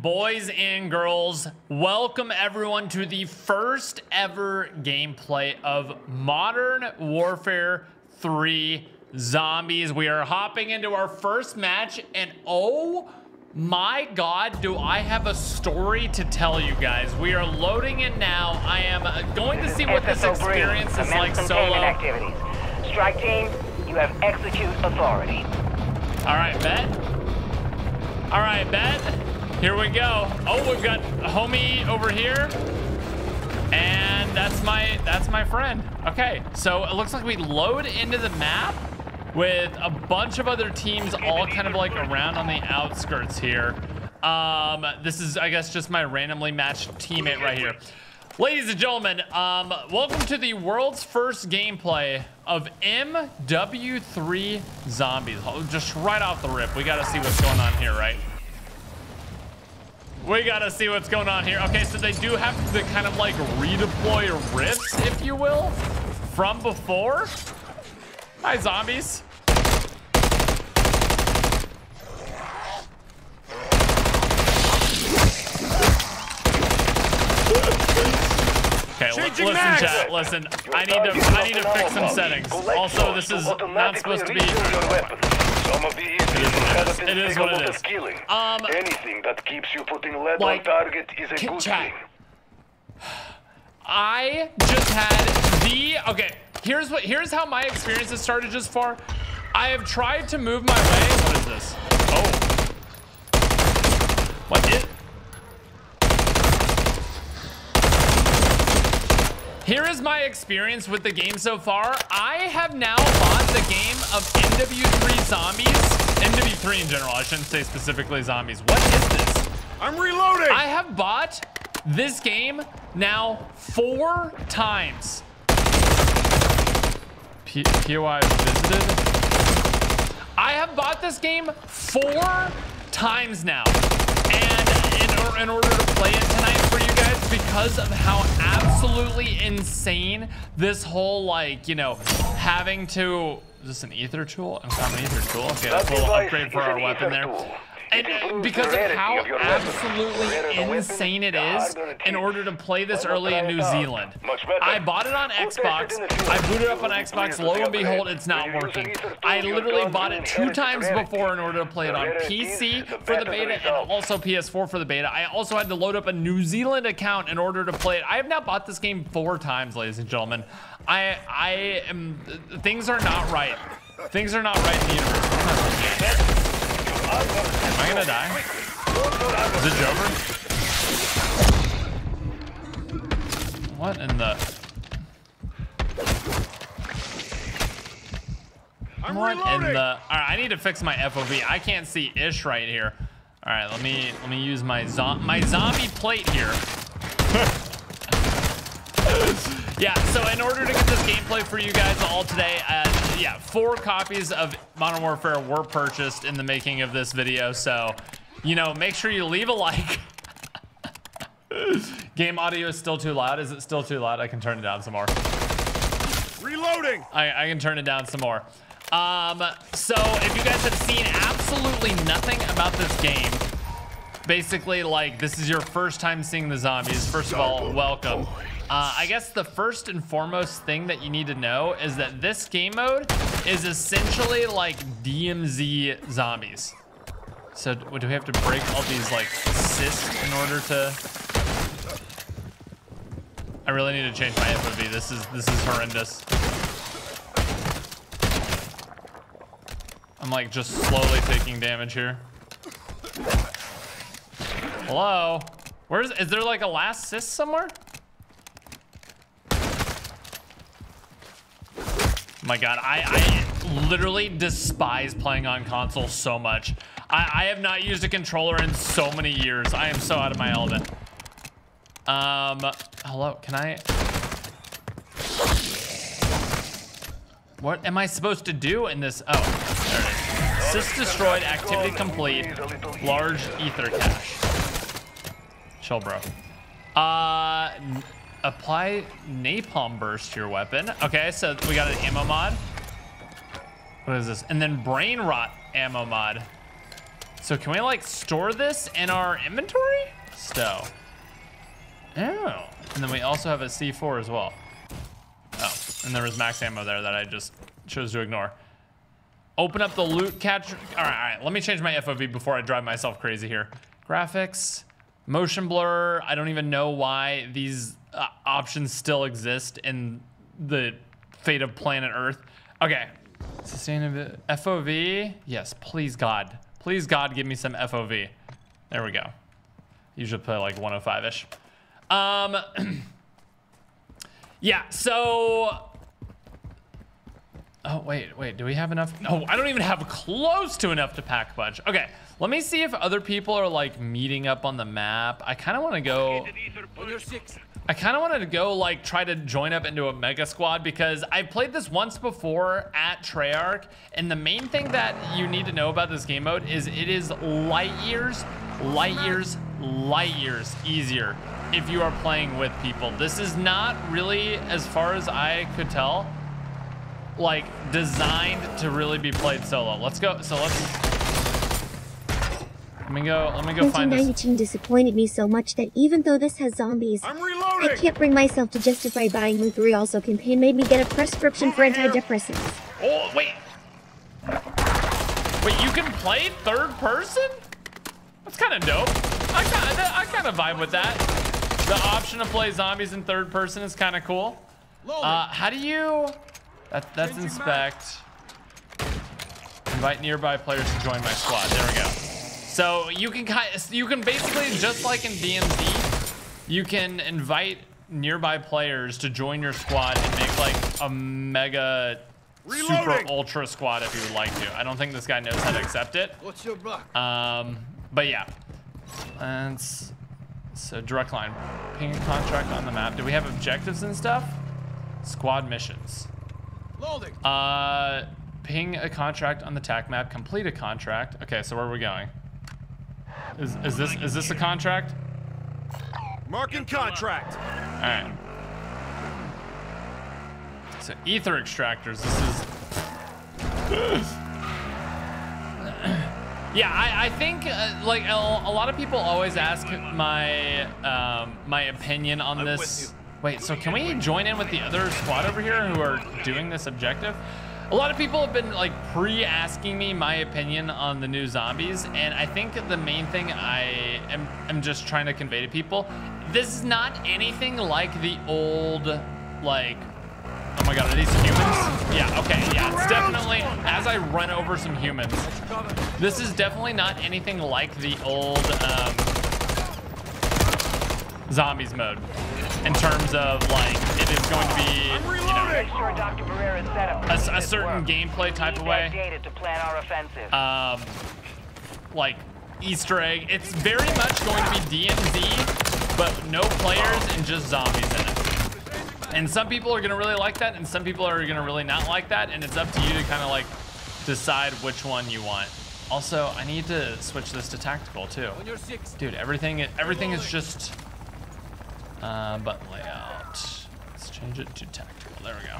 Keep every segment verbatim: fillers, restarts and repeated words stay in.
Boys and girls, welcome everyone to the first ever gameplay of Modern Warfare three Zombies. We are hopping into our first match, and oh my god, do I have a story to tell you guys. We are loading in now. I am going to see what this experience is like solo. Activities. Strike team, you have execute authority. All right, bet. All right, bet. Here we go. Oh, we've got a homie over here. And that's my that's my friend. Okay, so it looks like we load into the map with a bunch of other teams all kind of like around on the outskirts here. Um, this is, I guess, just my randomly matched teammate right here. Ladies and gentlemen, um, welcome to the world's first gameplay of M W three Zombies. Just right off the rip, we gotta see what's going on here, right? We gotta see what's going on here. Okay, so they do have to kind of like redeploy rifts, if you will, from before. Hi, zombies. Okay, listen, chat, listen. I need to, I need to fix some settings. Also, this is not supposed to be. It is what it is. It is, what it is. Killing. Um, Anything that keeps you putting lead like, on target is a good chat. thing. I just had the okay. Here's what. Here's how my experience has started just far. I have tried to move my way. What is this? Oh. What is? Here is my experience with the game so far. I have now bought the game of M W three Zombies. M W three in general. I shouldn't say specifically zombies. What is this? I'm reloading. I have bought this game now four times. P POI visited. I have bought this game four times now. And in, in order to play it tonight for you guys, because of how absolutely insane this whole, like, you know, having to... Is this an Ether tool? I'm calling an Ether tool. Okay, that's a little upgrade for our weapon there. And, and because of how absolutely insane it is in order to play this early in New Zealand. I bought it on Xbox. I booted up on Xbox. Lo and behold, it's not working. I literally bought it two times before in order to play it on P C for the beta and also P S four for the beta. I also had to load up a New Zealand account in order to play it. I have now bought this game four times, ladies and gentlemen. I, I am, things are not right. Things are not right in the universe. Am I gonna die? Is it over? What in the? I'm what reloading. in the? All right, I need to fix my F O V. I can't see ish right here. All right, let me let me use my zom my zombie plate here. Yeah, so in order to get this gameplay for you guys all today, uh, yeah, four copies of Modern Warfare were purchased in the making of this video, so, you know, make sure you leave a like. Game audio is still too loud. Is it still too loud? I can turn it down some more. Reloading! I, I can turn it down some more. Um, so, if you guys have seen absolutely nothing about this game, basically, like, this is your first time seeing the zombies. First of all, welcome. Uh, I guess the first and foremost thing that you need to know is that this game mode is essentially like D M Z zombies. So do we have to break all these like cysts in order to... I really need to change my F O V. This is, this is horrendous. I'm like just slowly taking damage here. Hello? Where's, is there like a last cyst somewhere? Oh my god, I, I literally despise playing on console so much. I, I have not used a controller in so many years. I am so out of my element. Um, hello, can I? What am I supposed to do in this? Oh, there it is. Sys destroyed, activity complete, large ether cache. Chill, bro. Uh... Apply napalm burst to your weapon. Okay, so we got an ammo mod. What is this? And then brain rot ammo mod. So can we like store this in our inventory? Stow. Oh, and then we also have a C four as well. Oh, and there was max ammo there that I just chose to ignore. Open up the loot catcher. All right, all right, let me change my F O V before I drive myself crazy here. Graphics, motion blur. I don't even know why these uh, options still exist in the fate of planet Earth. Okay, sustainable F O V. Yes, please God, please God, give me some F O V. There we go. You should play like one oh five-ish. Um, yeah, so, oh, wait, wait, do we have enough? No, I don't even have close to enough to pack a bunch. Okay, let me see if other people are like meeting up on the map. I kind of want to go, I kind of wanted to go like try to join up into a mega squad because I played this once before at Treyarch. And the main thing that you need to know about this game mode is it is light years, light years, light years easier if you are playing with people. This is not really, as far as I could tell, like designed to really be played solo. Let's go, so let's, let me go, let me go find this. nineteen ninety-two disappointed me so much that even though this has zombies, I'm reloading. I can't bring myself to justify buying the three also campaign made me get a prescription for antidepressants. Oh, wait. Wait, you can play third person? That's kind of dope. I kind of, I kind of vibe with that. The option to play zombies in third person is kind of cool. Uh, how do you, that, that's inspect. Invite nearby players to join my squad. There we go. So you can you can basically, just like in D M Z, you can invite nearby players to join your squad and make like a mega Reloading. super ultra squad if you would like to. I don't think this guy knows how to accept it. What's your block? Um, but yeah, and so direct line, ping a contract on the map. Do we have objectives and stuff? Squad missions. Loading. Uh, ping a contract on the tac map. Complete a contract. Okay, so where are we going? Is is this is this a contract? Marking contract. All right. So ether extractors. This is. Yeah, I, I think uh, like a, a lot of people always ask my um, my opinion on this. Wait, so can we join in with the other squad over here who are doing this objective? A lot of people have been like pre-asking me my opinion on the new zombies, and I think the main thing I am I'm just trying to convey to people, this is not anything like the old like. Oh my God, are these humans? Yeah, okay, yeah, it's definitely, as I run over some humans, this is definitely not anything like the old um, zombies mode in terms of like, it is going to be, you know, a, a certain gameplay type of way, um, like Easter egg. It's very much going to be D M Z, but no players and just zombies in it. And some people are gonna really like that, and some people are gonna really not like that, and it's up to you to kind of like decide which one you want. Also, I need to switch this to tactical too. Dude, everything everything is just uh, button layout. Let's change it to tactical. There we go.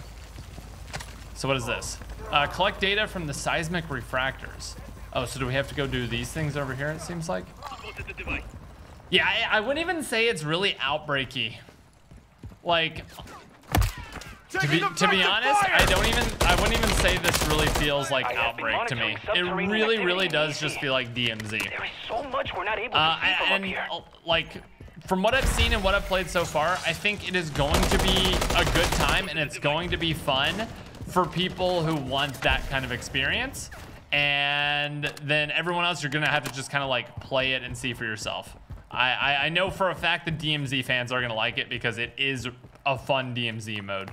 So what is this? Uh, collect data from the seismic refractors. Oh, so do we have to go do these things over here? It seems like. Yeah, I, I wouldn't even say it's really outbreaky. Like. To be, to be honest, I don't even, I wouldn't even say this really feels like Outbreak to me. It really, really does just feel like D M Z. There is so much we're not able to see from up here. And like, from what I've seen and what I've played so far, I think it is going to be a good time and it's going to be fun for people who want that kind of experience. And then everyone else, you're going to have to just kind of like play it and see for yourself. I, I, I know for a fact that D M Z fans are going to like it because it is a fun D M Z mode.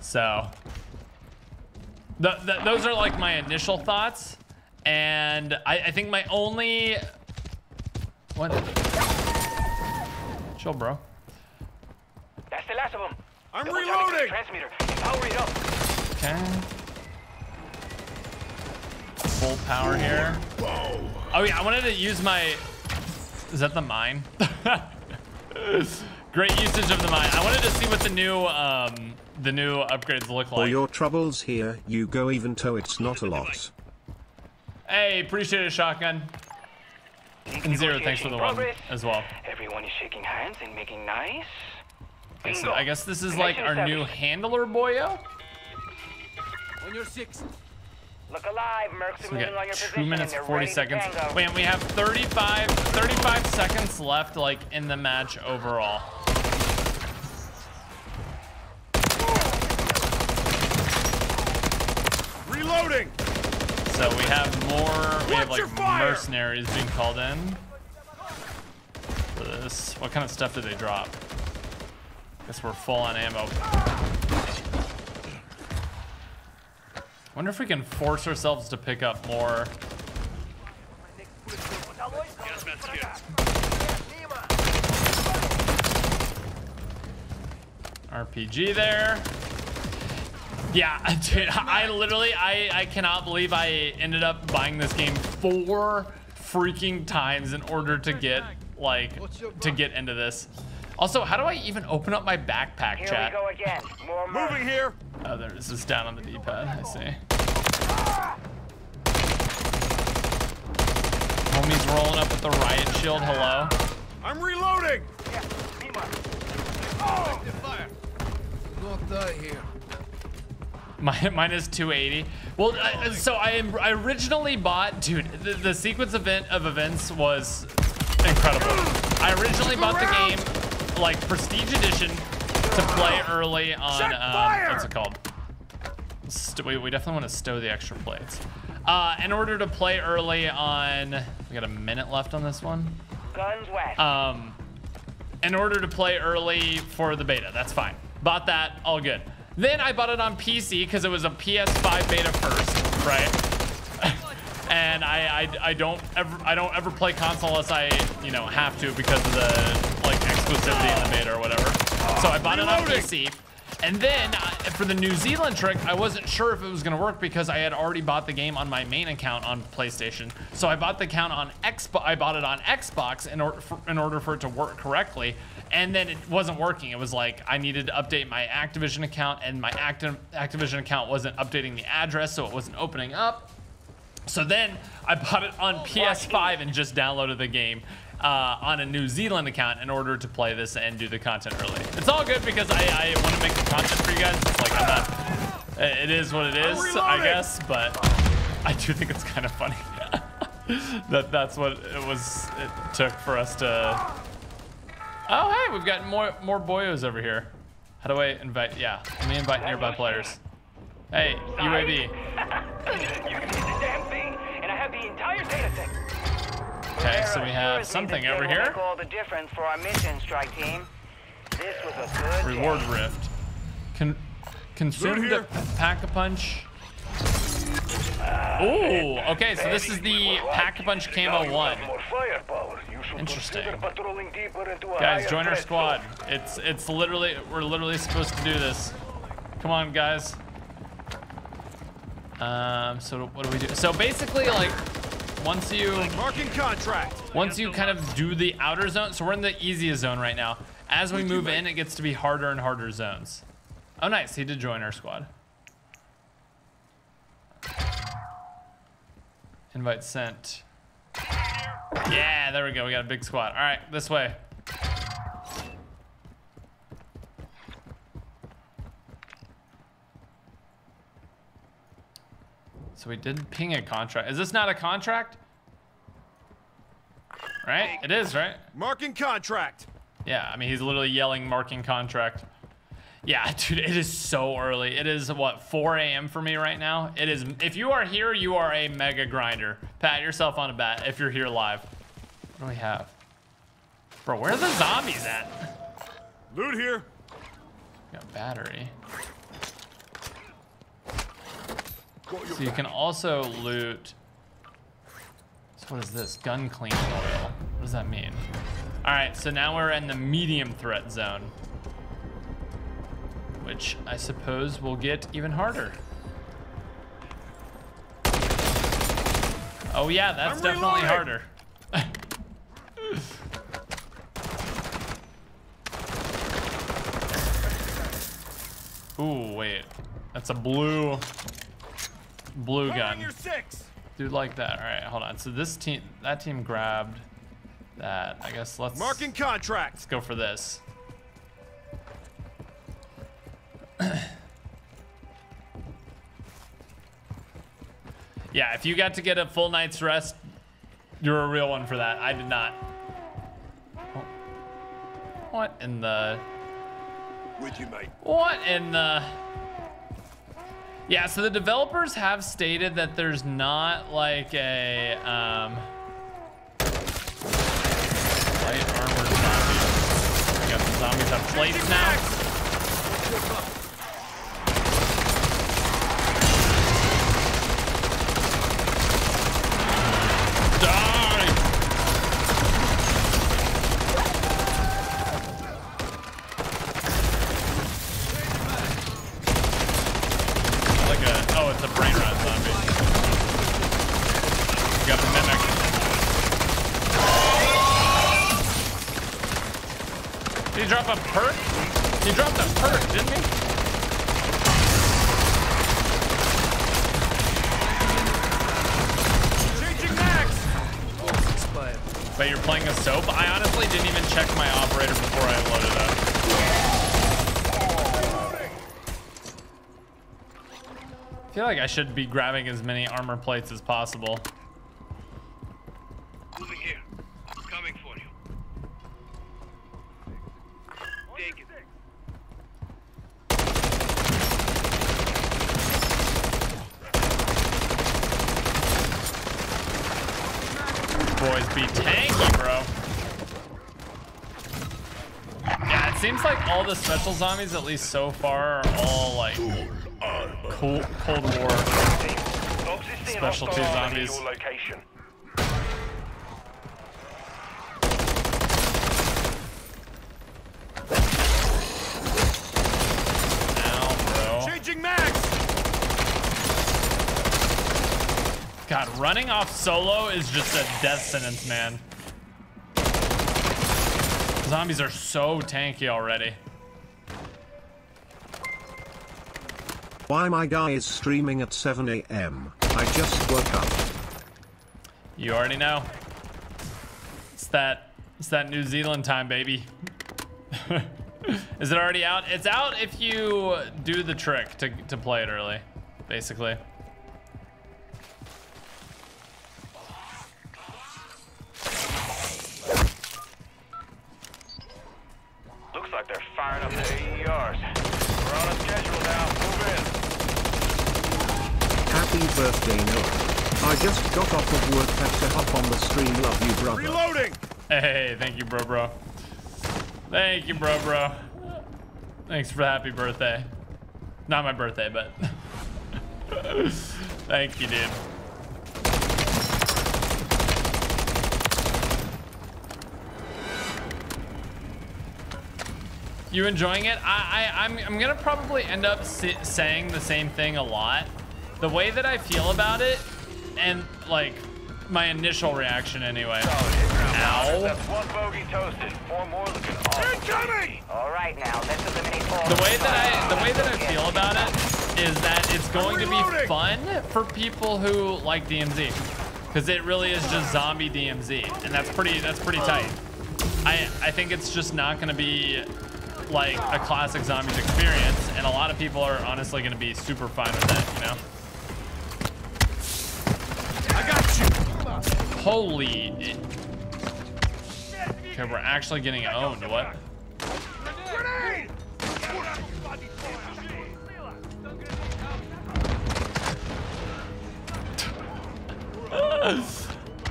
So the, the, those are like my initial thoughts, and I, I think my only what chill, bro. That's the last of them. I'm Double reloading. Transmitter, power it up. Okay. Full power here. Oh yeah, I wanted to use my. Is that the mine? Great usage of the mine. I wanted to see what the new um the new upgrades look like. For your troubles here you go, even though it's not a lot. Hey, appreciate it, Shotgun. And Zero, thanks for the one as well. Everyone is shaking hands and making nice. So I guess this is like our new handler, boyo. On your sixth. Look alive, Mercs. So we got two minutes forty seconds. Wait, and we have thirty-five seconds left, like in the match overall. Reloading. So we have more. We have like mercenaries being called in. This. What kind of stuff did they drop? Guess we're full on ammo. Wonder if we can force ourselves to pick up more. R P G there. Yeah, dude, I literally, I, I cannot believe I ended up buying this game four freaking times in order to get, like, to get into this. Also, how do I even open up my backpack, here chat? We go again. More Moving here. Oh, there this is down on the D-pad. I see. Ah! Homie's rolling up with the riot shield. Hello. I'm reloading. Yeah. Oh. Fire. Not die here. Minus two eighty. Well, I, so I, I originally bought, dude. The, the sequence event of events was incredible. I originally bought the game, like Prestige Edition, to play early on. Um, what's it called? St we, we definitely want to stow the extra plates. Uh, in order to play early on, we got a minute left on this one. Guns wet. Um, in order to play early for the beta, that's fine. Bought that, all good. Then I bought it on P C because it was a P S five beta first, right? And I, I I don't ever I don't ever play console unless I you know have to because of the like exclusivity in the beta or whatever. So I bought it on P C, and then uh, for the New Zealand trick, I wasn't sure if it was gonna work because I had already bought the game on my main account on PlayStation. So I bought the account on Xbox. I bought it on Xbox in order for, in order for it to work correctly, and then it wasn't working. It was like I needed to update my Activision account, and my Activ Activision account wasn't updating the address, so it wasn't opening up. So then I bought it on P S five and just downloaded the game uh, on a New Zealand account in order to play this and do the content early. It's all good because I, I want to make the content for you guys. It's like I'm not, it is what it is, I guess, but I do think it's kind of funny that that's what it was, it took for us to. Oh, hey, we've got more, more boyos over here. How do I invite? Yeah, let me invite nearby players. Hey, U A V. Okay, so we have something over here. Reward rift. Can consume the pack-a-punch. Ooh, okay, so this is the pack-a-punch camo one. Interesting. Guys, join our squad. It's it's literally we're literally supposed to do this. Come on, guys. Um, so what do we do? So basically, like, once you marking contract, once you kind of do the outer zone, so we're in the easiest zone right now. As we move in, it gets to be harder and harder zones. Oh, nice, he did join our squad. Invite sent. Yeah, there we go. We got a big squad. All right, this way. So we did ping a contract. Is this not a contract? Right? It is, right? Marking contract. Yeah, I mean, he's literally yelling marking contract. Yeah, dude, it is so early. It is, what, four A M for me right now? It is. If you are here, you are a mega grinder. Pat yourself on the back if you're here live. What do we have? Bro, where are the zombies at? Loot here. Got battery. So you can also loot. So what is this? Gun cleaning oil. What does that mean? All right, so now we're in the medium threat zone, which I suppose will get even harder. Oh yeah, that's I'm definitely reloading. Harder. Ooh, wait. That's a blue, blue gun. Dude, like that. All right, hold on. So this team, that team grabbed that. I guess let's. Marking contract. Let's go for this. Yeah, if you got to get a full night's rest, you're a real one for that. I did not. Oh. What in the? With you, mate. What in the? Yeah, so the developers have stated that there's not like a um, light armored zombie. We got some zombies on plates now. I should be grabbing as many armor plates as possible. Over here. I'm coming for you. Take it. Boys be tanky, bro. Yeah, it seems like all the special zombies, at least so far, are all like Cold, Cold War specialty zombies. Ow, bro. Changing max. God, running off solo is just a death sentence, man. Zombies are so tanky already. Why my guy is streaming at seven A M I just woke up. You already know. It's that it's that New Zealand time, baby. Is it already out? It's out if you do the trick to, to play it early, basically. Looks like they're firing up the A E Rs. We're on a schedule now. Happy birthday, Noah. I just got off of work, had to hop on the stream. Love you, brother. Reloading! Hey, thank you, bro, bro. Thank you, bro, bro. Thanks for the happy birthday. Not my birthday, but... Thank you, dude. You enjoying it? I, I, I'm, I'm gonna probably end up si- saying the same thing a lot. The way that I feel about it, and like my initial reaction anyway. Ow. That's one bogey toasted. Four more looking awesome. All right, now let's eliminate all. The way that I, the way that I feel about it is that it's going to be fun for people who like D M Z, because it really is just zombie D M Z, and that's pretty, that's pretty tight. I, I think it's just not going to be like a classic zombies experience, and a lot of people are honestly going to be super fine with that, you know. Holy. Okay, we're actually getting owned. What?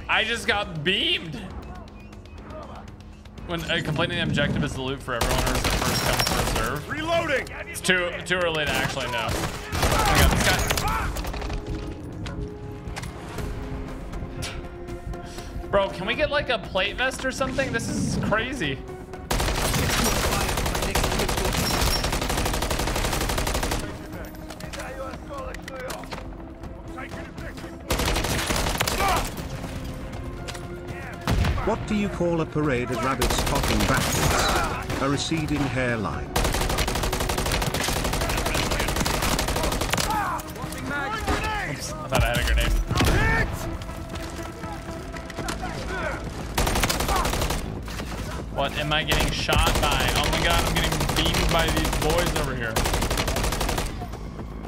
I just got beamed. When uh, completing the objective is the loot for everyone, or is it first come, first serve? Reloading. It's too too early to actually know. I got this guy. Bro, can we get like a plate vest or something? This is crazy. What do you call a parade of rabbits hopping backwards? A receding hairline. What am I getting shot by? Oh my god, I'm getting beamed by these boys over here.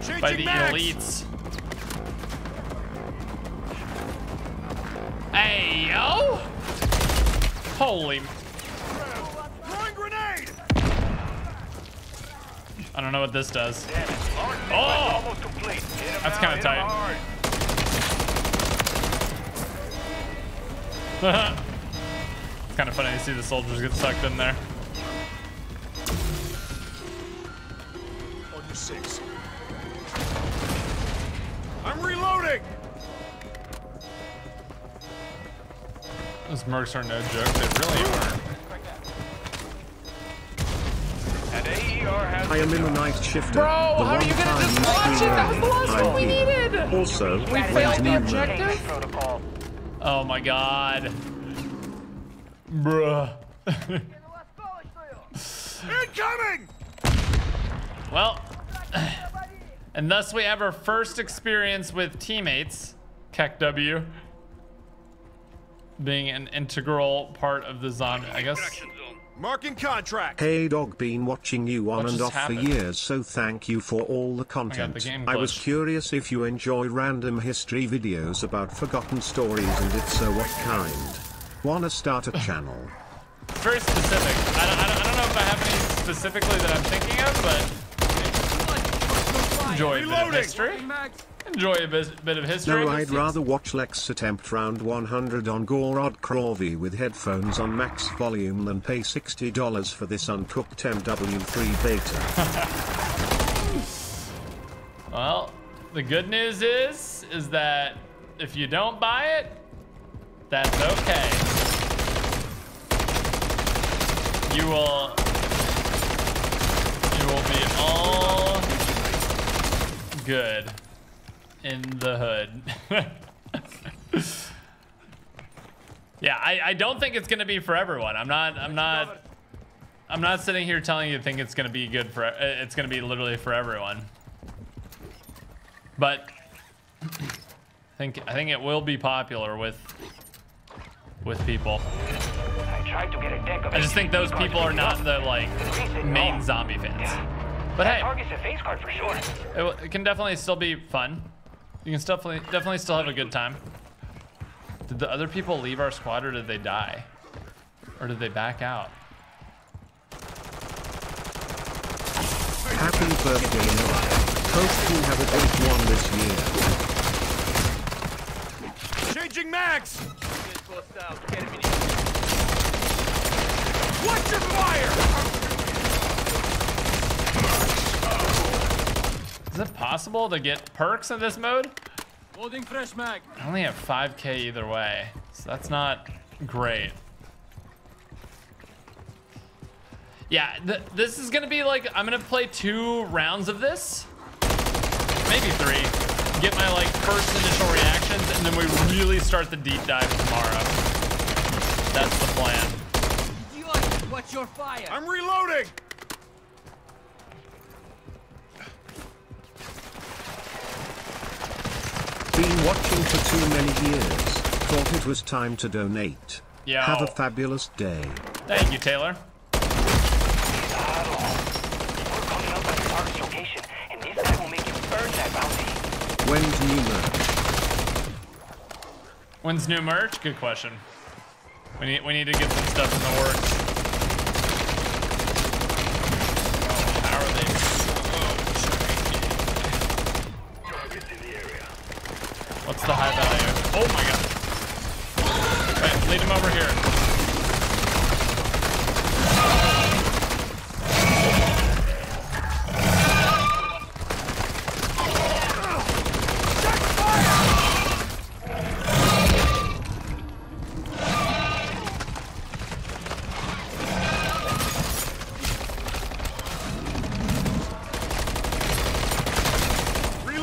Changing by the max. Elites. Hey, yo! Holy. Grenade. I don't know what this does. Oh! That's kind of tight. It's kind of funny to see the soldiers get sucked in there. On your six. I'm reloading. Those mercs are no joke. They really are. I am in the night shifter. Bro, how are you gonna just watch it? That was the last one we needed. Also, we failed the objective. Oh my god, bruh. Incoming. Well, and thus we have our first experience with teammates. K E K W being an integral part of the zombie, I guess. Marking contract. Hey dog, been watching you on what and off happened? For years, so thank you for all the content. I, the I was curious if you enjoy random history videos about forgotten stories, and if so, what kind? Wanna start a channel? It's very specific. I don't, I, don't, I don't know if I have any specifically that I'm thinking of, but enjoy a bit of history. Enjoy a bit of history. No, I'd rather watch Lex attempt round one hundred on Gorod Crawley with headphones on max volume than pay sixty dollars for this uncooked M W three beta. Well, the good news is, is that if you don't buy it, that's okay. You will, you will be all good. In the hood. Yeah, I, I don't think it's gonna be for everyone. I'm not I'm not I'm not sitting here telling you to think it's gonna be good for it's gonna be literally for everyone. But I think I think it will be popular with with people. I just think those people are not the like main zombie fans. But hey, it, it can definitely still be fun. You can definitely definitely still have a good time. Did the other people leave our squad, or did they die? Or did they back out? Happy birthday, Noah. Hope you have a great one this year. Changing max! Watch your fire! Is it possible to get perks in this mode? Holding fresh mag. I only have five K either way, so that's not great. Yeah, th this is gonna be like, I'm gonna play two rounds of this, maybe three, get my like first initial reactions, and then we really start the deep dive tomorrow. That's the plan. What's your fire? I'm reloading. Been watching for too many years. Thought it was time to donate. Yo. Have a fabulous day. Thank you, Taylor. We're coming up at the target location, and this guy will make you burn that bounty. When's new merch? When's new merch? Good question. We need we need to get some stuff in the works. Oh, how are they? What's the high value? Oh my god. Wait, lead him over here.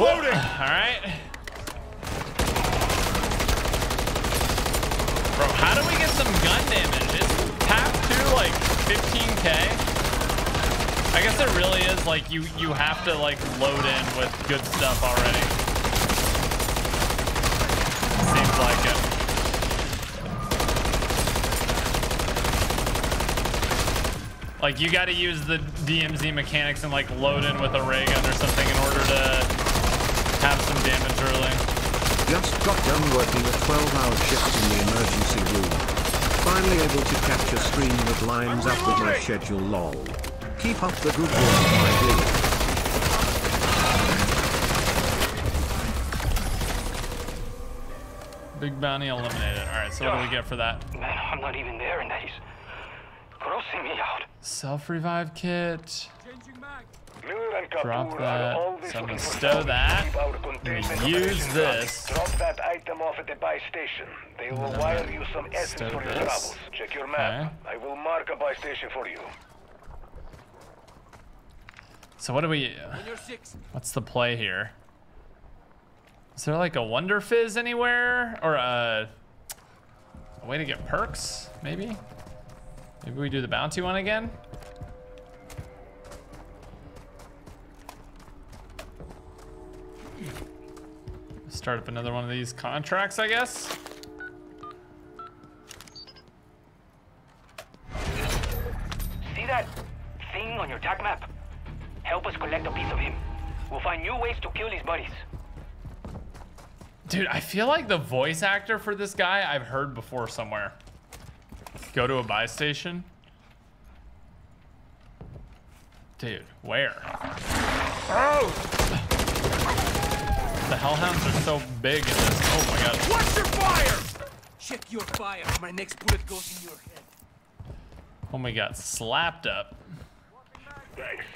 Reloading! All right. How do we get some gun damage? Isn't tap two like fifteen K? I guess it really is like you you have to like load in with good stuff already. Seems like it. Like, you got to use the D M Z mechanics and like load in with a ray gun or something in order to have some damage early. Just got done working a twelve hour shift in the emergency room. Finally able to catch a stream that lines up with my schedule, lol. Keep up the good work, my dude. Big bounty eliminated. Alright, so what do we get for that? Man, I'm not even there in days. Grossing me out. Self-revive kit. Drop that. So I'm gonna stow that. And use this. Drop that item off at the buy station. They will wire you some essence for your travels. Check your map. I will mark a buy station for you. So what do we... What's the play here? Is there like a Wonder Fizz anywhere? Or a, a way to get perks, maybe? Maybe we do the bounty one again? Start up another one of these contracts, I guess? See that thing on your attack map? Help us collect a piece of him. We'll find new ways to kill his buddies. Dude, I feel like the voice actor for this guy I've heard before somewhere. Go to a buy station. Dude, where? Oh! The hellhounds are so big in this. Oh my god. Watch your fire! Check your fire. My next bullet goes in your head. Oh my god, slapped up. Thanks.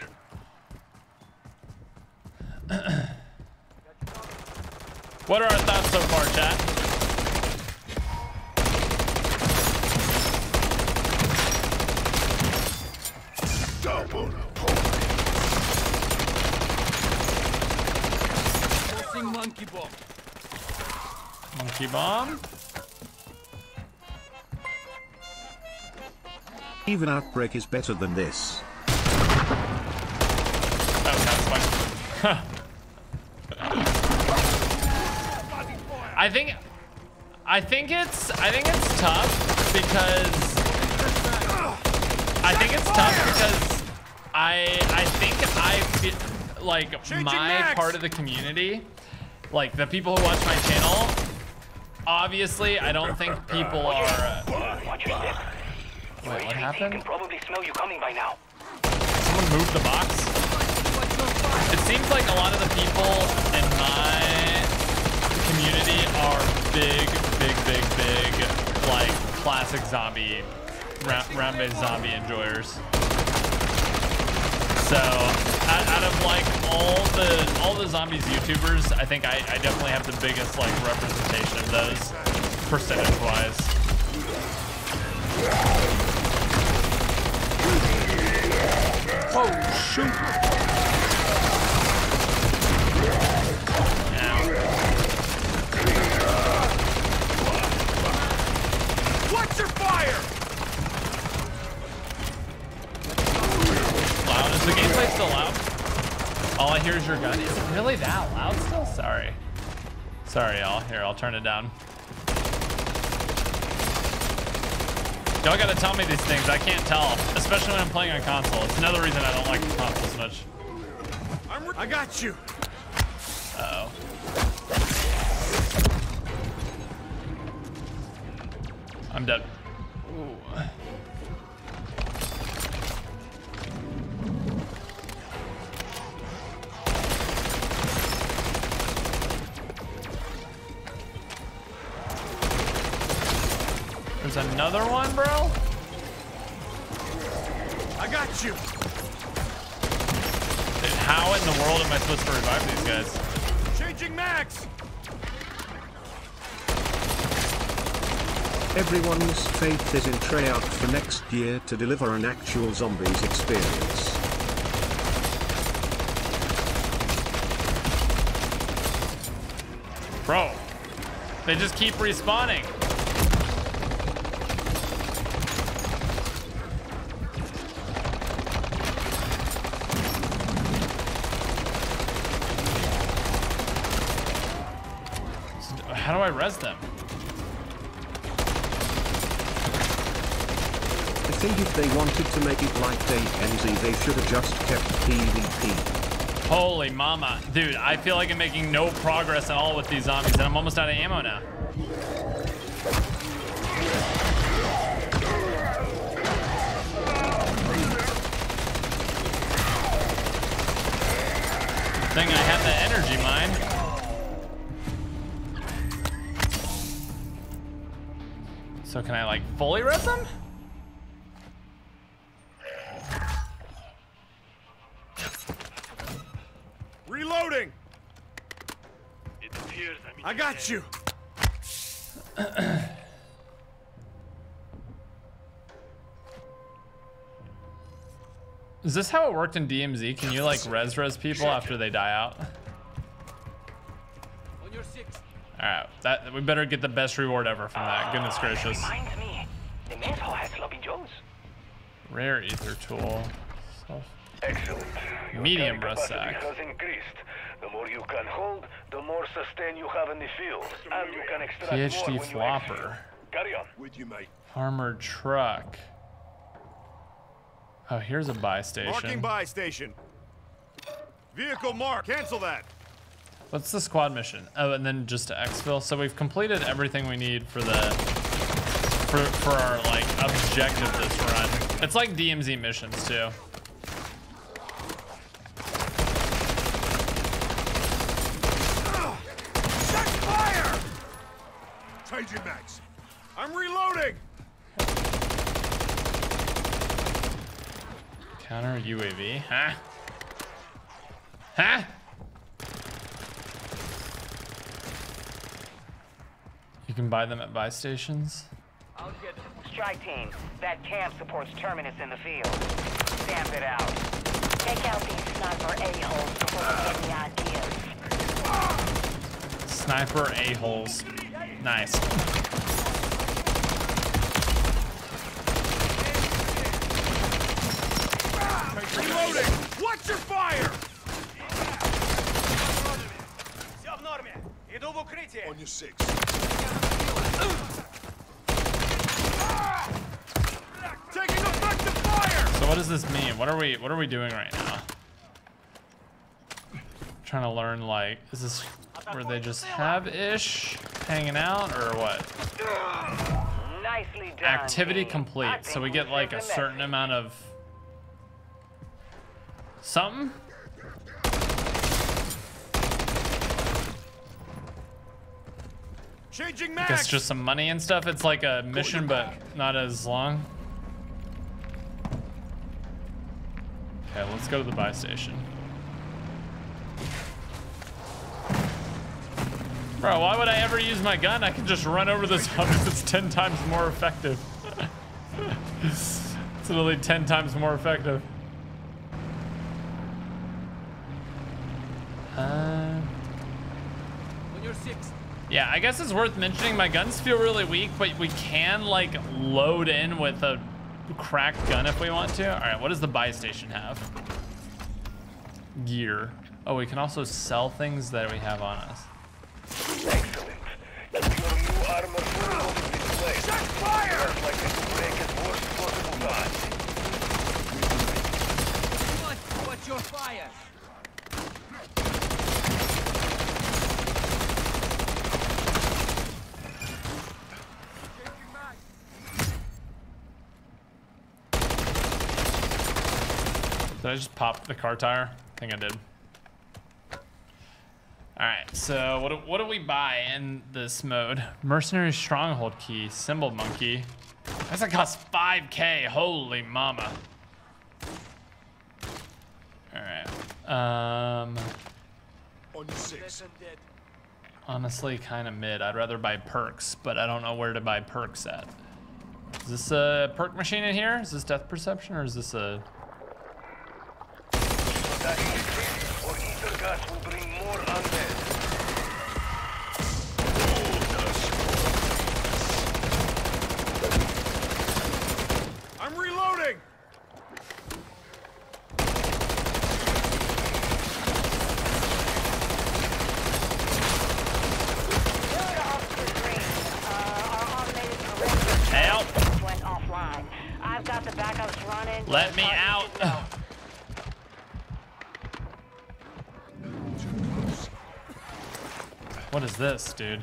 What are our thoughts so far, chat? Double point. Monkey bomb. Monkey bomb. Even Outbreak is better than this. That was kind of fun. I think, I think it's, I think it's tough because, I think it's tough because I, I think I feel like my part of the community, like the people who watch my channel, obviously I don't think people are, uh, wait, what happened? Someone moved the box? It seems like a lot of the people in my community are big, big, big, big, like classic zombie, ra round-based zombie enjoyers. So, out, out of like all the all the zombies YouTubers, I think I, I definitely have the biggest like representation of those, percentage-wise. Oh shoot! Watch your fire! Loud. Is the gameplay still loud? All I hear is your gun. Is it really that loud still? Sorry. Sorry, y'all. Here, I'll turn it down. Y'all gotta tell me these things. I can't tell. Especially when I'm playing on console. It's another reason I don't like the console as much. I got you! Uh-oh. I'm dead. Ooh. There's another one, bro. I got you. Dude, how in the world am I supposed to revive these guys? Changing max. Everyone's faith is in Treyarch for next year to deliver an actual zombies experience. Bro, they just keep respawning. How do I res them? think if they wanted to make it like D M Z, they should have just kept PvP. Holy mama. Dude, I feel like I'm making no progress at all with these zombies, and I'm almost out of ammo now. I have the energy mine. So can I like fully res them? Reloading. It appears I'm I got dead. You. Is this how it worked in D M Z? Can you like res res people after they die out? All right, that we better get the best reward ever from that. Goodness gracious. Rare ether tool. Excellent. Medium rust sack. The more you can hold, the more sustain you have in the field, and you can extract P H D flopper. Carry on. With you, mate. Armored truck. Oh, here's a buy station. Marking buy station. Vehicle mark. Cancel that. What's the squad mission? Oh, and then just to exfil. So we've completed everything we need for the for for our like objective this run. It's like D M Z missions too. Uh, shut fire! Changing mags. I'm reloading. Counter U A V, huh? Huh? You can buy them at buy stations. I'll get them. Strike team, that camp supports Terminus in the field. Stamp it out. Take out these sniper a-holes before they get the ideas. Sniper a-holes. Nice. Reloading! Watch your fire! On your six. Taking effective fire! So what does this mean? What are we what are we doing right now? I'm trying to learn, like, is this where they just have ish hanging out or what? Nicely done. Activity complete. So we get like a certain amount of something? Changing max. I guess just some money and stuff. It's like a mission, but not as long. Okay, let's go to the buy station. Bro, why would I ever use my gun? I can just run over this hub because it's ten times more effective. It's literally ten times more effective. Uh, yeah, I guess it's worth mentioning my guns feel really weak, but we can like load in with a cracked gun if we want to. All right, what does the buy station have? Gear. Oh, we can also sell things that we have on us. Excellent. Your new armor will be displayed. Shut fire! Like it's break at worst possible time. Come on, watch your fire. Did I just pop the car tire? I think I did. All right, so what do, what do we buy in this mode? Mercenary stronghold key, symbol monkey. That's gonna cost five K, holy mama. All right. Um, honestly, kind of mid. I'd rather buy perks, but I don't know where to buy perks at. Is this a perk machine in here? Is this death perception or is this a... That increase or ether gas will bring more undead. I'm reloading. Help. Went offline. I've got the backup's running. Let me out. What is this, dude?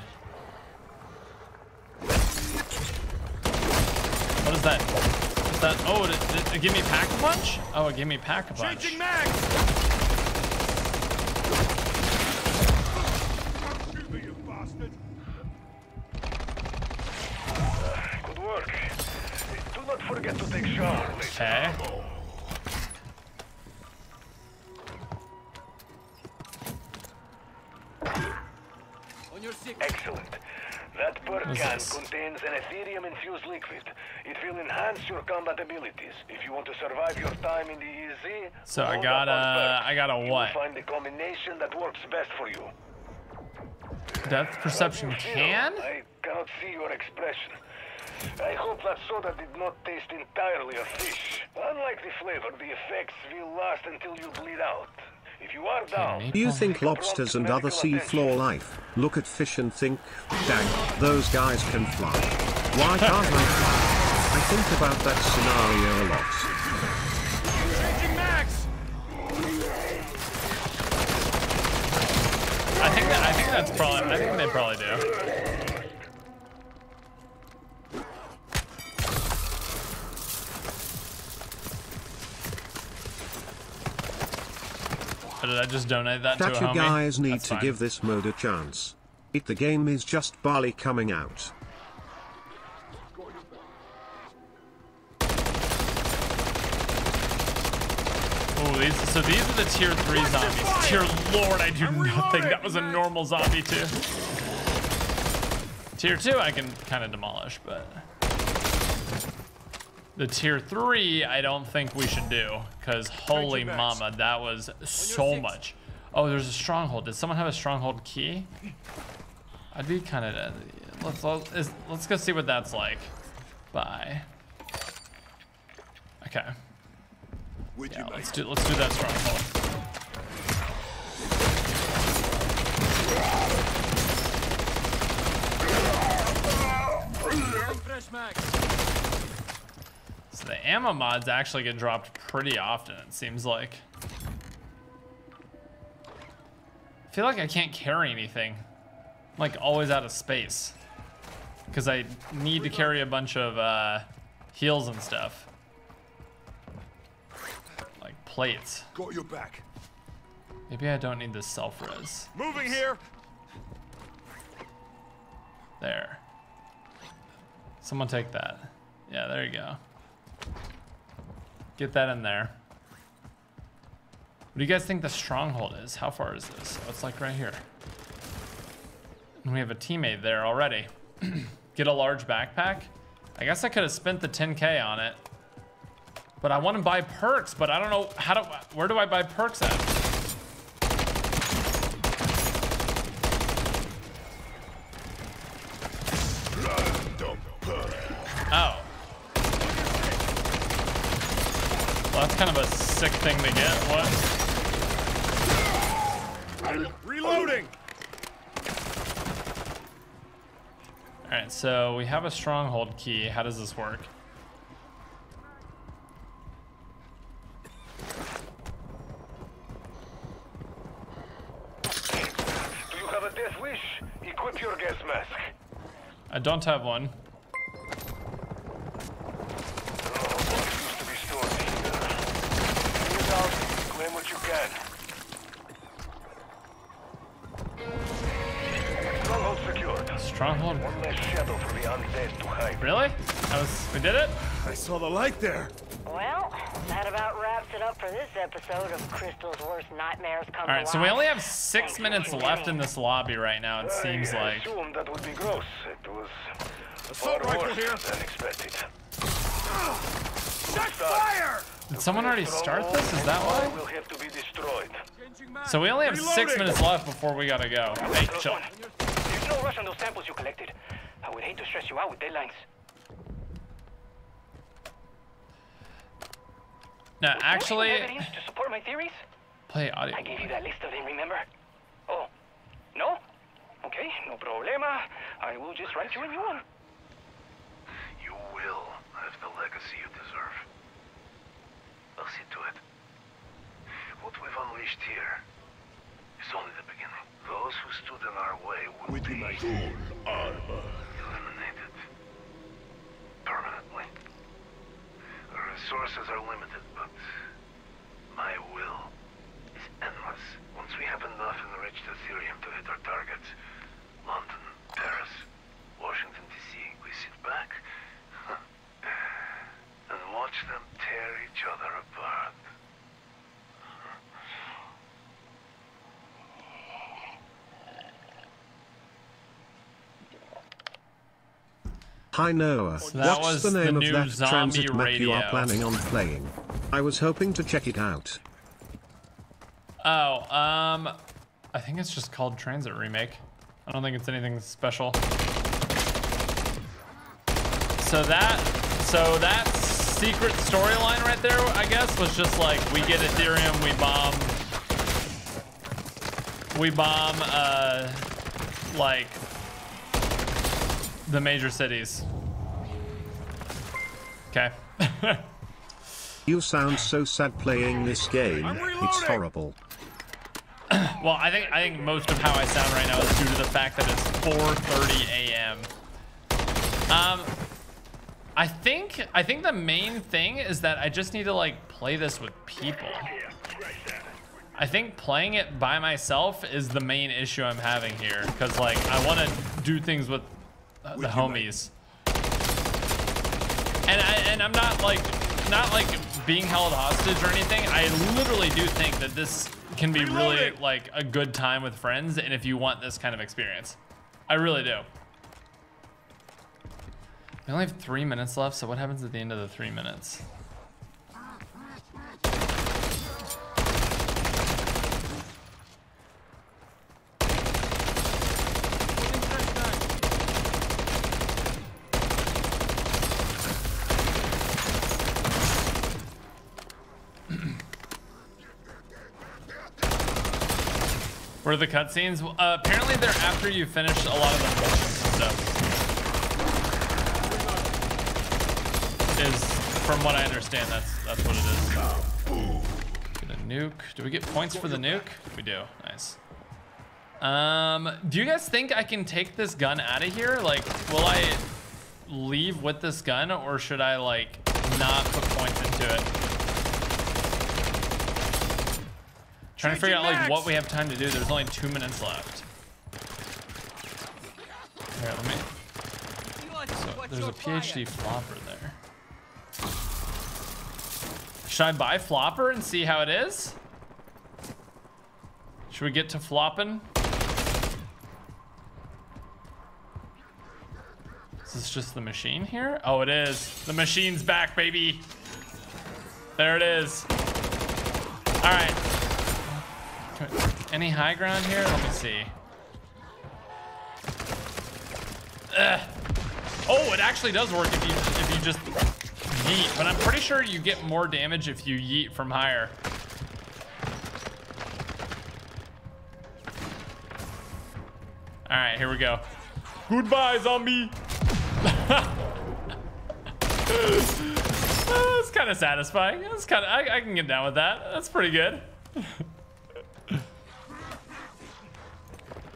What is that? Is that? Oh, did it, it, it give me pack a punch? Oh, it gave me pack a punch. Changing mags. Shoot me, you bastard! Good work. Do not forget to take shots. Okay. Excellent. That perk can contains an Ethereum-infused liquid. It will enhance your combat abilities. If you want to survive your time in the E Z, so I got a, I got a what? You find the combination that works best for you. Depth perception can? I cannot see your expression. I hope that soda did not taste entirely of fish. Unlike the flavor, the effects will last until you bleed out. If you are down, you think lobsters and other sea floor life. Look at fish and think, dang, those guys can fly. Why can't I fly? I think about that scenario a lot. Changing max. I think that I think that's probably I think they probably do. Or did I just donate that, that to a homie? You guys need That's to fine. Give this mode a chance. It the game is just barely coming out. Oh, these. So these are the tier three zombies. Dear lord, I do not think that was a normal zombie too. Tier two, I can kind of demolish, but the tier three, I don't think we should do, because holy mama, that was so much. Oh, there's a stronghold. Did someone have a stronghold key? I'd be kind of, uh, let's, let's, let's go see what that's like. Bye. Okay. Yeah, let's do, let's do that stronghold. Fresh max. So the ammo mods actually get dropped pretty often, it seems like. I feel like I can't carry anything. I'm like always out of space. Because I need to carry a bunch of uh, heals and stuff. Like plates. Got your back. Maybe I don't need this self-res. Moving here. There. Someone take that. Yeah, there you go. Get that in there. What do you guys think the stronghold is? How far is this? Oh, it's like right here. And we have a teammate there already. Get a large backpack. I guess I could have spent the ten K on it. But I want to buy perks, but I don't know how to, where do I buy perks at? Oh. Well, that's kind of a sick thing to get. What? Reloading! Alright, so we have a stronghold key. How does this work? Do you have a death wish? Equip your gas mask. I don't have one. What you can. Stronghold secured. Stronghold. One less shadow for the undead to hide. Really? That was, we did it? I saw the light there. Well, that about wraps it up for this episode of Crystal's Worst Nightmares Come Alive. All right, so we only have six minutes left in this lobby right now, it seems like. I assume that would be gross. It was far worse than expected. Shut fire! Did someone already start this? Is that why? So we only have six minutes left before we gotta go. Hey, chill. There's no rush on those samples you collected. I would hate to stress you out with deadlines. No, actually. To support my theories. Play audio. I gave you that list of them, remember? Oh, no? Okay, no problema. I will just write you a new one. You will have the legacy you deserve. Full armor. Eliminated. Permanently. Our resources are limited, but my will is endless. Once we have enough enriched Ethereum to hit our targets, London, Paris, Washington D C, we sit back and watch them tear each other apart. Hi Noah, so what's the name the of that transit map radio. you are planning on playing? I was hoping to check it out. Oh, um, I think it's just called Transit Remake. I don't think it's anything special. So that, so that secret storyline right there, I guess, was just like we get Ethereum, we bomb, we bomb, uh, like. the major cities. Okay. You sound so sad playing this game. It's horrible. Well, I think I think most of how I sound right now is due to the fact that it's four thirty a m Um, I think I think the main thing is that I just need to like play this with people. I think playing it by myself is the main issue I'm having here, because like I want to do things with. Uh, the homies, and I and I'm not like not like being held hostage or anything. I literally do think that this can be really like a good time with friends, and if you want this kind of experience, I really do. We only have three minutes left, so what happens at the end of the three minutes? Were the cutscenes? Uh, apparently they're after you finish a lot of the missions and stuff. Is from what I understand, that's that's what it is. Get a nuke. Do we get points for the nuke? We do. Nice. Um, do you guys think I can take this gun out of here? Like, will I leave with this gun, or should I like not put points into it? Trying to figure out like what we have time to do. There's only two minutes left. Here, let me. So, there's a P H D flopper there. Should I buy flopper and see how it is? Should we get to flopping? Is this just the machine here? Oh, it is. The machine's back, baby. There it is. All right. Any high ground here? Let me see. Ugh. Oh, it actually does work if you if you just yeet, but I'm pretty sure you get more damage if you yeet from higher. All right, here we go. Goodbye, zombie. That's kind of satisfying. That's kind of I, I can get down with that. That's pretty good.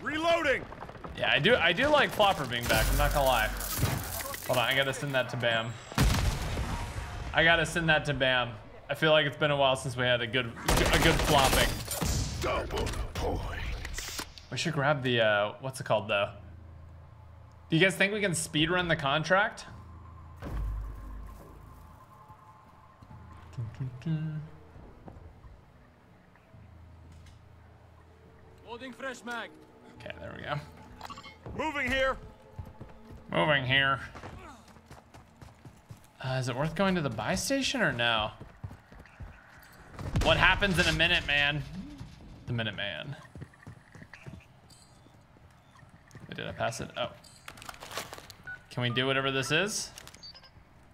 Reloading. Yeah, I do. I do like flopper being back. I'm not gonna lie. Hold on, I gotta send that to Bam. I gotta send that to Bam. I feel like it's been a while since we had a good, a good flopping. Double points. We should grab the uh, what's it called though? Do you guys think we can speed run the contract? Dun, dun, dun. Holding fresh mag. Okay, there we go. Moving here. Moving here. Uh, is it worth going to the buy station or no? What happens in a minute, man? The minute, man. Wait, did I pass it? Oh. Can we do whatever this is?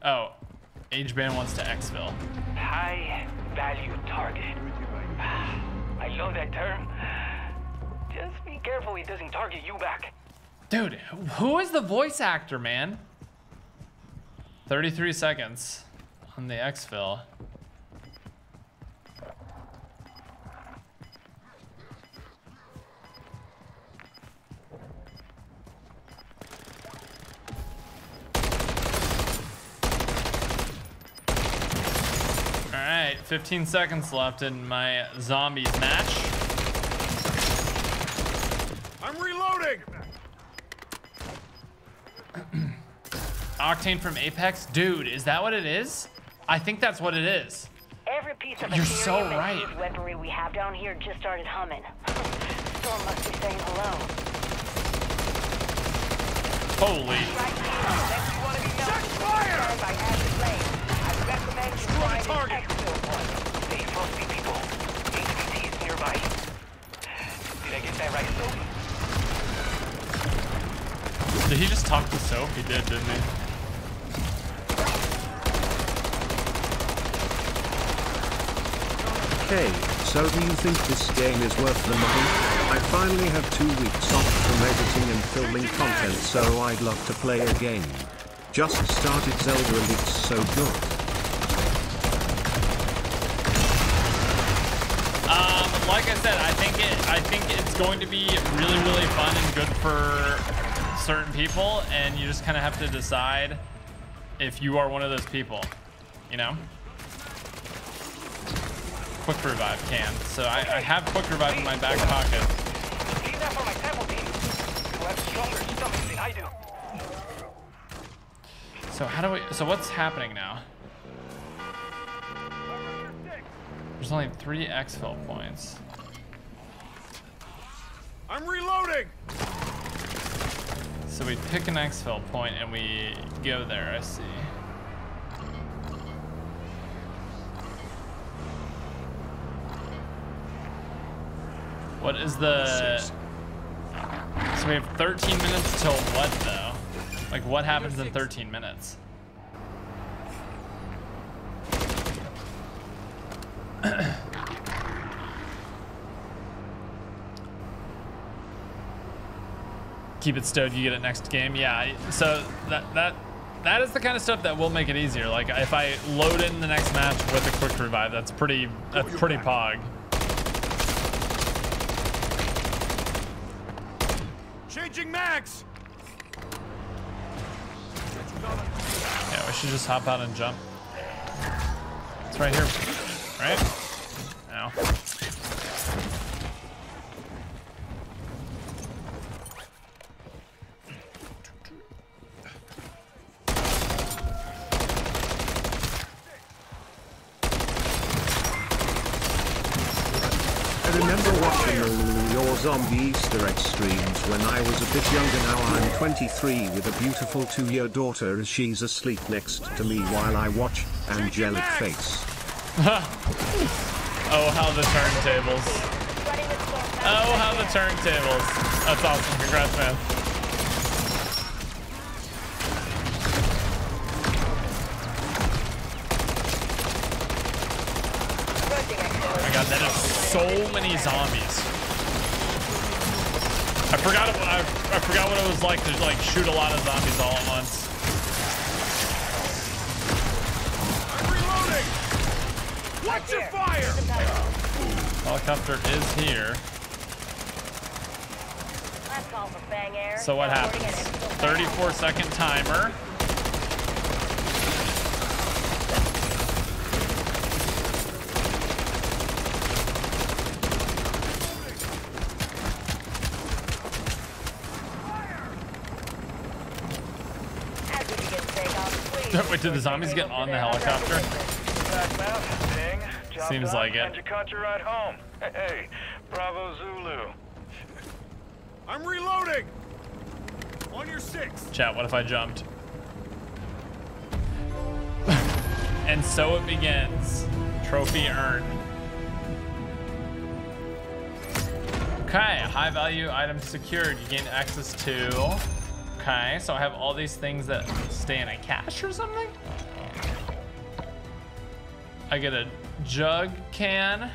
Oh. Age band wants to exfil. High value target. I love that term. Just be careful he doesn't target you back. Dude, who is the voice actor, man? thirty-three seconds on the exfil. fifteen seconds left in my zombies match. I'm reloading. Octane from Apex? Dude, is that what it is? I think that's what it is. Every piece of You're so right. weaponry we have down here just started humming. Storm must be saying hello. Holy. Did he just talk to Soap? He did, didn't he? Hey, so do you think this game is worth the money? I finally have two weeks off from editing and filming content, so I'd love to play a game. Just started Zelda and it's so good. Um, like I said, I think it. I think it's going to be really, really fun and good for certain people, and you just kind of have to decide if you are one of those people. You know. Quick revive can, so I, I have quick revive in my back pocket. So how do we, so what's happening now? There's only three exfil points. I'm reloading. So we pick an exfil point and we go there, I see. What is the, so we have thirteen minutes till what though? Like, what happens in thirteen minutes? Keep it stowed, you get it next game. Yeah, so that that that is the kind of stuff that will make it easier. Like, if I load in the next match with a quick revive, that's pretty that's pretty pog. Changing max. Yeah, we should just hop out and jump. It's right here, right? Now. I remember watching your zombie Easter egg streams when I was a bit younger. Now I'm twenty-three with a beautiful two-year daughter as she's asleep next to me while I watch Angelic Face. Oh, how the turntables. Oh, how the turntables. That's awesome. Congrats, man. Oh my god, that is so many zombies. I forgot it, I, I forgot what it was like to like shoot a lot of zombies all at once. I'm reloading. Watch your fire. Helicopter is here. So what happens? thirty-four second timer. Wait, did the zombies get on the helicopter? Seems like it. Hey, Bravo Zulu. I'm reloading. On your six. Chat, what if I jumped? And so it begins. Trophy earned. Okay, high value item secured. You gain access to. Okay, so I have all these things that stay in a cache or something. I get a jug can,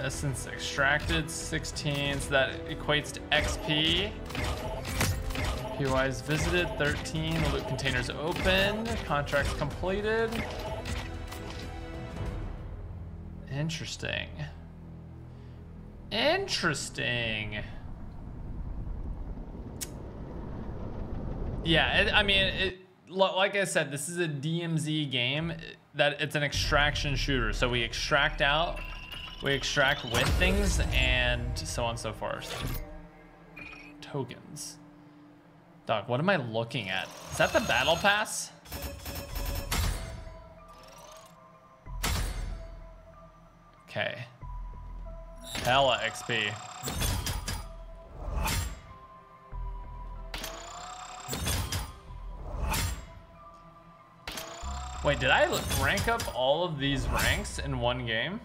essence extracted, sixteen, so that equates to X P. P Ys visited, thirteen, loot containers opened, contracts completed. Interesting. Interesting. Yeah, it, I mean, it, like I said, this is a D M Z game that it's an extraction shooter. So we extract out, we extract with things, and so on and so forth. Tokens. Doc, what am I looking at? Is that the battle pass? Okay. Hella X P. Wait, did I rank up all of these ranks in one game?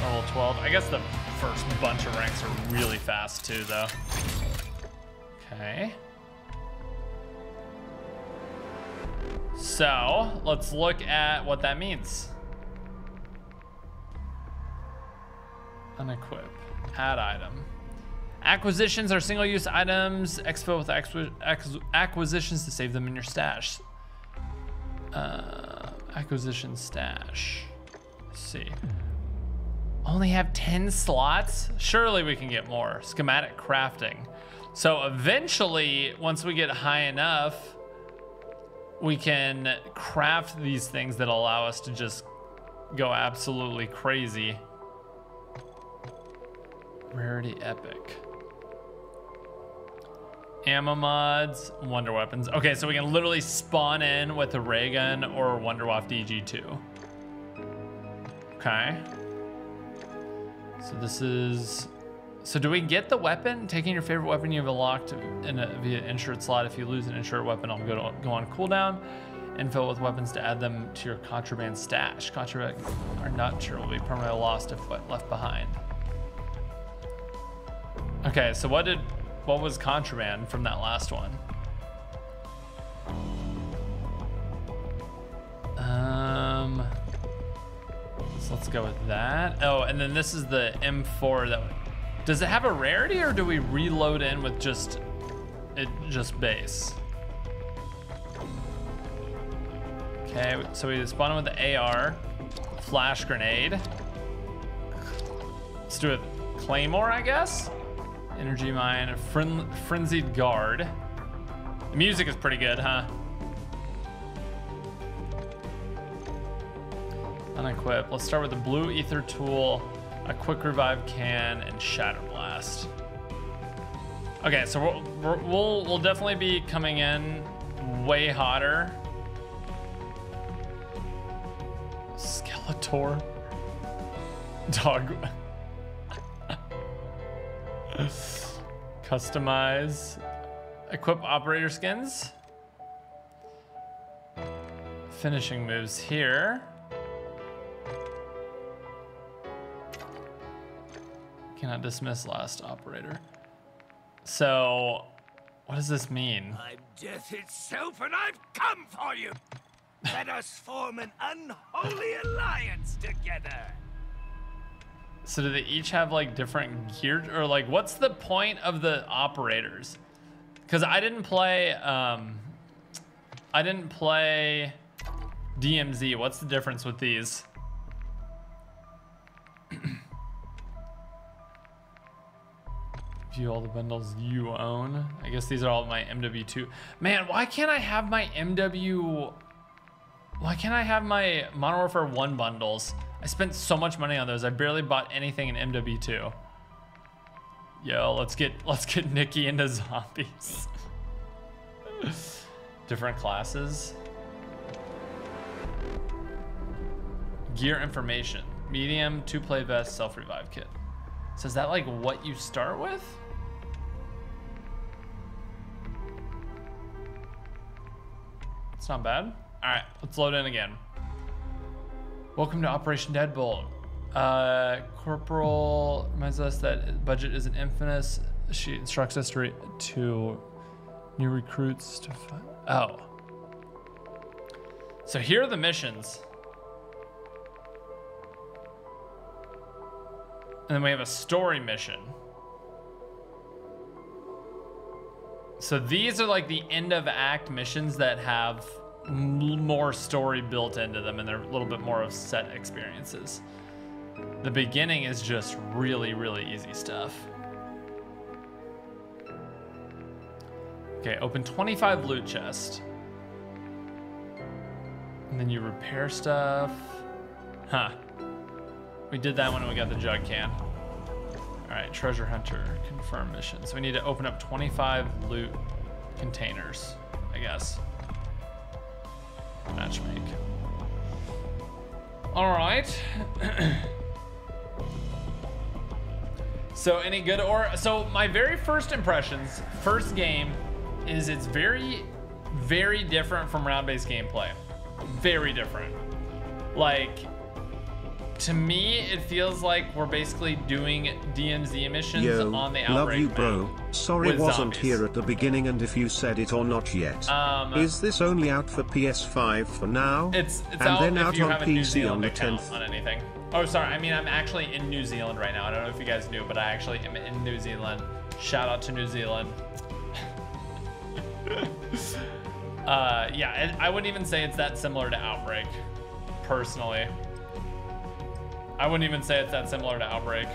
Level twelve. I guess the first bunch of ranks are really fast too, though. Okay. So, let's look at what that means. Unequip. Add item. Acquisitions are single-use items. Expo with acqu acqu acquisitions to save them in your stash. Uh, acquisition stash. Let's see. Only have ten slots? Surely we can get more. Schematic crafting. So eventually, once we get high enough, we can craft these things that allow us to just go absolutely crazy. Rarity epic. Ammo mods, wonder weapons. Okay, so we can literally spawn in with a ray gun or Wonderwaff D G two. Okay. So this is, so do we get the weapon? Taking your favorite weapon you've unlocked in a, via insured slot. If you lose an insured weapon, I'll go, to, go on cooldown and fill with weapons to add them to your contraband stash. Contraband are not sure will be permanently lost if left behind. Okay, so what did, what was contraband from that last one? Um, so let's go with that. Oh, and then this is the M four. That does it have a rarity, or do we reload in with just it just base? Okay, so we spawn in with the A R, flash grenade. Let's do it, Claymore, I guess. Energy mine, fren frenzied guard. The music is pretty good, huh? Unequip. Let's start with the blue ether tool, a quick revive can, and shatter blast. Okay, so we'll we'll, we'll, we'll definitely be coming in way hotter. Skeletor. Dog. Customize, equip operator skins, finishing moves here. Cannot dismiss last operator. So what does this mean? I'm death itself and I've come for you. Let us form an unholy alliance together. So do they each have like different gear, or like what's the point of the operators? Because I didn't play, um, I didn't play D M Z. What's the difference with these? View all the bundles you own. I guess these are all my M W two. Man, why can't I have my M W? Why can't I have my Modern Warfare one bundles? I spent so much money on those. I barely bought anything in M W two. Yo, let's get let's get Nicki into zombies. Different classes. Gear information. Medium, two-play vest, self-revive kit. So is that like what you start with? It's not bad. All right, let's load in again. Welcome to Operation Deadbolt. Uh, Corporal reminds us that budget isn't infinite. She instructs us to, re to new recruits to find. Oh. So here are the missions. And then we have a story mission. So these are like the end of act missions that have more story built into them, and they're a little bit more of set experiences. The beginning is just really, really easy stuff. Okay, open twenty-five loot chests. And then you repair stuff. Huh. We did that when we got the jug can. All right, treasure hunter, confirm mission. So we need to open up twenty-five loot containers, I guess. Matchmake. All right. So any good or so my very first impressions, first game, is it's very, very different from round-based gameplay. Very different. Like, to me, it feels like we're basically doing D M Z missions Yo, on the Outbreak love you, bro. Sorry wasn't zombies. Here at the beginning and if you said it or not yet. Um, Is this only out for P S five for now? It's, it's and out, then if out you on have a P C New Zealand on the tenth. On anything. Oh, sorry. I mean, I'm actually in New Zealand right now. I don't know if you guys knew, but I actually am in New Zealand. Shout out to New Zealand. uh, yeah, I wouldn't even say it's that similar to Outbreak, personally. I wouldn't even say it's that similar to Outbreak.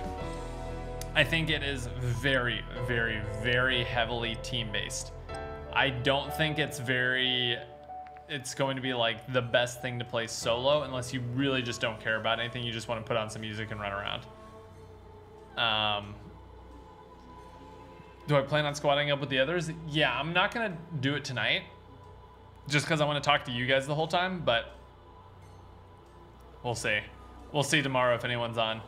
I think it is very, very, very heavily team-based. I don't think it's very, it's going to be like the best thing to play solo unless you really just don't care about anything. You just want to put on some music and run around. Um, do I plan on squadding up with the others? Yeah, I'm not gonna do it tonight just because I want to talk to you guys the whole time, but we'll see. We'll see tomorrow if anyone's on.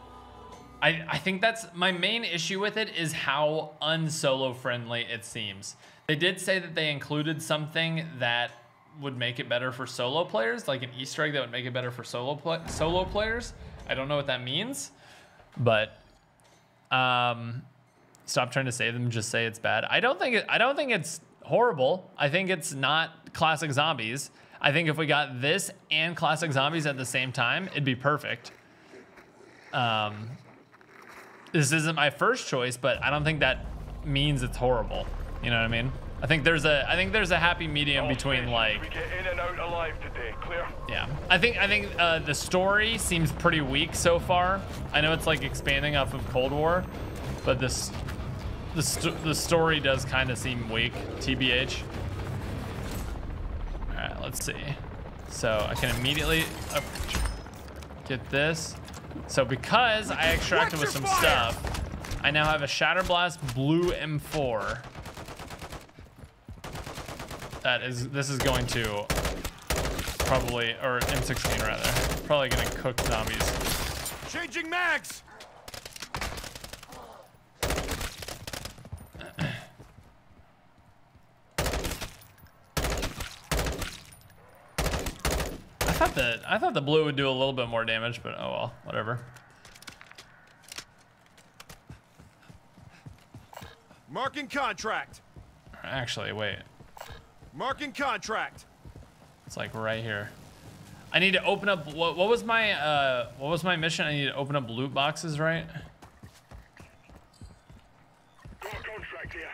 I, I think that's my main issue with it is how unsolo friendly it seems. They did say that they included something that would make it better for solo players, like an Easter egg that would make it better for solo play, solo players. I don't know what that means, but um, stop trying to save them. Just say it's bad. I don't think it, I don't think it's horrible. I think it's not classic zombies. I think if we got this and classic zombies at the same time, it'd be perfect. Um, this isn't my first choice, but I don't think that means it's horrible. You know what I mean? I think there's a I think there's a happy medium between like. We get in and out alive today, clear. Yeah, I think I think uh, the story seems pretty weak so far. I know it's like expanding off of Cold War, but this the st the story does kind of seem weak, T B H. Alright, let's see. So I can immediately up get this. So because I extracted with some fire? stuff, I now have a Shatter Blast Blue M four. That is, this is going to probably, or M sixteen rather, probably gonna cook zombies. Changing mags. I thought that I thought the blue would do a little bit more damage, but oh well, whatever. Marking contract. Actually, wait. Marking contract. It's like right here. I need to open up. What, what was my uh, what was my mission? I need to open up loot boxes, right? Got a contract here.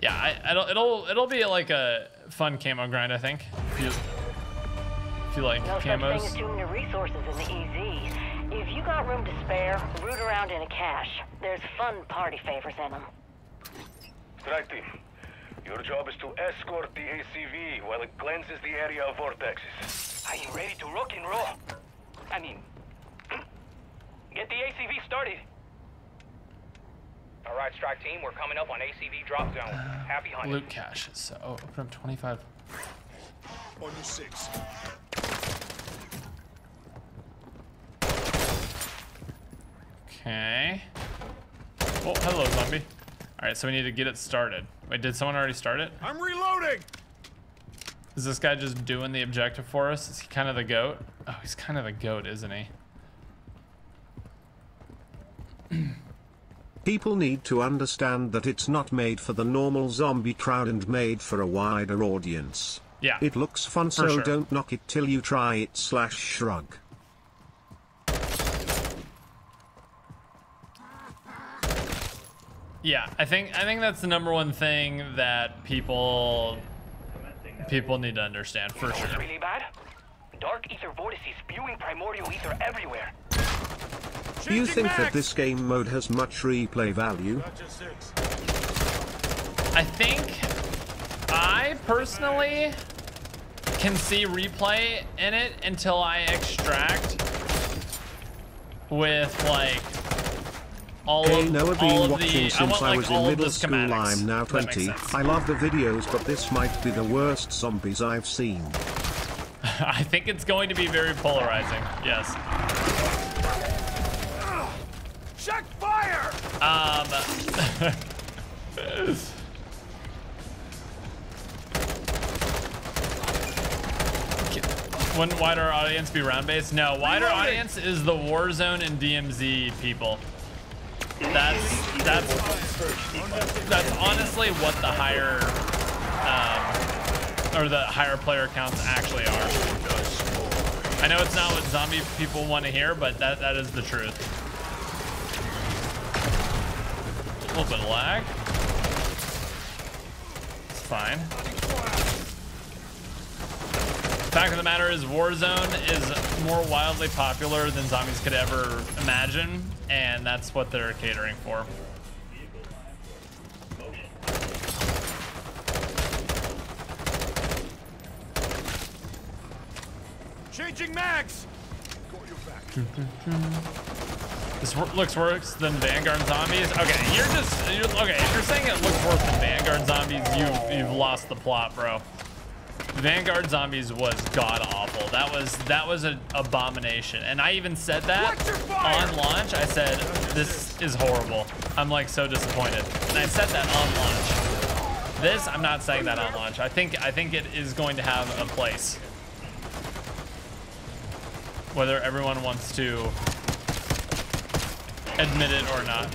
Yeah, I, I don't, it'll it'll be like a fun camo grind, I think. If you like no camos. Such thing as doing your resources in the E Z. If you got room to spare, root around in a cache. There's fun party favors in them. Strike team, your job is to escort the A C V while it cleanses the area of vortexes. Are you ready to rock and roll? I mean, get the A C V started. All right, strike team, we're coming up on A C V drop zone. Happy hunting. Loot caches. So oh, open up twenty-five. On your six. Okay. Oh, hello, zombie. All right, so we need to get it started. Wait, did someone already start it? I'm reloading. Is this guy just doing the objective for us? Is he kind of the goat? Oh, he's kind of the goat, isn't he? People need to understand that it's not made for the normal zombie crowd and made for a wider audience. Yeah. It looks fun, so sure. Don't knock it till you try it slash shrug. Yeah, I think I think that's the number one thing that people people need to understand for sure. Really bad? Dark ether vortices spewing primordial ether everywhere. Do you think that this game mode has much replay value? I think I personally can see replay in it until I extract with like all hey, of, Noah all of the, since I want like I was all in middle of the schematics. School, I'm now twenty. I love the videos, but this might be the worst zombies I've seen. I think it's going to be very polarizing, yes. Check fire! Um, wouldn't wider audience be round-based? No, wider audience is the Warzone and D M Z people. That's that's that's honestly what the higher um, or the higher player counts actually are. I know it's not what zombie people want to hear, but that that is the truth. A little bit of lag. It's fine. Fact of the matter is, Warzone is more wildly popular than zombies could ever imagine, and that's what they're catering for. Changing mags. This looks worse than Vanguard zombies. Okay, you're just you're, okay. If you're saying it looks worse than Vanguard zombies, you've you've lost the plot, bro. Vanguard zombies was god awful. That was that was an abomination, and I even said that on launch. I said this is horrible. I'm like so disappointed, and I said that on launch. This I'm not saying that on launch. I think I think it is going to have a place. Whether everyone wants to admit it or not.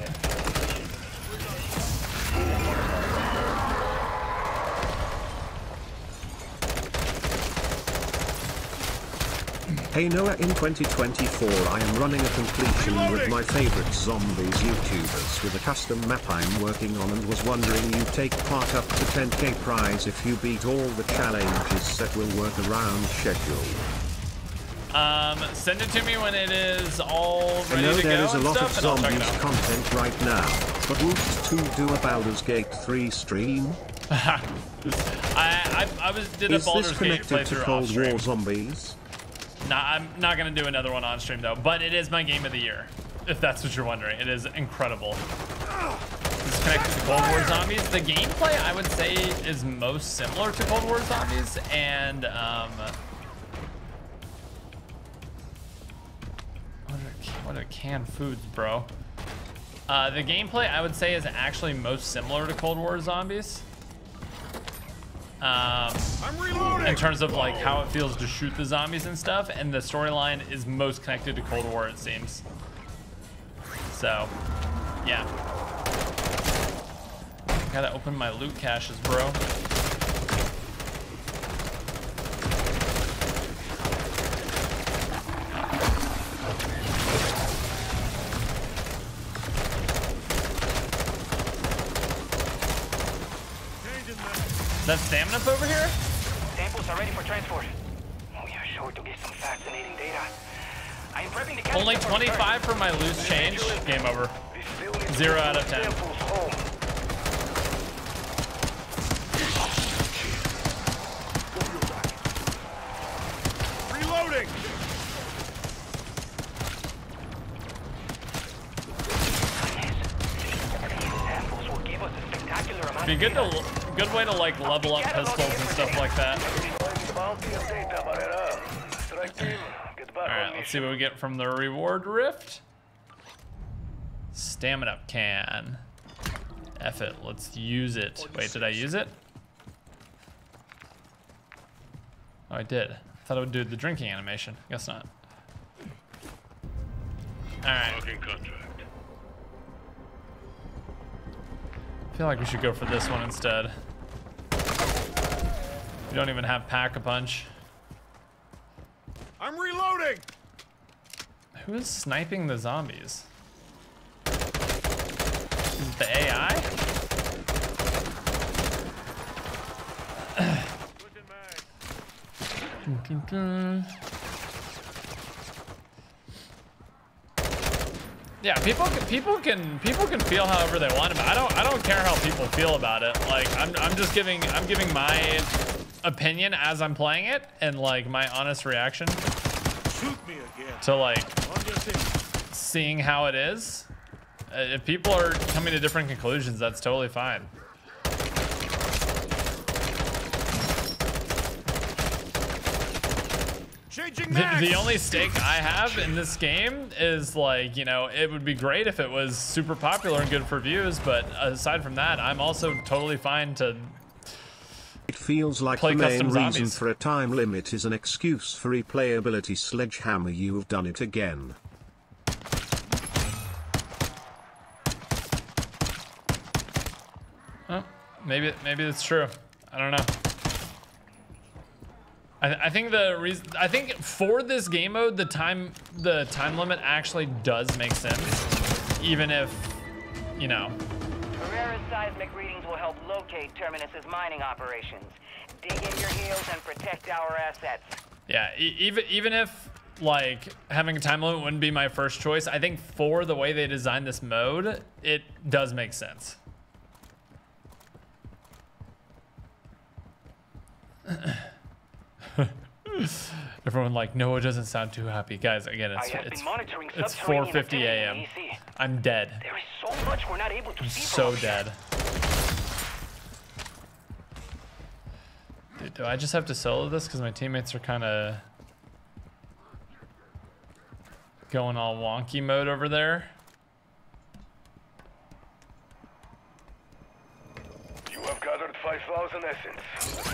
Hey Noah, in twenty twenty-four I am running a completion with my favorite zombies YouTubers with a custom map I'm working on and was wondering you take part up to ten K prize if you beat all the challenges that will work around schedule. Um, send it to me when it is all ready to go. I know there is a lot of zombies content right now, but won't to do a Baldur's Gate three stream? I, I, I was, did a Baldur's Gate playthrough off stream. Is this connected to Cold War zombies? Nah, I'm not going to do another one on stream though, but it is my game of the year, if that's what you're wondering. It is incredible. This is connected to Cold War zombies. The gameplay, I would say, is most similar to Cold War zombies, and, um... What are canned foods, bro? Uh, the gameplay, I would say, is actually most similar to Cold War zombies. Um, I'm reloading. In terms of like how it feels to shoot the zombies and stuff, and the storyline is most connected to Cold War, it seems. So, yeah. Gotta open my loot caches, bro. That stamina up over here? Samples are ready for transport. We are sure to get some fascinating data. I am prepping the only twenty-five for my loose change. Game over. Zero out of ten. Reloading. Be good to good way to like level up pistols and stuff like that. All right, let's see what we get from the reward rift. Stamina can. F it, let's use it. Wait, did I use it? Oh, I did. I thought I would do the drinking animation. Guess not. All right. I feel like we should go for this one instead. We don't even have Pack-a-Punch. I'm reloading. Who is sniping the zombies? Is it the A I? Dun, dun, dun. Yeah, people can, people can people can feel however they want about it. I don't I don't care how people feel about it. Like I'm I'm just giving I'm giving my opinion as I'm playing it and like my honest reaction Shoot me again. to like seeing how it is. Uh, if people are coming to different conclusions, that's totally fine. The, the only stake I have in this game is like, you know, it would be great if it was super popular and good for views, but aside from that, I'm also totally fine to It feels like play the main reason zombies. for a time limit is an excuse for replayability. Sledgehammer, you've done it again. Oh, maybe, maybe that's true. I don't know. I, th I think the reason I think for this game mode the time the time limit actually does make sense, even if you know. Barrera's seismic readings will help locate Terminus's mining operations. Dig in your heels and protect our assets. Yeah, e even even if like having a time limit wouldn't be my first choice, I think for the way they designed this mode, it does make sense. Everyone like, no, it doesn't sound too happy. Guys, again, it's it's, it's four fifty a m I'm dead. There is so much we're not able to I'm see so dead. Dude, do I just have to solo this? Because my teammates are kind of going all wonky mode over there. five thousand essence.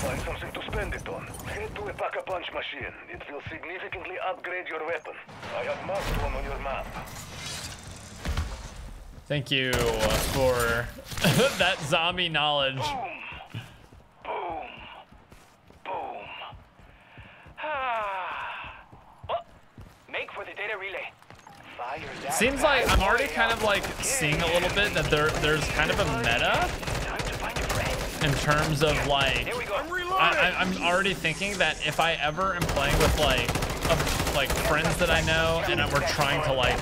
Find something to spend it on. Head to a pack-a-punch machine. It will significantly upgrade your weapon. I have marked one on your map. Thank you for that zombie knowledge. Boom! Boom! Boom! Ah. Oh, make for the data relay. Fire that Seems like I'm already kind of like seeing a little bit that there there's kind of a meta. In terms of like, I, I, I'm already thinking that if I ever am playing with like, a, like friends that I know and we're trying to like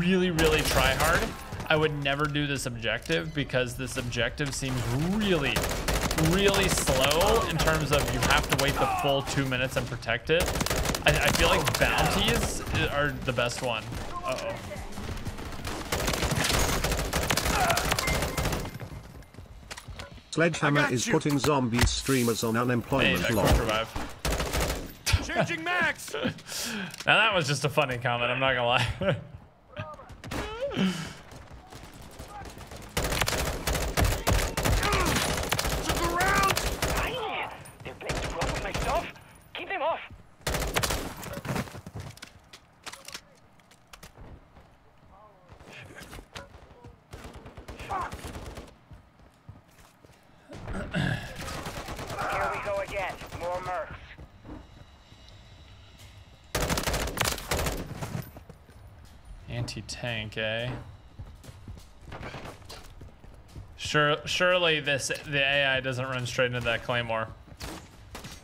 really, really try hard, I would never do this objective because this objective seems really, really slow in terms of you have to wait the full two minutes and protect it. I, I feel like bounties are the best one. Uh-oh. Sledgehammer is you. putting zombie streamers on unemployment hey, law. Changing max. Now that was just a funny comment, I'm not gonna lie. Tank, eh? Sure, surely this the A I doesn't run straight into that claymore.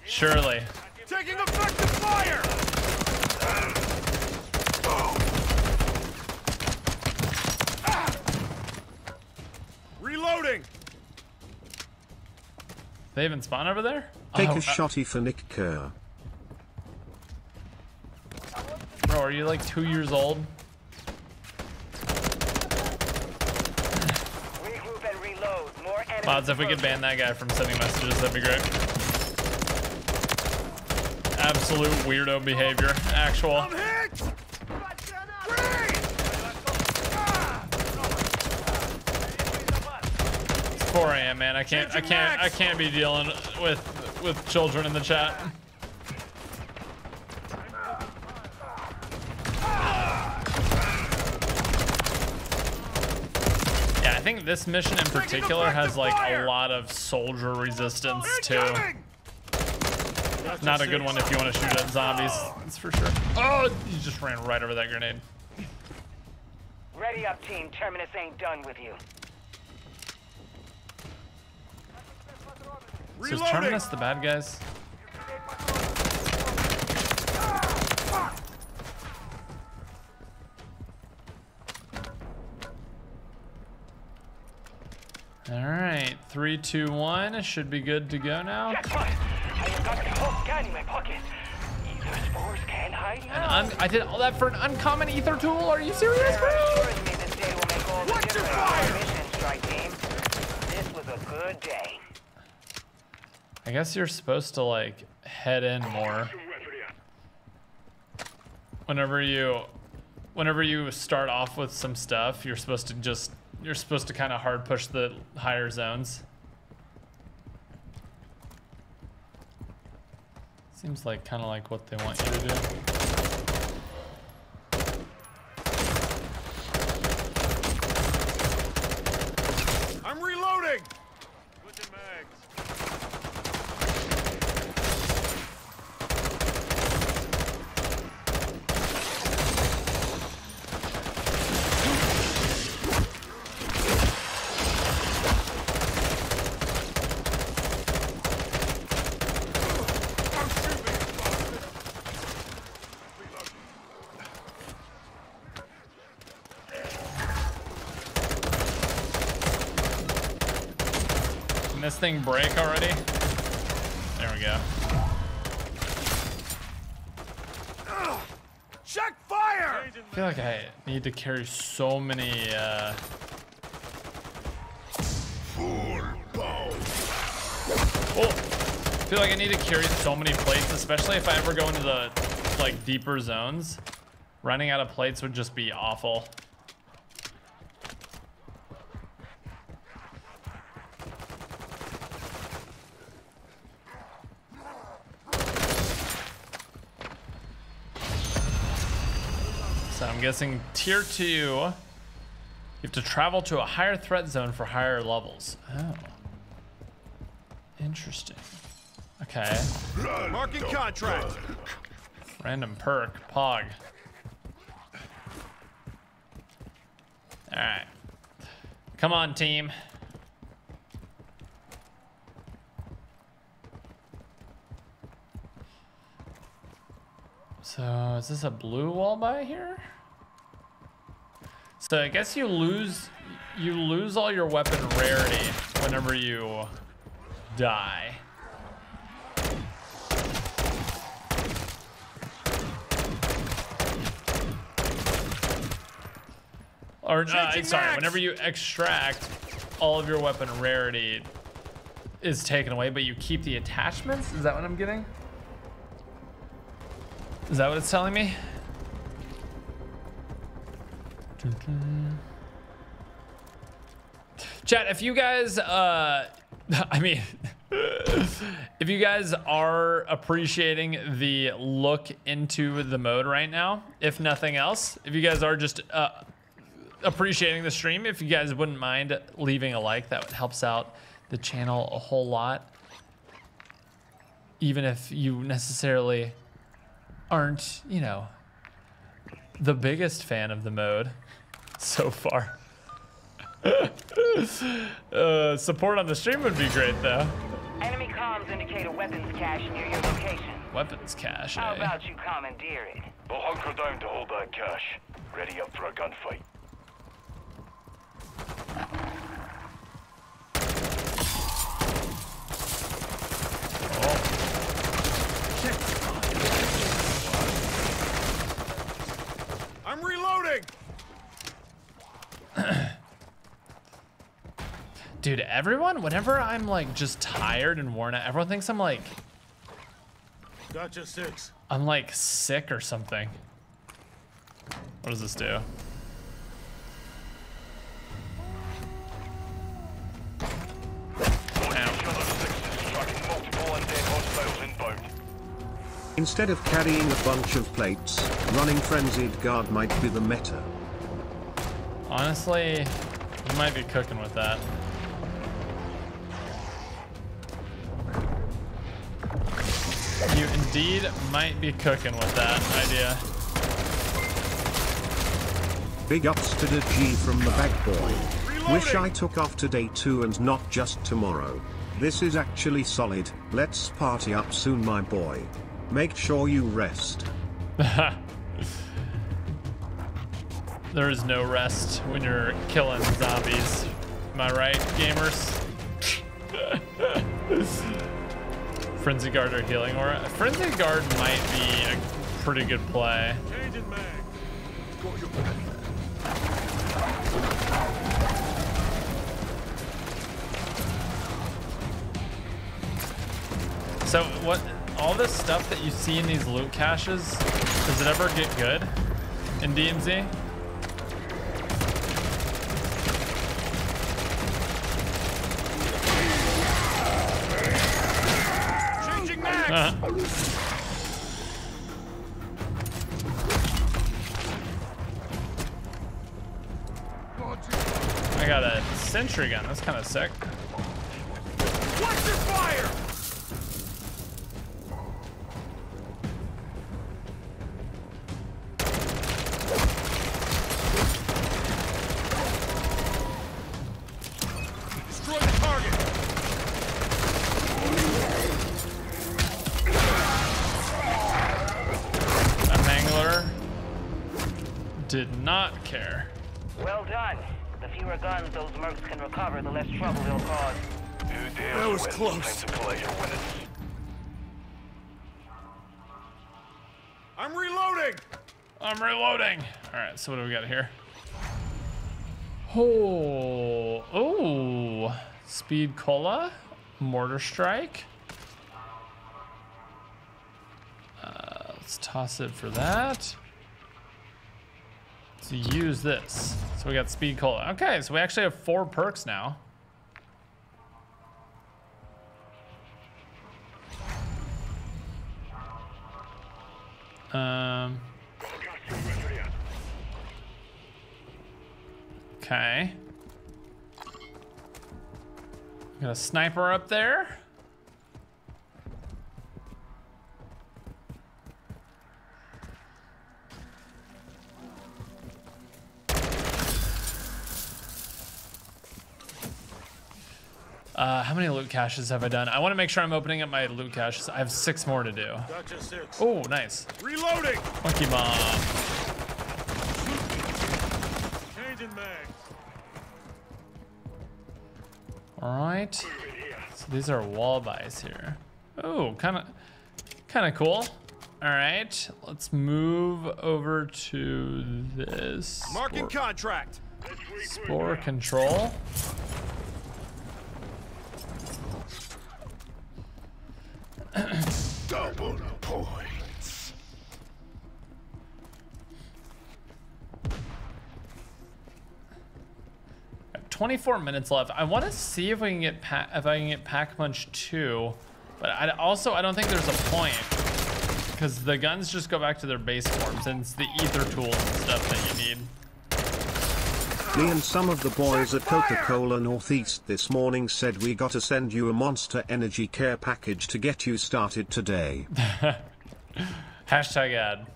Surely. Taking effective fire. Ah. Reloading. They even spawn over there. Take oh, a uh, shotty for Nick Kerr. Bro, are you like two years old? Mods, if we could ban that guy from sending messages, that'd be great. Absolute weirdo behavior. Actual. It's four a m man. I can't. I can't. I can't be dealing with with children in the chat. I think this mission in particular has like a lot of soldier resistance too. Not a good one if you want to shoot at zombies, that's for sure. Oh, you just ran right over that grenade. Ready up, team. Terminus ain't done with you. So is Terminus the bad guys? Alright, three, two, one. Should be good to go now. Jackpot! I have got the whole gun in my pocket. Ether spores can't hide now. And I did all that for an uncommon ether tool? Are you serious, bro? What the fire? This was a good day. I guess you're supposed to like head in more. Whenever you whenever you start off with some stuff, you're supposed to just you're supposed to kind of hard push the higher zones. Seems like kind of like what they want you to do. I'm reloading. Put in mags. Thing break already? There we go. Ugh, check fire! I feel like I need to carry so many uh Full bow. Oh, I feel like I need to carry so many plates, especially if I ever go into the like deeper zones. Running out of plates would just be awful. I'm guessing tier two, you have to travel to a higher threat zone for higher levels. Oh. Interesting. Okay. Marking contract. Random perk, pog. Alright. Come on, team. So, is this a blue wall by here? So I guess you lose you lose all your weapon rarity whenever you die. Or uh, sorry, whenever you extract, all of your weapon rarity is taken away, but you keep the attachments? Is that what I'm getting? Is that what it's telling me? Chat, if you guys, uh, I mean, if you guys are appreciating the look into the mode right now, if nothing else, if you guys are just uh, appreciating the stream, if you guys wouldn't mind leaving a like, that helps out the channel a whole lot. Even if you necessarily aren't, you know, the biggest fan of the mode so far. uh, support on the stream would be great, though. Enemy comms indicate a weapons cache near your location. Weapons cache, eh? How about you commandeer it? We'll hunker down to hold that cache. Ready up for a gunfight. I'm reloading. Dude, everyone, whenever I'm like just tired and worn out, everyone thinks I'm like gotcha six. I'm like sick or something. What does this do? Instead of carrying a bunch of plates, running Frenzied Guard might be the meta. Honestly, you might be cooking with that. You indeed might be cooking with that idea. Big ups to the G from the back boy. Wish I took off today too and not just tomorrow. This is actually solid. Let's party up soon, my boy. Make sure you rest. There is no rest when you're killing zombies. Am I right, gamers? Frenzy Guard or Healing Aura? Frenzy Guard might be a pretty good play. So what, all this stuff that you see in these loot caches, does it ever get good in D M Z? Uh-huh. I got a sentry gun. That's kind of sick. Watch your fire! Did not care. Well done. The fewer guns those mercs can recover, the less trouble they'll cause. That was close. I'm reloading. I'm reloading. All right. So what do we got here? Oh, oh, speed cola, mortar strike. Uh, let's toss it for that. So use this. So we got speed cola. Okay, so we actually have four perks now. Um. Okay. Got a sniper up there. Uh, how many loot caches have I done? I want to make sure I'm opening up my loot caches. I have six more to do. Gotcha, six. Oh, nice. Reloading. Monkey bomb. Changing mag. All right. So these are walleyes here. Oh, kind of, kind of cool. All right, let's move over to this. Marking spore contract. Spore control. Double points. twenty-four minutes left. I want to see if we can get pa if I can get Pack Punch two, but I also I don't think there's a point because the guns just go back to their base forms, and it's the ether tools and stuff that you need. Me and some of the boys at Coca-Cola Northeast this morning said we gotta send you a Monster Energy care package to get you started today. Hashtag ad.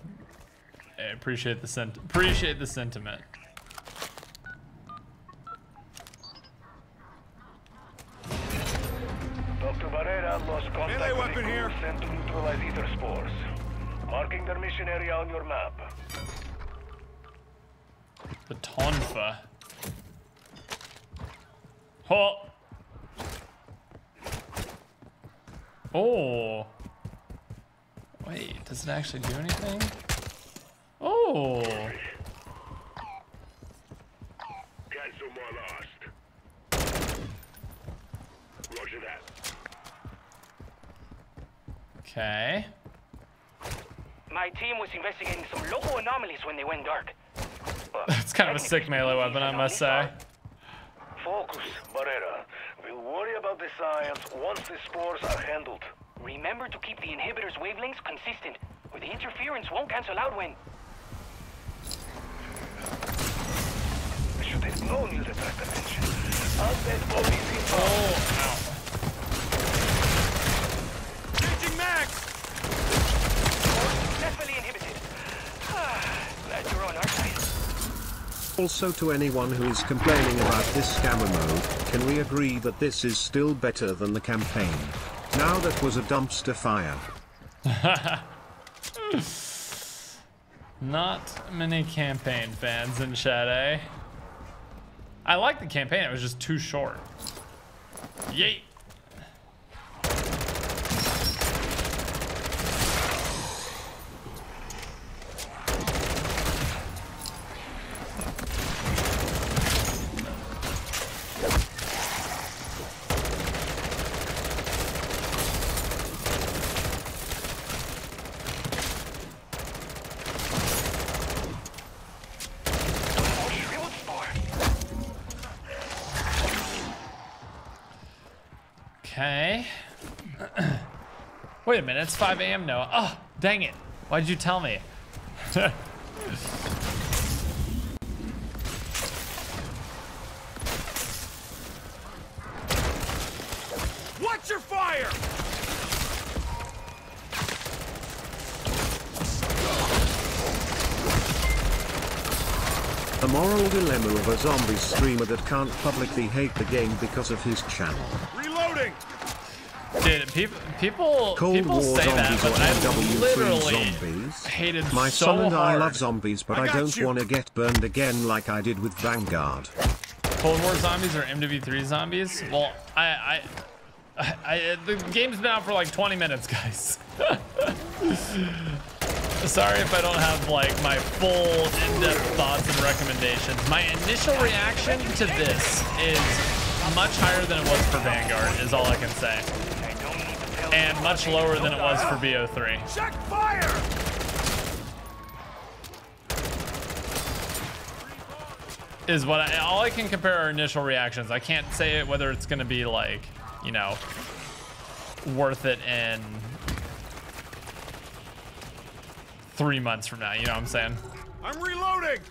I appreciate the sent appreciate the sentiment. Doctor Barrera lost contact. Melee weapon here. Sent to neutralize ether spores. Marking their mission area on your map. The Tonfa. Oh. Oh. Wait, does it actually do anything? Oh. Guys, no more lost. Roger that. Okay. My team was investigating some local anomalies when they went dark. That's kind of a sick melee weapon, I must say. Focus, Barrera. We'll worry about the science once the spores are handled. Remember to keep the inhibitor's wavelengths consistent, or the interference won't cancel out when... I should have known you'd attract attention. I'll send Bobby Kotick. Changing max! Successfully inhibited. Glad you're on our side. Also, to anyone who is complaining about this scammer mode, can we agree that this is still better than the campaign? Now that was a dumpster fire. Not many campaign fans in chat, eh? I liked the campaign. It was just too short. Yay. Wait a minute, it's five A M now. Oh, dang it. Why'd you tell me? Watch your fire! The moral dilemma of a zombie streamer that can't publicly hate the game because of his channel. Reloading! Dude, people, people, Cold people War say that, but I literally zombies. hated My so son and hard. I love zombies, but I, I don't want to get burned again like I did with Vanguard. Cold War zombies or M W three zombies? Well, I, I, I, I the game's been out for like twenty minutes, guys. Sorry if I don't have like my full in-depth thoughts and recommendations. My initial reaction to this is much higher than it was for Vanguard, is all I can say. And much lower than it was for B O three. Check fire! Is what I, all I can compare our initial reactions. I can't say it whether it's going to be like, you know, worth it in three months from now. You know what I'm saying? I'm reloading.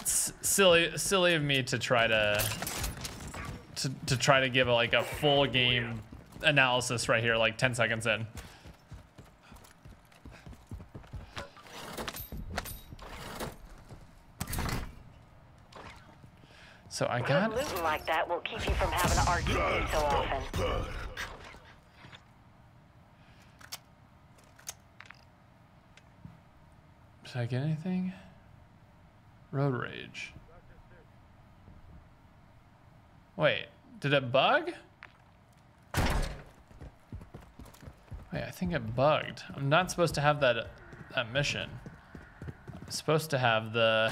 It's silly, silly of me to try to to, to try to give a, like a full game analysis right here, like ten seconds in. So I got looting like that will keep you from having to argue so often. Did I get anything? Road rage. Wait, did it bug? Wait, I think it bugged. I'm not supposed to have that, that mission. I'm supposed to have the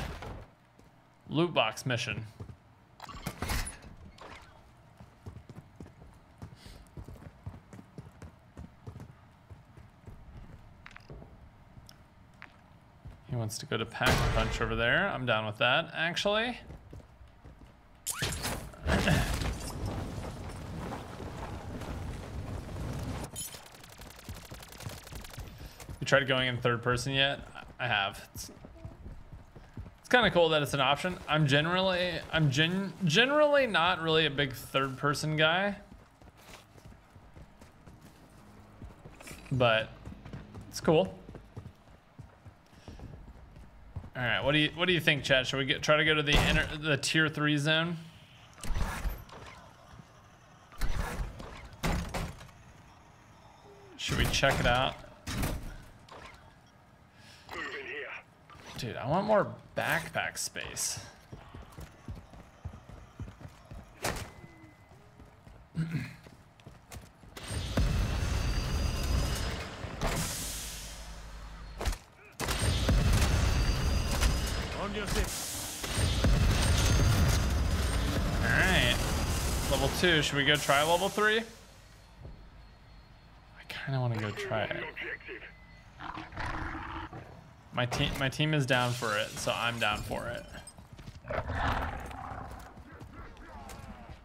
loot box mission. He wants to go to Pack a Punch over there. I'm down with that, actually. You tried going in third person yet? I have. It's, it's kind of cool that it's an option. I'm generally, I'm gen, generally not really a big third person guy, but it's cool. All right, what do you what do you think, chat? Should we get, try to go to the inner, the tier three zone? Should we check it out? Dude, I want more backpack space. On your six. All right, level two. Should we go try level three? I kind of want to go try it. My team, my team is down for it, so I'm down for it.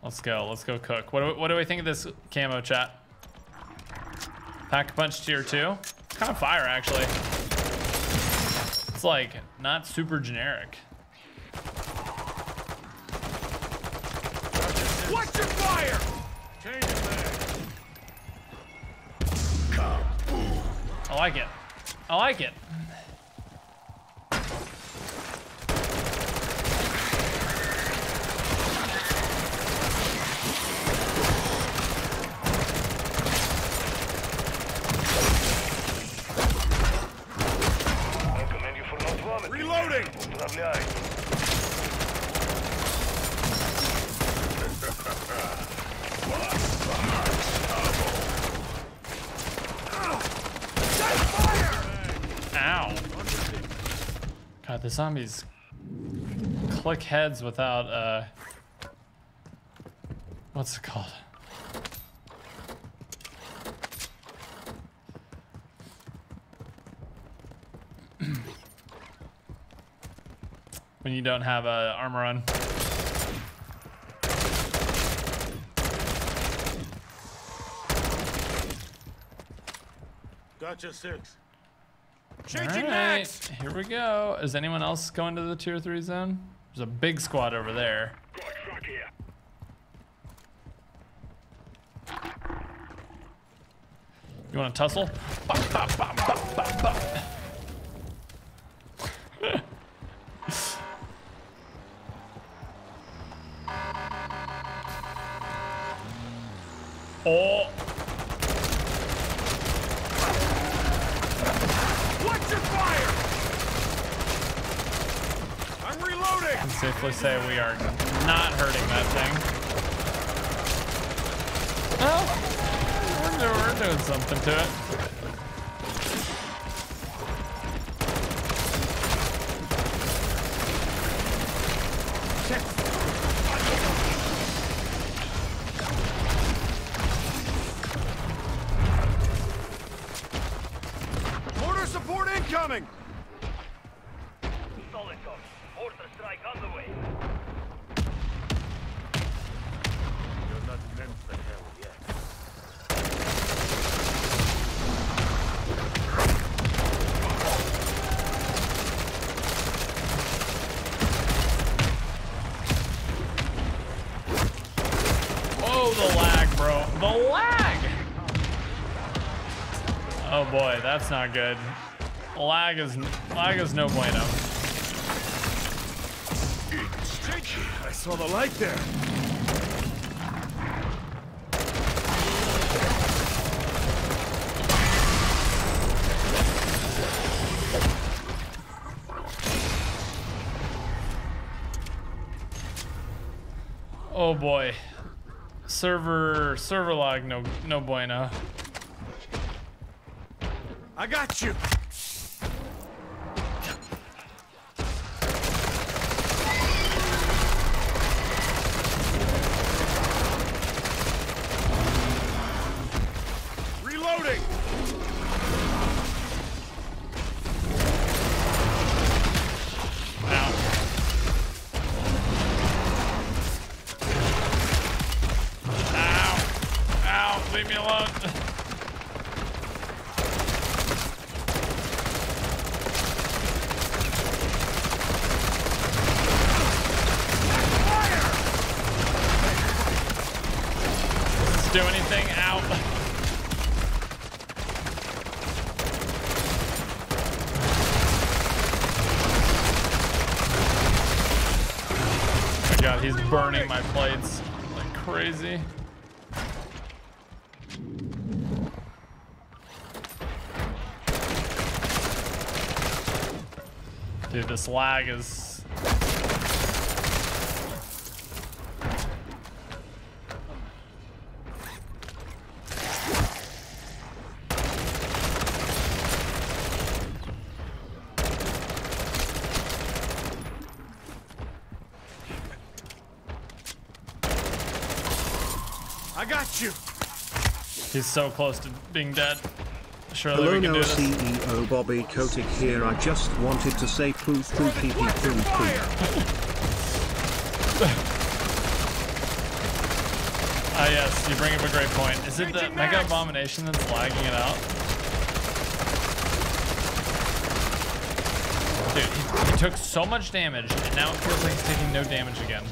Let's go, let's go cook. What do, we, what do we think of this camo, chat? Pack a Punch tier two. It's kind of fire, actually. It's like not super generic. Watch your fire! Change it back. I like it. I like it. Reloading! The zombies click heads without, uh, what's it called? When you don't have uh, armor on. Gotcha six. All right, here we go. Is anyone else going to the tier three zone? There's a big squad over there. You want to tussle? Bop, bop, bop, bop, bop, bop. Oh. What's your fire? I'm reloading. I can safely say we are not hurting that thing. Oh, well, we're, we're doing something to it. Check. Coming. Solid copy. Order strike on the way. You're not glimpsed the hell yet. Oh, the lag, bro. The lag. Oh boy, that's not good. Lag is lag is no bueno. I saw the light there. Oh boy, server server lag no no bueno. I got you. Burning my plates like crazy. Dude, this lag is... He's so close to being dead. Surely hello, we can do this. C E O Bobby Kotick here. I just wanted to say poo poo pee pee poo poo. Ah yes, you bring up a great point. Is it the Mega Abomination that's lagging it out? Dude, he, he took so much damage, and now it feels like he's taking no damage again.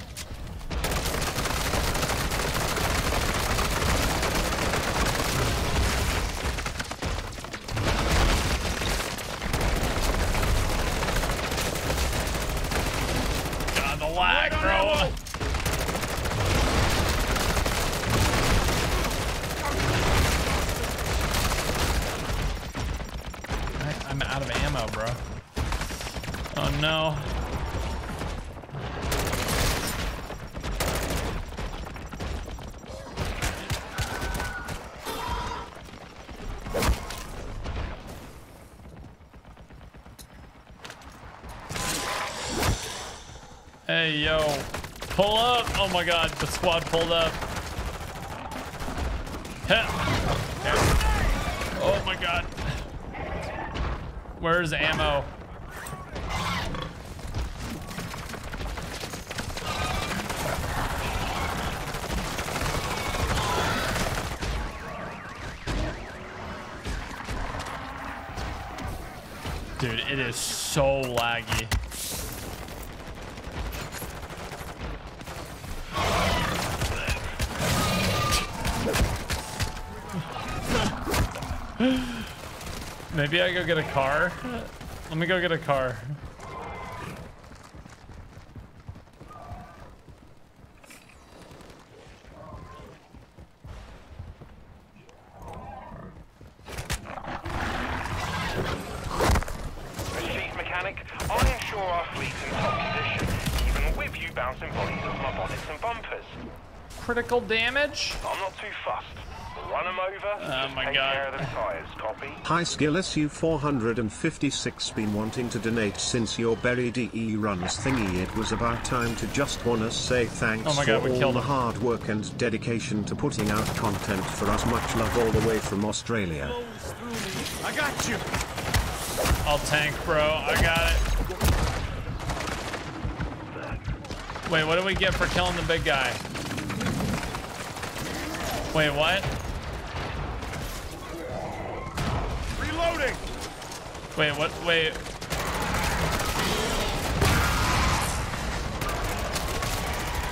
Hey, yo. Pull up. Oh my god, the squad pulled up. Heh. Oh my god. Where's ammo? Dude, it is so laggy. Maybe I go get a car. Let me go get a car. Critical damage. I'm not too fussed. Run them over. Oh my god. Care of the tires, copy. Hi Skillis, you four hundred fifty-six been wanting to donate since your Berry D E runs thingy. It was about time to just wanna say thanks oh my god, for all the him. hard work and dedication to putting out content for us. Much love all the way from Australia. I got you. I'll tank, bro. I got it. Wait, what do we get for killing the big guy? Wait, what? Reloading. Wait, what? Wait.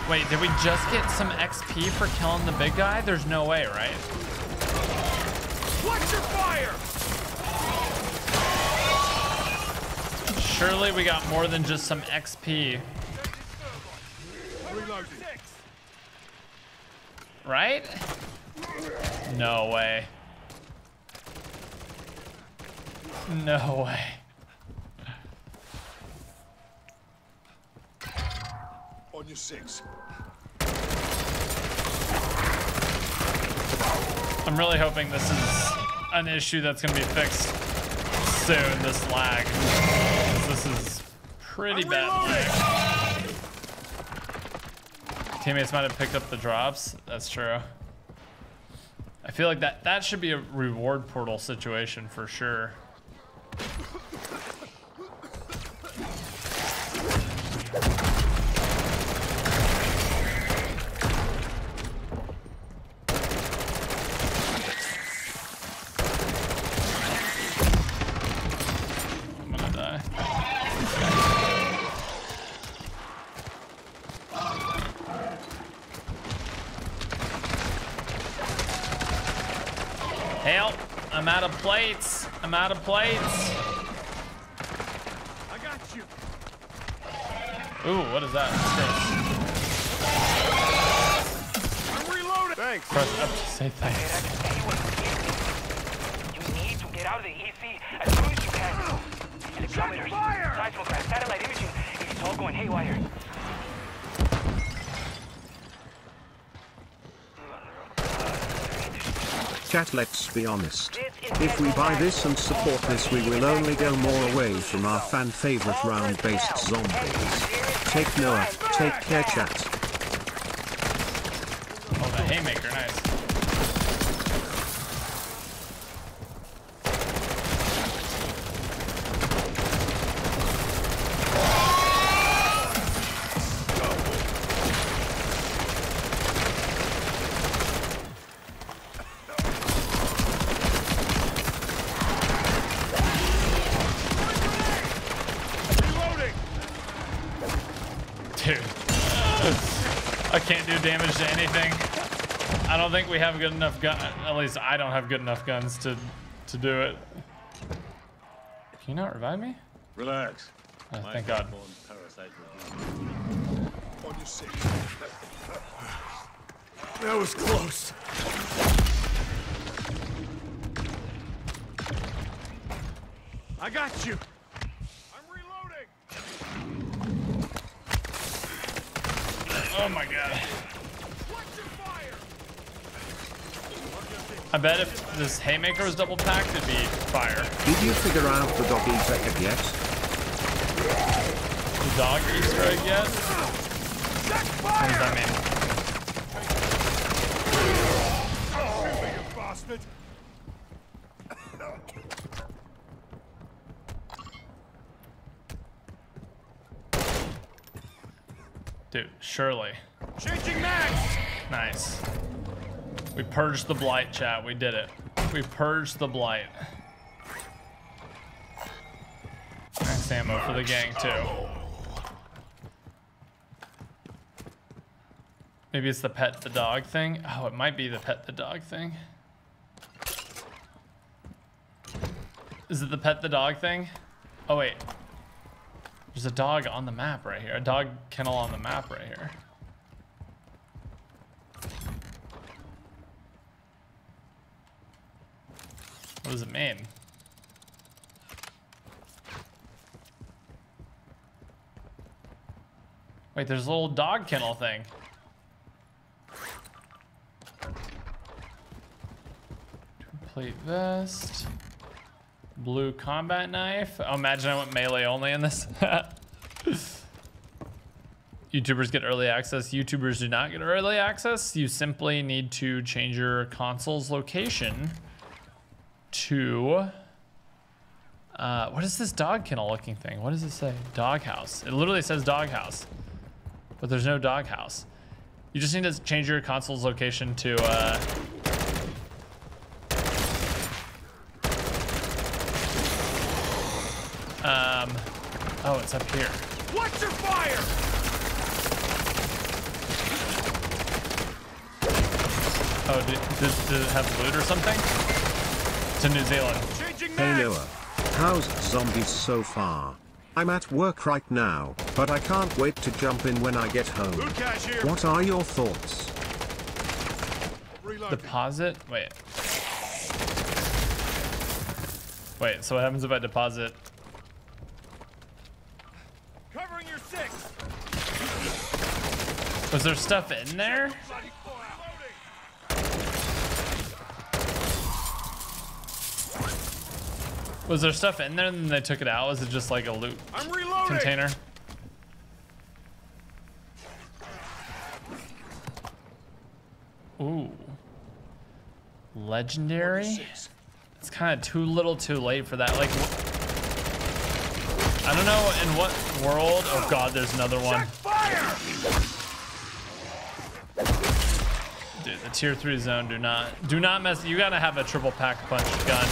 Wait, did we just get some X P for killing the big guy? There's no way, right? Watch your fire. Surely we got more than just some X P. Reloading. Right? No way. No way. On your six. I'm really hoping this is an issue that's gonna be fixed soon, this lag. This is pretty bad. Teammates might have picked up the drops. That's true. I feel like that that should be a reward portal situation for sure. I'm gonna die. Help! I'm out of plates. I'm out of plates. I got you. Ooh, what is that? I'm reloading. Thanks. Press up to say thanks. You need to get out of the E C as soon as you can. Helicopters, seismographs, satellite imaging. It's all going haywire. Chat, let's be honest. If we buy this and support this, we will only go more away from our fan favorite round based zombies. Take Noah, take care, chat. Oh, the haymaker, damage to anything. I don't think we have good enough gun. At least I don't have good enough guns to to do it. Can you not revive me? Relax. Oh, thank God. That was close. I got you. I'm reloading. Oh my God. I bet if this haymaker was double packed, it'd be fire. Did you figure out the dog eater yet? the dog Easter egg yet? What does that mean? Dude, surely. Changing mags. Nice. We purged the blight, chat. We did it. We purged the blight. Nice ammo for the gang too. Maybe it's the pet the dog thing. Oh, it might be the pet the dog thing. Is it the pet the dog thing? Oh wait, there's a dog on the map right here. A dog kennel on the map right here. What does it mean? Wait, there's a little dog kennel thing. Complete vest. Blue combat knife. Oh, imagine I went melee only in this. YouTubers get early access. YouTubers do not get early access. You simply need to change your console's location to uh, what is this dog kennel looking thing? What does it say? Doghouse. It literally says doghouse, but there's no doghouse. You just need to change your console's location to uh, Um, oh, it's up here. Watch your fire! Oh, did, did, did it have loot or something? It's in New Zealand. Hey Noah, how's zombies so far? I'm at work right now, but I can't wait to jump in when I get home. What are your thoughts? Deposit? Wait. Wait, so what happens if I deposit? Was there stuff in there? Was there stuff in there and then they took it out? Was it just like a loot I'm reloading. Container? Ooh. Legendary? It's kind of too little too late for that. Like, I don't know in what world. Oh God, there's another one. Dude, the tier three zone, do not, do not mess. You gotta have a triple pack punch gun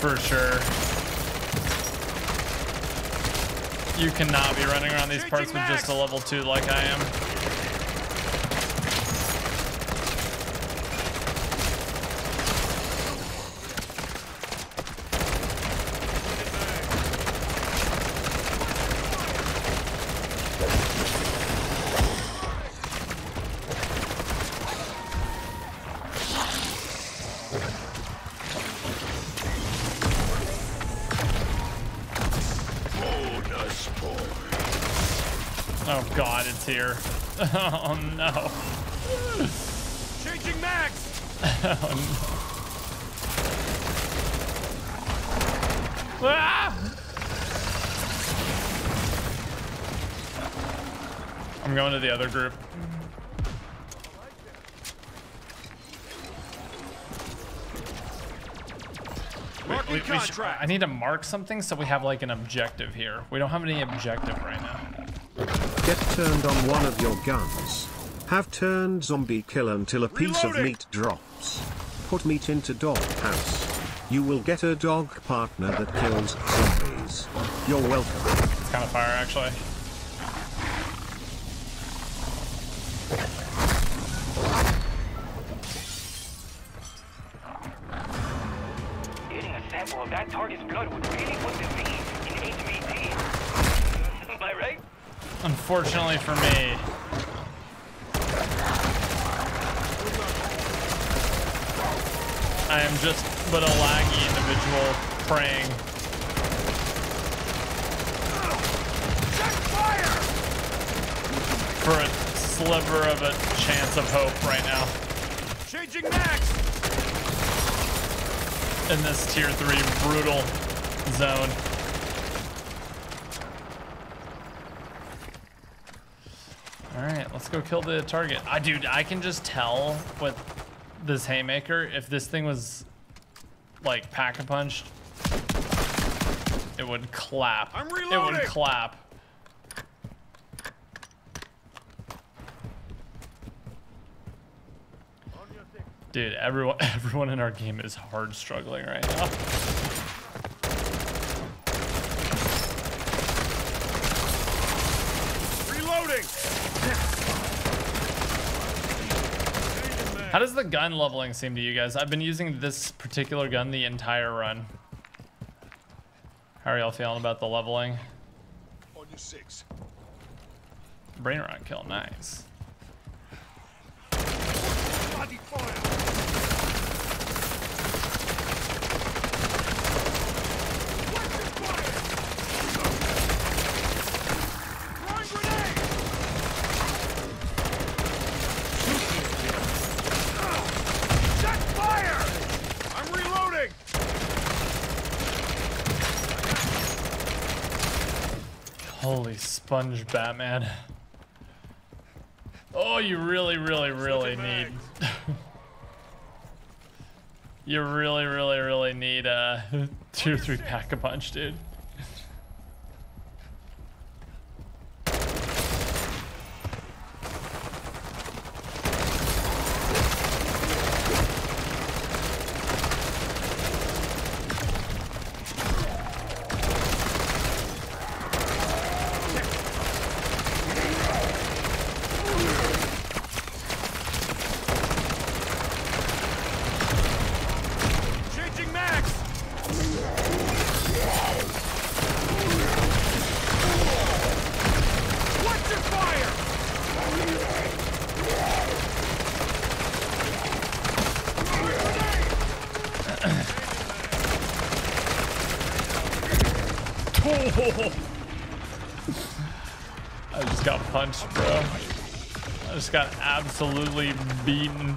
for sure. You cannot be running around these parts with just a level two like I am. Here. Oh no. Changing max. Oh, no. Ah! I'm going to the other group. Wait, we, we should, I need to mark something so we have like an objective here. We don't have any objective right now. Get turned on one of your guns. Have turned zombie kill until a piece Reloading. of meat drops. Put meat into dog house. You will get a dog partner that kills zombies. You're welcome. It's kind of fire, actually. Eating a sample of that target's blood would really put the meat in H B T. Am I right? Unfortunately for me. I am just but a laggy individual praying. For a sliver of a chance of hope right now. Changing max! In this tier three brutal zone. All right, let's go kill the target. I, dude, I can just tell with this haymaker if this thing was like pack-a-punched, it would clap. I'm reloading. It would clap. Dude, everyone, everyone in our game is hard struggling right now. Reloading. How does the gun leveling seem to you guys? I've been using this particular gun the entire run. How are y'all feeling about the leveling? On your six. Brain rot kill, nice. Bloody fire. Holy sponge, Batman. Oh, you really, really, really need... you really, really, really need a two or three pack-a-punch, dude. Got absolutely beaten.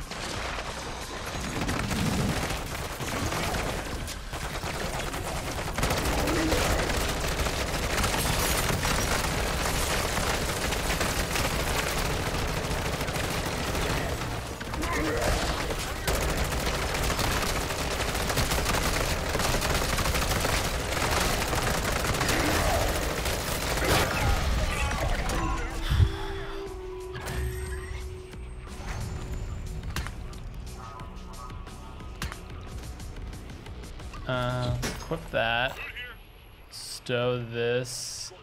Stow this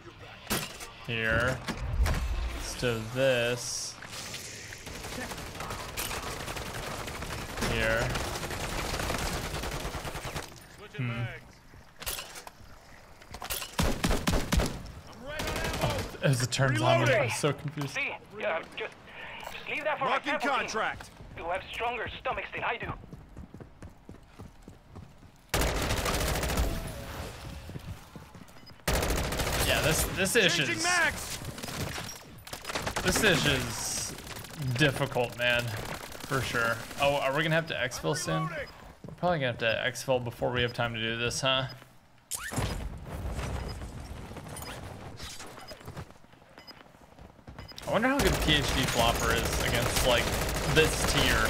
here. Stow this here. Hmm. Oh, as it turns out, I'm so confused. See, uh, just, just leave that for my contract. You have stronger stomachs than I do. This this ish is this ish is difficult, man, for sure. Oh, are we gonna have to exfil soon? We're probably gonna have to exfil before we have time to do this, huh? I wonder how good P H D Flopper is against like this tier.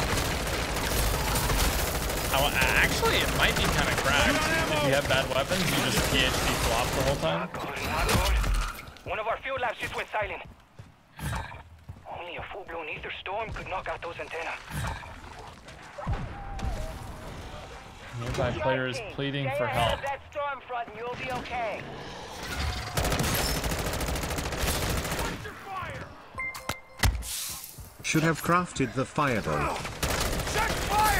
I, actually, it might be kind of cracked. If you have bad weapons, you just P H D flop the whole time. One of our field labs just went silent. Only a full-blown ether storm could knock out those antennas. Nearby player is pleading for help. That storm front, and you'll be okay. Should have crafted the fire though. Check fire!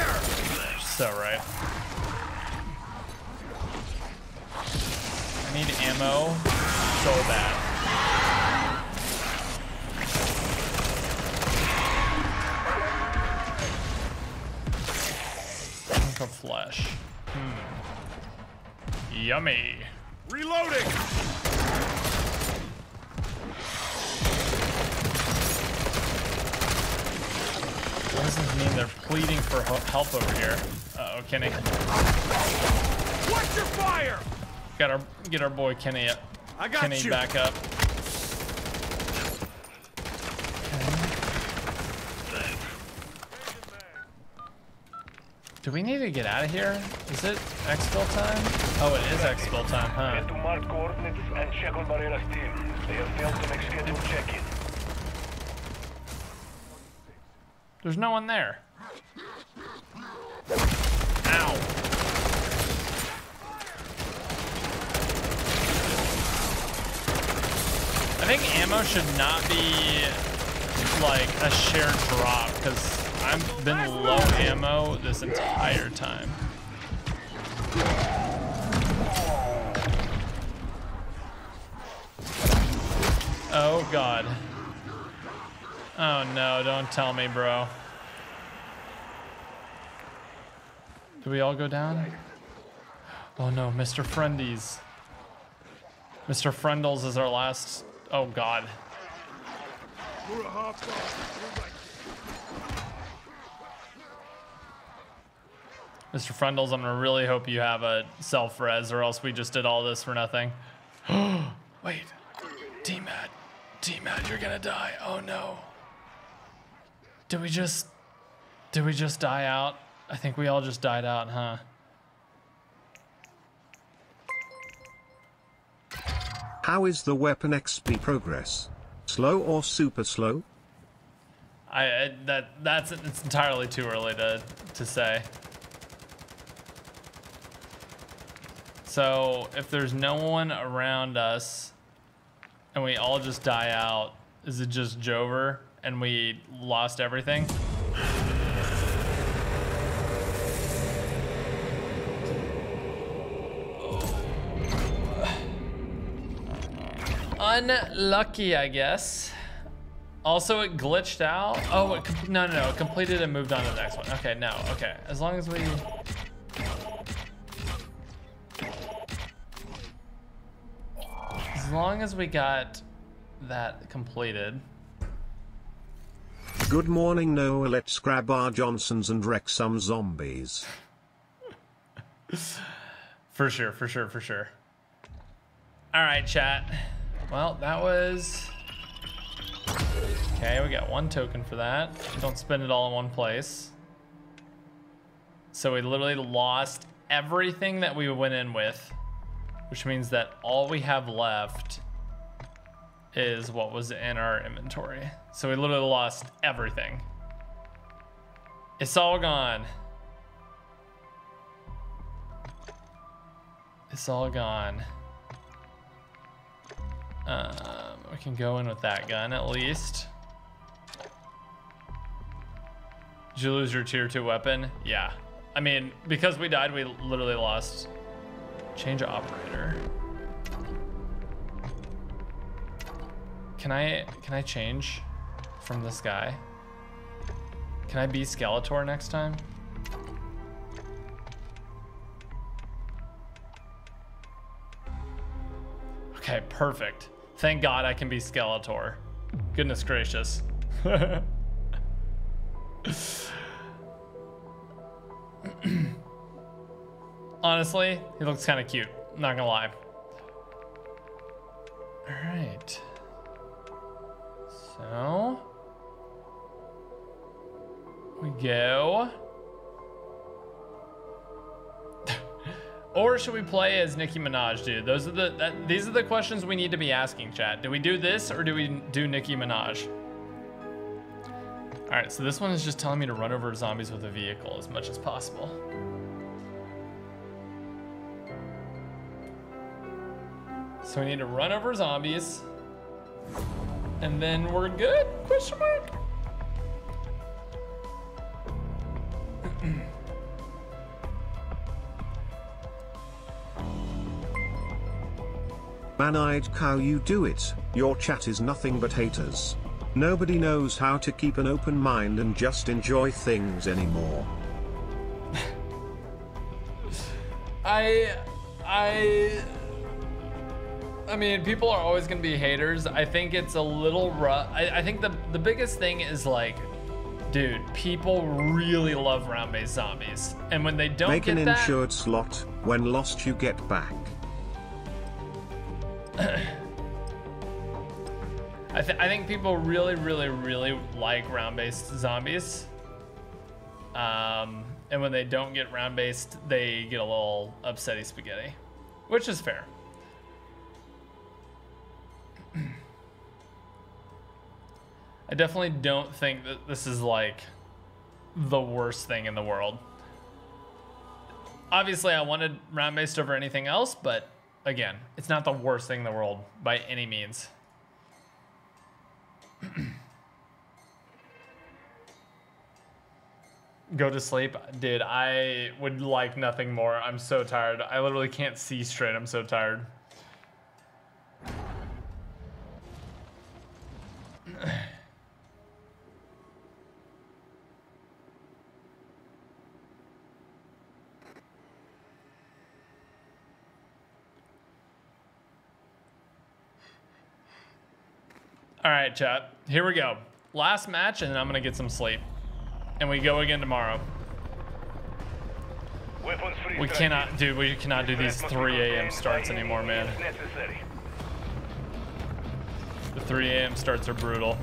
So right. I need ammo so bad. Chunk of flesh. Hmm. Yummy. Reloading. What does this mean? They're pleading for help over here. Uh oh, Kenny. Watch your fire! Got our get our boy Kenny up. I got Kenny you. back up. Okay, Do we need to get out of here? Is it exfil time? Oh, it is exfil time, huh? Get to mark coordinates and check on Barrera's team. They have failed to make scheduled check-in. There's no one there. Ow. I think ammo should not be like a shared drop, because I've been low ammo this entire time. Oh God. Oh no, don't tell me, bro. Do we all go down? Oh no, Mister Friendies. Mister Friendles is our last. Oh God. Mister Friendles, I'm gonna really hope you have a self-res, or else we just did all this for nothing. Wait, D-Mad, D-Mad, you're gonna die. Oh no. Did we just, did we just die out? I think we all just died out, huh? How is the weapon X P progress? Slow or super slow? I, I that that's it's entirely too early to to say. So if there's no one around us and we all just die out, is it just Jover and we lost everything? Unlucky, I guess. Also, it glitched out. Oh, it, no, no, no, it completed and moved on to the next one. Okay, no, okay. As long as we... As long as we got that completed. Good morning, Noah. Let's grab our Johnsons and wreck some zombies. For sure, for sure, for sure. All right, chat. Well, that was... Okay, we got one token for that. Don't spend it all in one place. So we literally lost everything that we went in with, which means that all we have left is what was in our inventory. So we literally lost everything. It's all gone. It's all gone. Um, we can go in with that gun at least. Did you lose your tier two weapon? Yeah. I mean, because we died, we literally lost... Change operator. Can I can I change from this guy? Can I be Skeletor next time? Okay, perfect. Thank God I can be Skeletor. Goodness gracious. Honestly, he looks kind of cute. Not gonna lie. All right. So we go. Or should we play as Nicki Minaj, dude? Those are the that, these are the questions we need to be asking, chat. Do we do this or do we do Nicki Minaj? All right. So this one is just telling me to run over zombies with a vehicle as much as possible. So we need to run over zombies, and then we're good? Question mark. Man-eyed cow, you do it. Your chat is nothing but haters. Nobody knows how to keep an open mind and just enjoy things anymore. I, I. I mean, people are always gonna be haters. I think it's a little rough. I, I think the, the biggest thing is like, dude, people really love round-based zombies. And when they don't get that- Make an insured slot. When lost, you get back. I, th I think people really, really, really like round-based zombies. Um, and when they don't get round-based, they get a little upsetty spaghetti, which is fair. I definitely don't think that this is like the worst thing in the world. Obviously, I wanted round-based over anything else, but again, it's not the worst thing in the world by any means. Go to sleep, dude. I would like nothing more. I'm so tired. I literally can't see straight. I'm so tired. All right, chat. Here we go. Last match, and then I'm gonna get some sleep. And we go again tomorrow. We cannot, dude, we cannot do these three A M starts anymore, man. The three A M starts are brutal.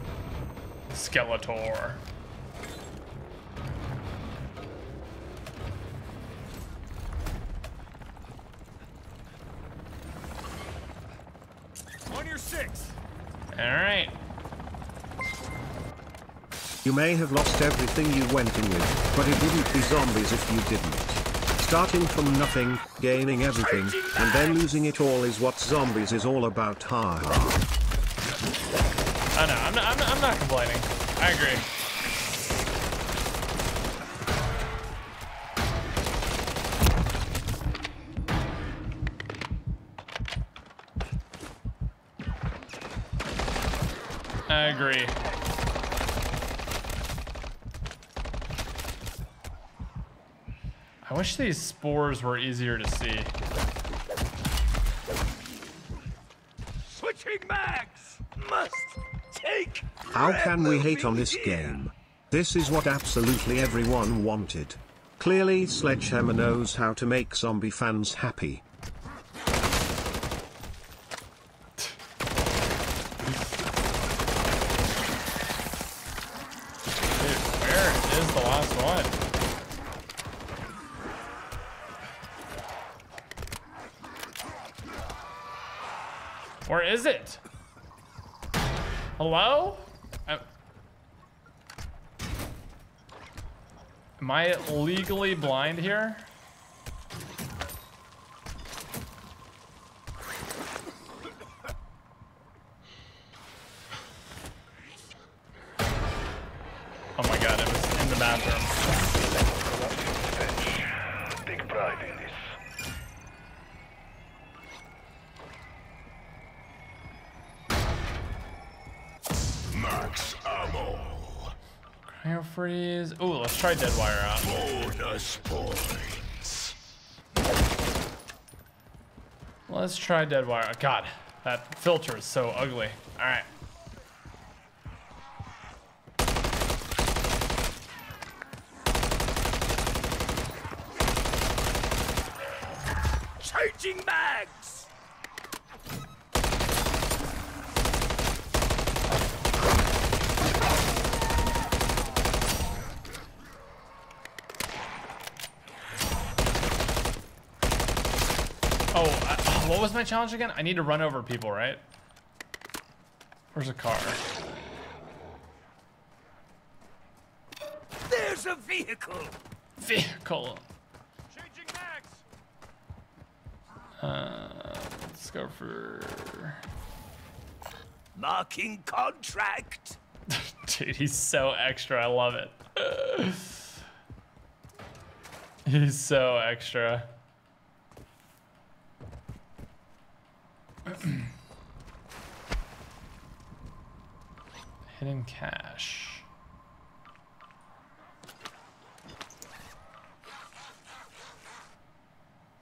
Skeletor. On your six. All right. You may have lost everything you went in with, but it wouldn't be zombies if you didn't. Starting from nothing, gaining everything, and then losing it all is what zombies is all about. Ha ha. I know, I'm not, I'm not, I'm not complaining. I agree. I agree. I wish these spores were easier to see. Switching mags must take. How can we hate on this game? This is what absolutely everyone wanted. Clearly, Sledgehammer knows how to make zombie fans happy. Or is it? Hello? I... Am I legally blind here? Oh my god, it was in the bathroom. Big pride in this. Freeze. Ooh, let's try Deadwire out. Bonus points. Let's try Deadwire. God, that filter is so ugly. All right. Changing bags. What was my challenge again? I need to run over people, right? Where's a car? There's a vehicle. Vehicle. Changing max. Uh, let's go for marking contract. Dude, he's so extra. I love it. He's so extra. Hidden cash.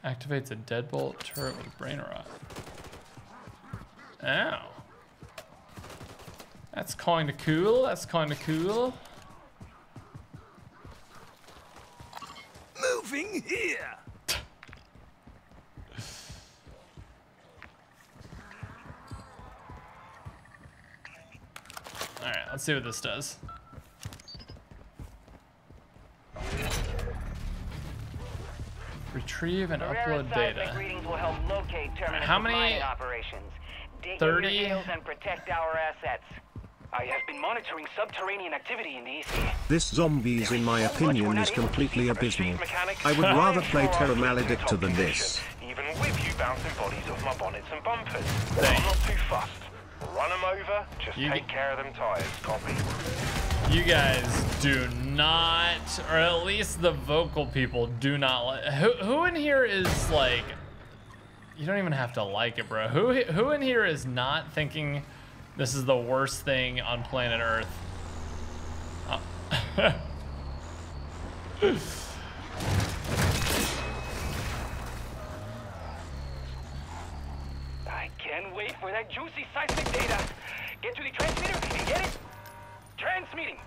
Activates a deadbolt turret with brain rot. Ow. That's kinda cool. That's kinda cool. Moving here. Alright, let's see what this does. Retrieve and Barrera upload data. Readings will help locate Terminus. How many operations? thirty and protect our assets. I have been monitoring subterranean activity in the East. This zombies, in my opinion, is completely abysmal. I would rather play Terra Maledicta than this. Even with you bouncing bodies off my bonnets and bumpers. I'm not too fussed. Run them over, just you take care of them tires, copy. You guys do not, or at least the vocal people do not like. Who, who in here is like, you don't even have to like it, bro. Who, who in here is not thinking this is the worst thing on planet Earth? Oh. I can't wait for that juicy seismic data. Get to the transmitter and get it. Transmitting.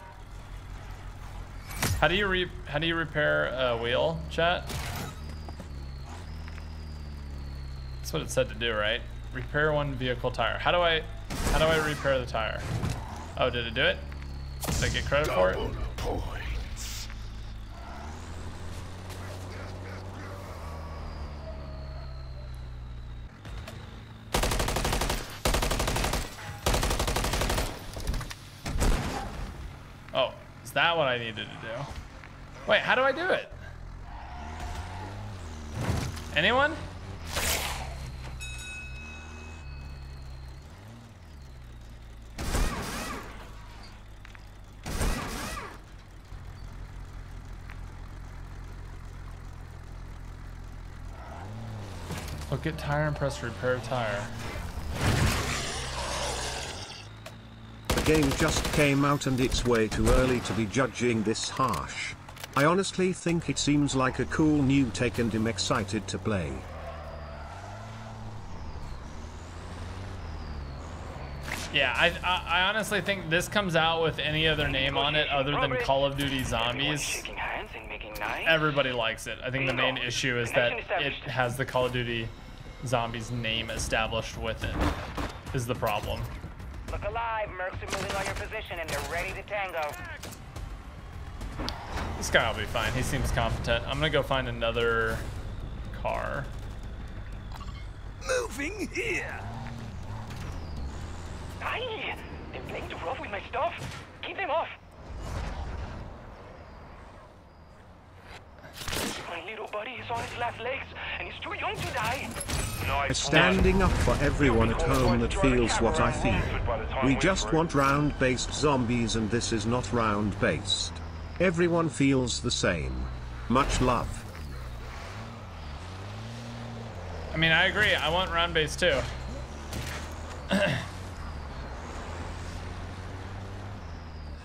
How do you re how do you repair a wheel, chat? That's what it said to do, right? Repair one vehicle tire. How do I? How do I repair the tire? Oh, did it do it? Did I get credit for it? Points. Oh, is that what I needed to do? Wait, how do I do it? Anyone? Look at tire and press repair tire. The game just came out and it's way too early to be judging this harsh. I honestly think it seems like a cool new take and I'm excited to play. Yeah, I, I, I honestly think this comes out with any other name on it other than Call of Duty Zombies. Everybody likes it. I think the main issue is that it has the Call of Duty Zombies name established with it is the problem. Look alive, mercs are moving on your position and they're ready to tango. This guy will be fine. He seems competent. I'm gonna go find another car. Moving here. Aye, they're playing too rough with my stuff. Keep them off. My little buddy is on his last legs and he's too young to die. Nice. Standing up for everyone at home that feels what I feel. We just want round-based zombies and this is not round-based. Everyone feels the same. Much love. I mean, I agree. I want round-based too.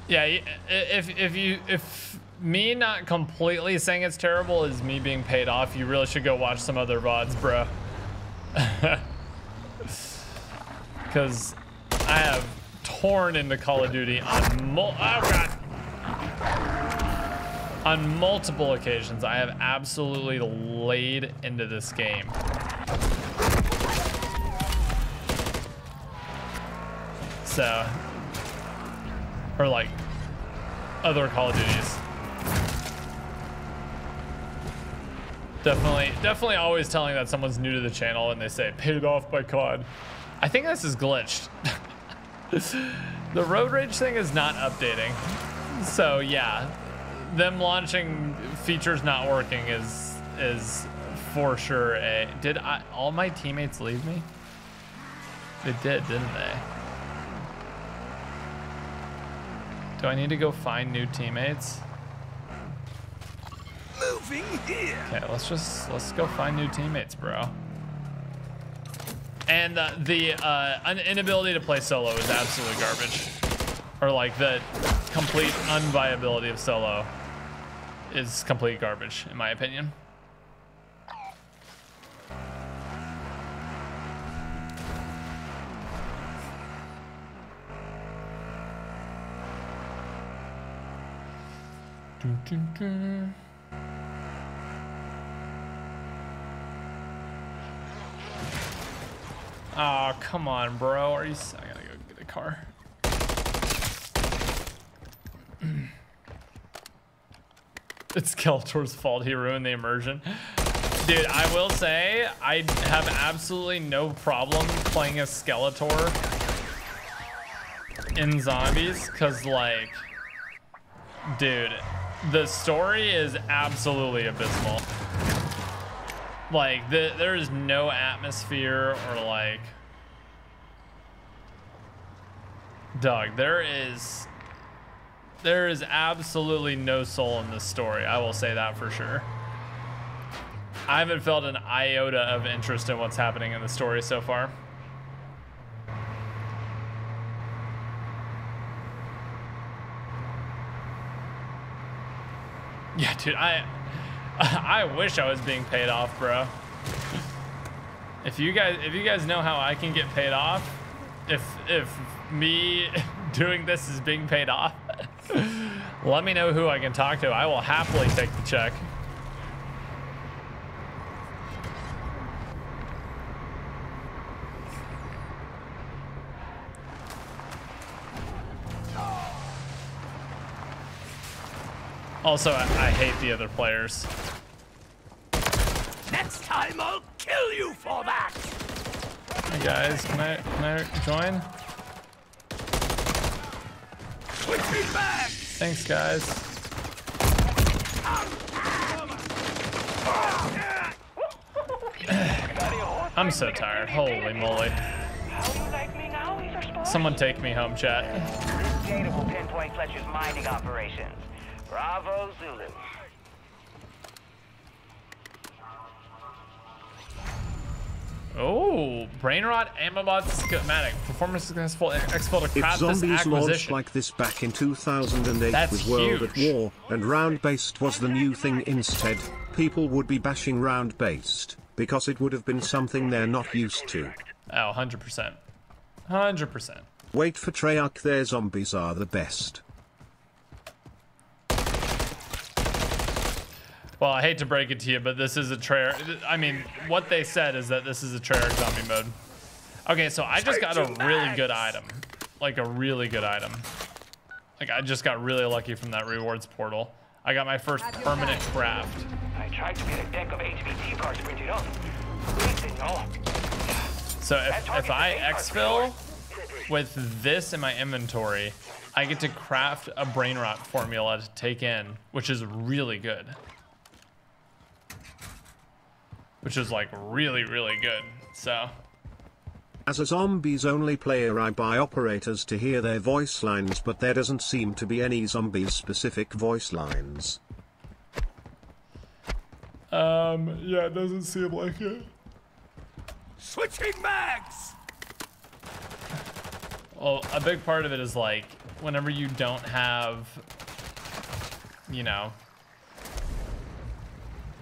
Yeah, if, if you... if. Me not completely saying it's terrible is me being paid off. You really should go watch some other V O Ds, bro. Because I have torn into Call of Duty on, mul oh God. on multiple occasions. I have absolutely laid into this game. So, or like other Call of Duties. Definitely, definitely always telling that someone's new to the channel and they say, paid off by C O D. I think this is glitched. The road rage thing is not updating. So yeah, them launching features not working is, is for sure a, did I, all my teammates leave me? They did, didn't they? Do I need to go find new teammates? Moving here. Okay, let's just let's go find new teammates, bro. And the, the uh, inability to play solo is absolutely garbage, or like the complete unviability of solo is complete garbage, in my opinion. Dun, dun, dun. Oh, come on, bro. Are you? S I gotta go get a car. It's Skeletor's fault he ruined the immersion. Dude, I will say, I have absolutely no problem playing a Skeletor in zombies, because, like, dude, the story is absolutely abysmal. Like, the, there is no atmosphere or, like, Doug, there is, there is absolutely no soul in this story. I will say that for sure. I haven't felt an iota of interest in what's happening in the story so far. Yeah, dude, I I wish I was being paid off, bro. If you guys if you guys know how I can get paid off, if if me doing this is being paid off, let me know who I can talk to. I will happily take the check. Also, I, I hate the other players. Next time I'll kill you for that. Hey guys, can I can I join? Back. Thanks guys. I'm so tired. Holy moly. Someone take me home, chat. This data will pinpoint Fletcher's mining operations. Bravo, Zulu. Oh, brain rot, Amobot schematic. Performance successful, expel to craft this acquisition. If zombies launched like this back in two thousand eight That's with huge. World at War, and round-based was the new thing instead, people would be bashing round-based, because it would have been something they're not used to. Oh, one hundred percent. one hundred percent. Wait for Treyarch, their zombies are the best. Well, I hate to break it to you, but this is a Treyarch. I mean, what they said is that this is a Treyarch zombie mode. Okay, so I just got a really good item. Like, a really good item. Like, I just got really lucky from that rewards portal. I got my first permanent craft. I tried to get a deck of H V T cards printed up. So if, if I exfil with this in my inventory, I get to craft a brain rot formula to take in, which is really good. Which is like really, really good. So, as a zombies only player, I buy operators to hear their voice lines, but there doesn't seem to be any zombies specific voice lines. Um, yeah, it doesn't seem like it. Switching mags! Well, a big part of it is like whenever you don't have, you know,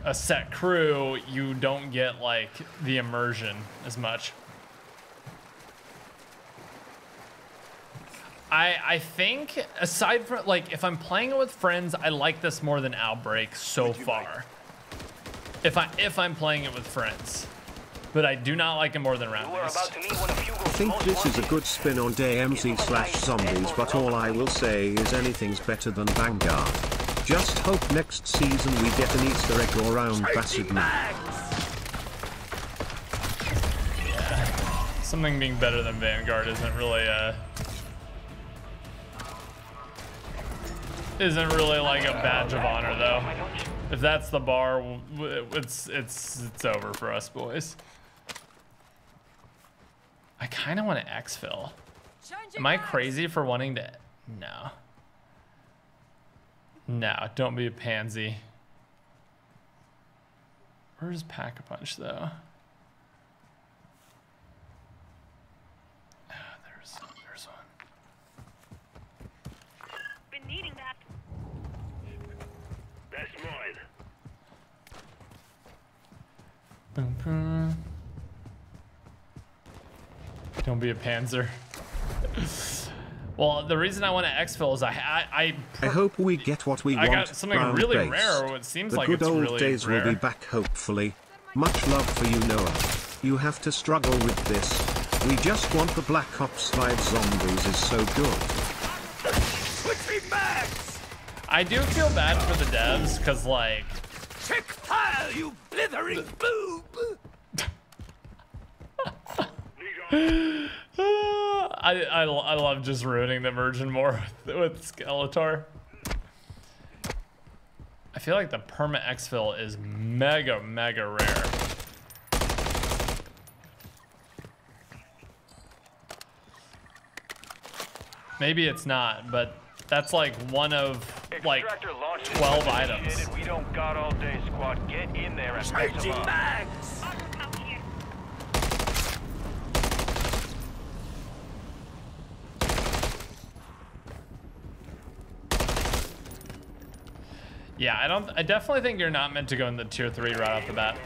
a set crew, you don't get like the immersion as much. I I think aside from like if I'm playing it with friends, I like this more than Outbreak so far. If I if I'm playing it with friends, but I do not like it more than Roundbase. I think this is a good spin on D M Z slash zombies, but all I will say is anything's better than Vanguard. Just hope next season we get an Easter egg or round bastard. Yeah. Something being better than Vanguard isn't really uh isn't really like a badge of honor though. If that's the bar, it's it's it's over for us boys. I kind of want to exfil. Am I crazy for wanting to? No. No, don't be a pansy. Where's Pack-a-Punch though? Oh, there's there's one. Been needing that. That's mine. Boom, boom. Don't be a panzer. Well, the reason I want to exfil is I I I, I hope we get what we I want. I got something really based. rare. It seems the like it's really rare. The good old days will be back, hopefully. Much love for you, Noah. You have to struggle with this. We just want the Black Ops five zombies is so good. I do feel bad for the devs because, like, Electric fire, you blithering boob! uh, I, I, I love just ruining the Virgin more with, with Skeletor. I feel like the perma exfil is mega, mega rare. Maybe it's not, but that's like one of like twelve items. We don't got all day, squad. Get in there and pick them up. Bags. Yeah, I don't. I definitely think you're not meant to go in the tier three right off the bat.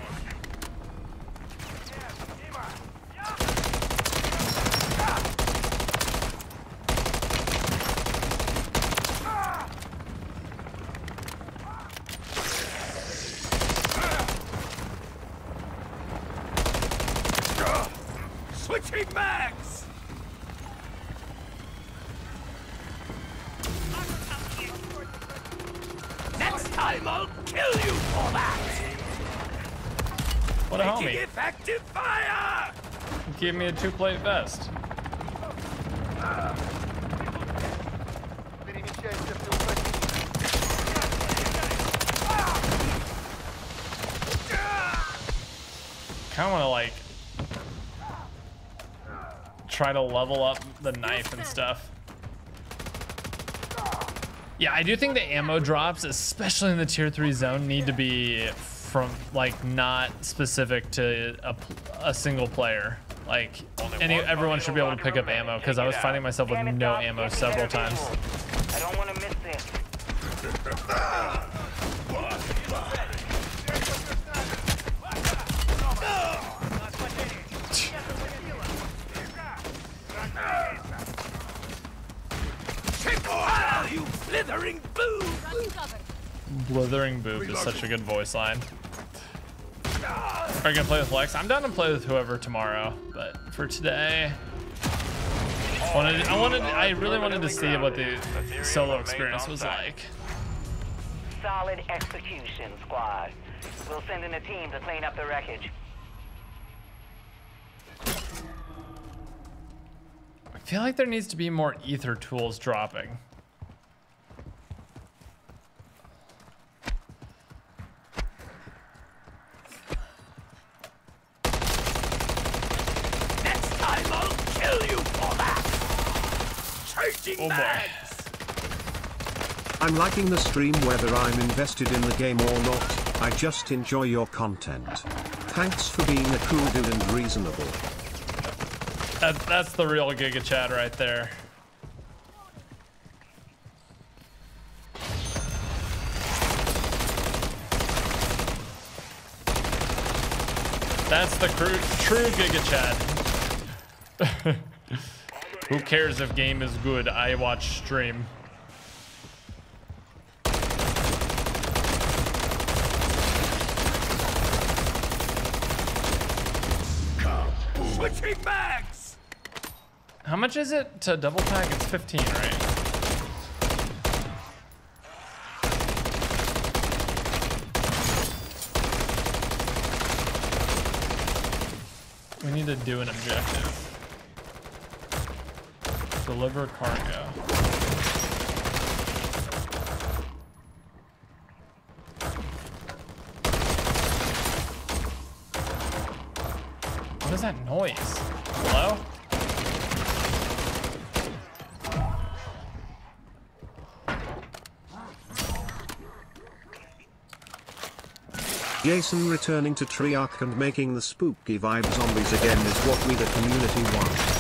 Give me a two-plate vest. Kind of want to like try to level up the knife and stuff. Yeah, I do think the ammo drops, especially in the tier three zone, need to be from like not specific to a, a single player. Like, any, everyone should be able to pick up ammo, because I was finding myself with no ammo several times. I don't want to miss this. You blithering boob! Blithering boob is such a good voice line. Are you gonna play with Lex? I'm down to play with whoever tomorrow, but for today, I wanted, I wanted, I really wanted to see what the solo experience was like. Solid execution, squad. We'll send in a team to clean up the wreckage. I feel like there needs to be more ether tools dropping. Oh boy. I'm liking the stream whether I'm invested in the game or not. I just enjoy your content. Thanks for being a cool dude and reasonable. That, that's the real Giga Chad right there. That's the true, true Giga Chad. Who cares if game is good? I watch stream. Switching mags. How much is it to double pack? It's fifteen, right? We need to do an objective. Deliver cargo. What is that noise? Hello? Jason returning to Treyarch and making the spooky vibe zombies again is what we the community wants.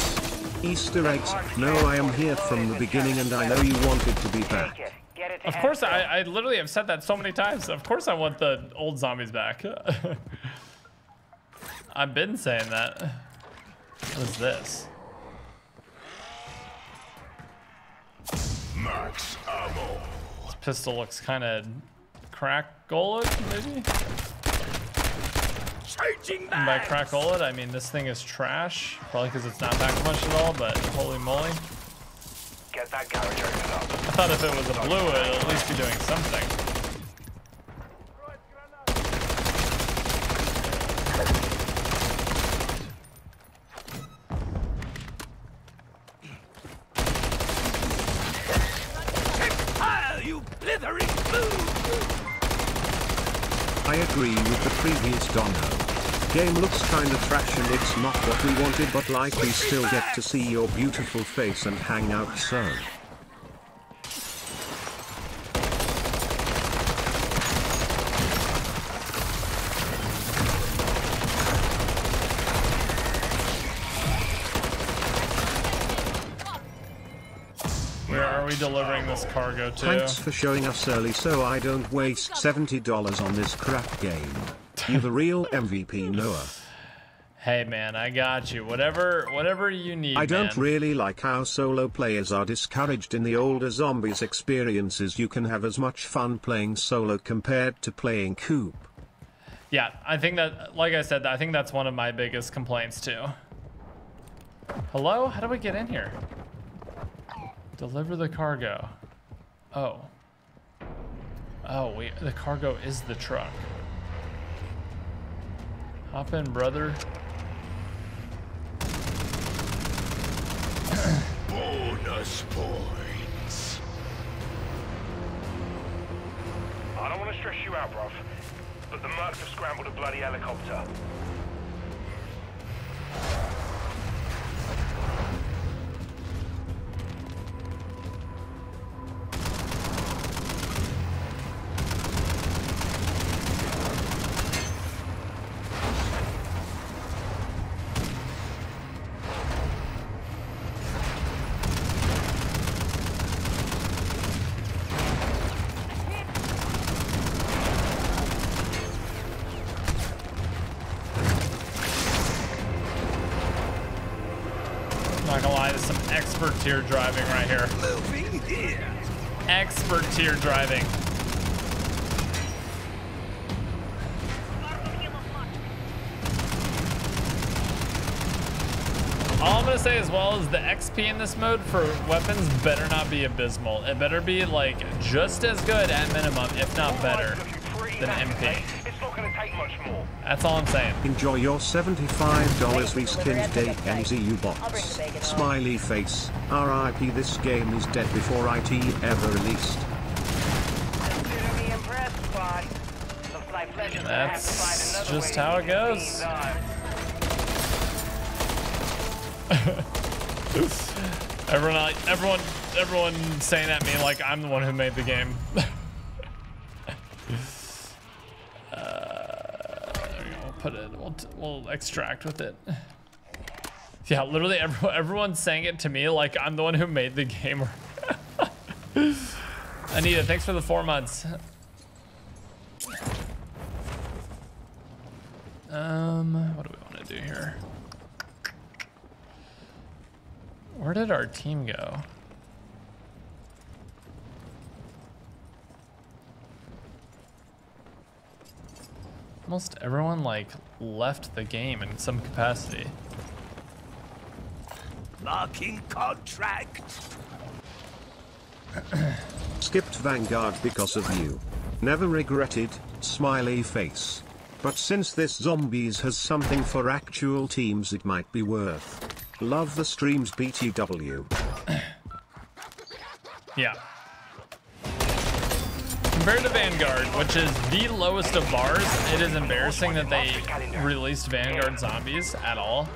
Easter eggs. No, I am here from the beginning and I know you wanted to be back. Of course, I, I literally have said that so many times. Of course I want the old zombies back. I've been saying that. What is this? Max ammo. This pistol looks kind of crack-golet, maybe? And by crack-o-lid, I mean this thing is trash. Probably because it's not that much at all, but holy moly. Get that guy turned up. I thought if it was a blue, it'd at least be doing something. previous dono. Game looks kinda trash and it's not what we wanted, but like we still get to see your beautiful face and hang out, so. Delivering this cargo too. Thanks for showing us early so I don't waste seventy dollars on this crap game. You're the real M V P, Noah. Hey man, I got you. Whatever whatever you need, I don't man. really like how solo players are discouraged in the older zombies experiences. You can have as much fun playing solo compared to playing coop. Yeah, I think that, like I said, I think that's one of my biggest complaints too. Hello? How do we get in here? Deliver the cargo. Oh. Oh, we, the cargo is the truck. Hop in, brother. Bonus points. I don't want to stress you out, bruv, but the mercs have scrambled a bloody helicopter. Tier driving right here. Moving, yeah. Expert tier driving. All I'm gonna say as well is the X P in this mode for weapons better not be abysmal. It better be like just as good at minimum, if not better, than M P. It's not gonna take much more. That's all I'm saying. Enjoy your seventy-five dollars reskinned day M Z U box. Smiley face. R I P This game is dead before I T ever released. That's just how it goes. everyone, everyone, everyone saying at me like I'm the one who made the game. Put it, we'll, we'll extract with it. Yeah, literally everyone, everyone's saying it to me like I'm the one who made the game. Anita, thanks for the four months. Um, what do we want to do here? Where did our team go? Almost everyone like left the game in some capacity. Marking contract. Skipped Vanguard because of you. Never regretted, smiley face. But since this zombies has something for actual teams, it might be worth. Love the streams, B T W. Yeah. Compared to Vanguard, which is the lowest of bars, it is embarrassing that they released Vanguard zombies at all,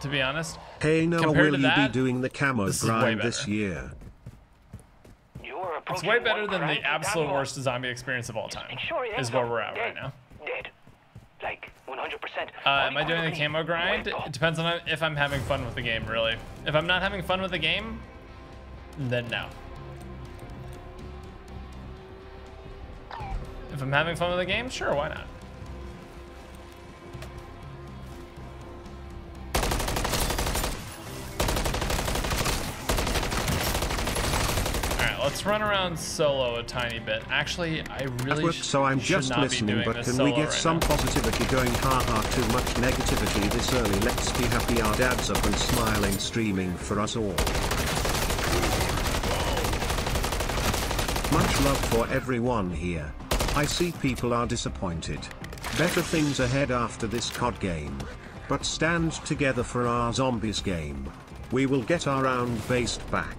to be honest. Hey, no, compared will to that, you be doing the camo grind this year? It's way better than the absolute worst zombie experience of all time, is where we're at right now. Like one hundred percent. Uh, am I doing the camo grind? It depends on if I'm having fun with the game, really. If I'm not having fun with the game, then no. If I'm having fun with the game, sure, why not? Alright, let's run around solo a tiny bit. Actually, I really sh so I'm just listening, but can we get right some now. Positivity going? Haha, too much negativity this early. Let's be happy, our dads up and smiling, streaming for us all. Much love for everyone here. I see people are disappointed. Better things ahead after this C O D game. But stand together for our zombies game. We will get our round based back.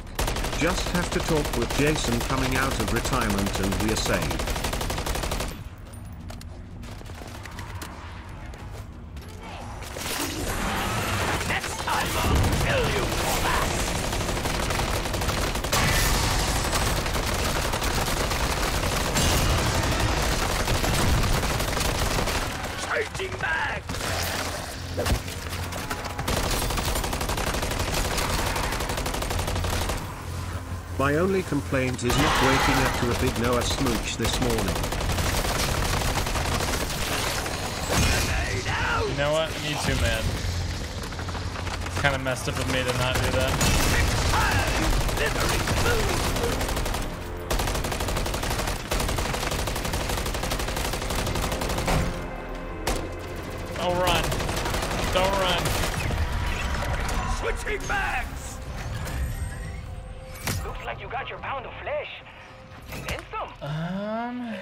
Just have to talk with Jason coming out of retirement and we're saved. back! My only complaint is not waking up to a big Noah smooch this morning. You know what? Me too, man. It's kind of messed up of me to not do that. Don't run. Don't run. Switching backs! Looks like you got your pound of flesh. And then some. Um...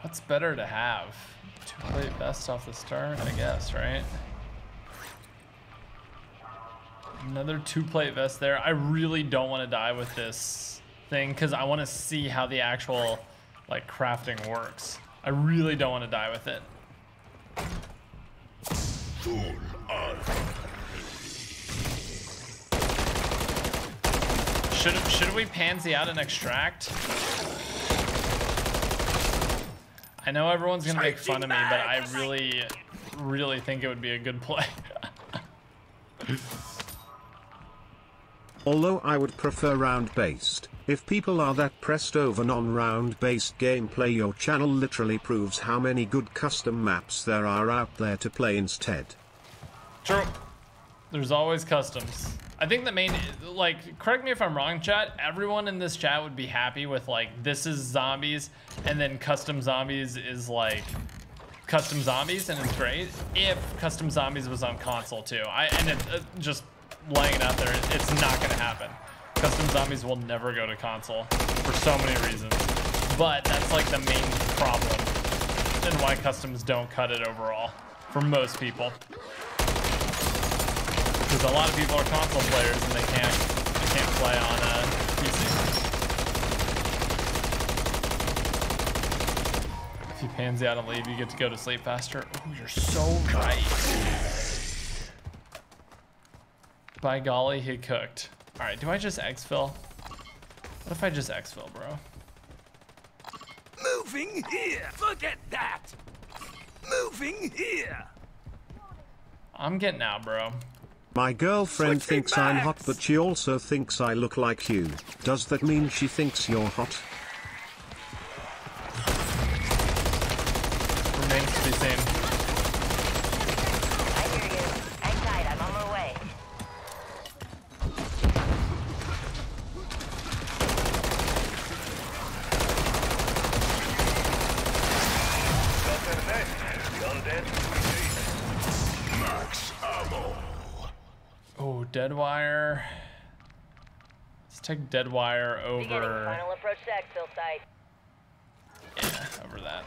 What's better to have? To play best off the start, I guess, right? Another two-plate vest there. I really don't want to die with this thing because I want to see how the actual like crafting works. I really don't want to die with it. Should should we pansy out and extract? I know everyone's gonna make fun of me, but I really, really think it would be a good play. Although I would prefer round-based, if people are that pressed over non-round-based gameplay, your channel literally proves how many good custom maps there are out there to play instead. True. There's always customs. I think the main, like, correct me if I'm wrong, chat, everyone in this chat would be happy with, like, this is zombies, and then custom zombies is, like, custom zombies, and it's great, if custom zombies was on console, too. I And it, uh, just laying it out there, it's not going to happen. Custom zombies will never go to console for so many reasons, but that's, like, the main problem and why customs don't cut it overall for most people. Because a lot of people are console players and they can't they can't play on a P C. If you pansy out and leave, you get to go to sleep faster. Oh, you're so right. By golly, he cooked. All right, do I just exfil? What if I just exfil, bro? Moving here. Look at that. Moving here. I'm getting out, bro. My girlfriend thinks I'm hot, but she also thinks I look like you. Does that mean she thinks you're hot? Remains to be seen. I hear you. I'm tired. I'm on my way. Max ammo. Oh, Deadwire. Let's take Deadwire over. Final approach to exfil site. Yeah, over that.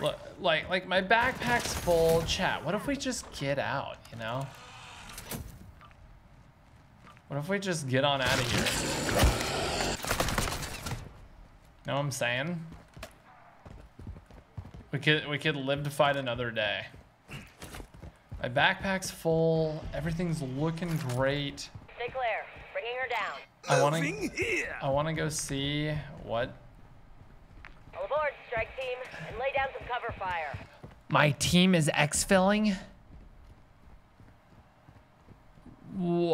Look, like, like my backpack's full. Chat, what if we just get out? You know. What if we just get on out of here? Know what I'm saying? We could, we could live to fight another day. My backpack's full. Everything's looking great. Stay clear. Bringing her down. I want to. I want to go see what. All aboard, strike team, and lay down some cover fire. My team is exfilling. Wh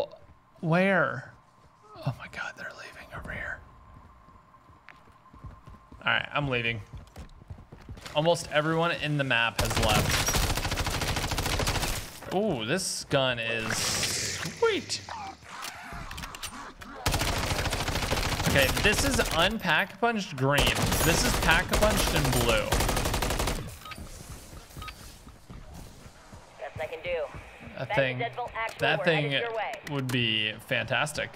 where? Oh my God, they're leaving over here. All right, I'm leaving. Almost everyone in the map has left. Oh, this gun is sweet. Okay, this is unpack-a-punched green. This is pack-a-punched in blue. Best I can do. That thing, that thing would be fantastic.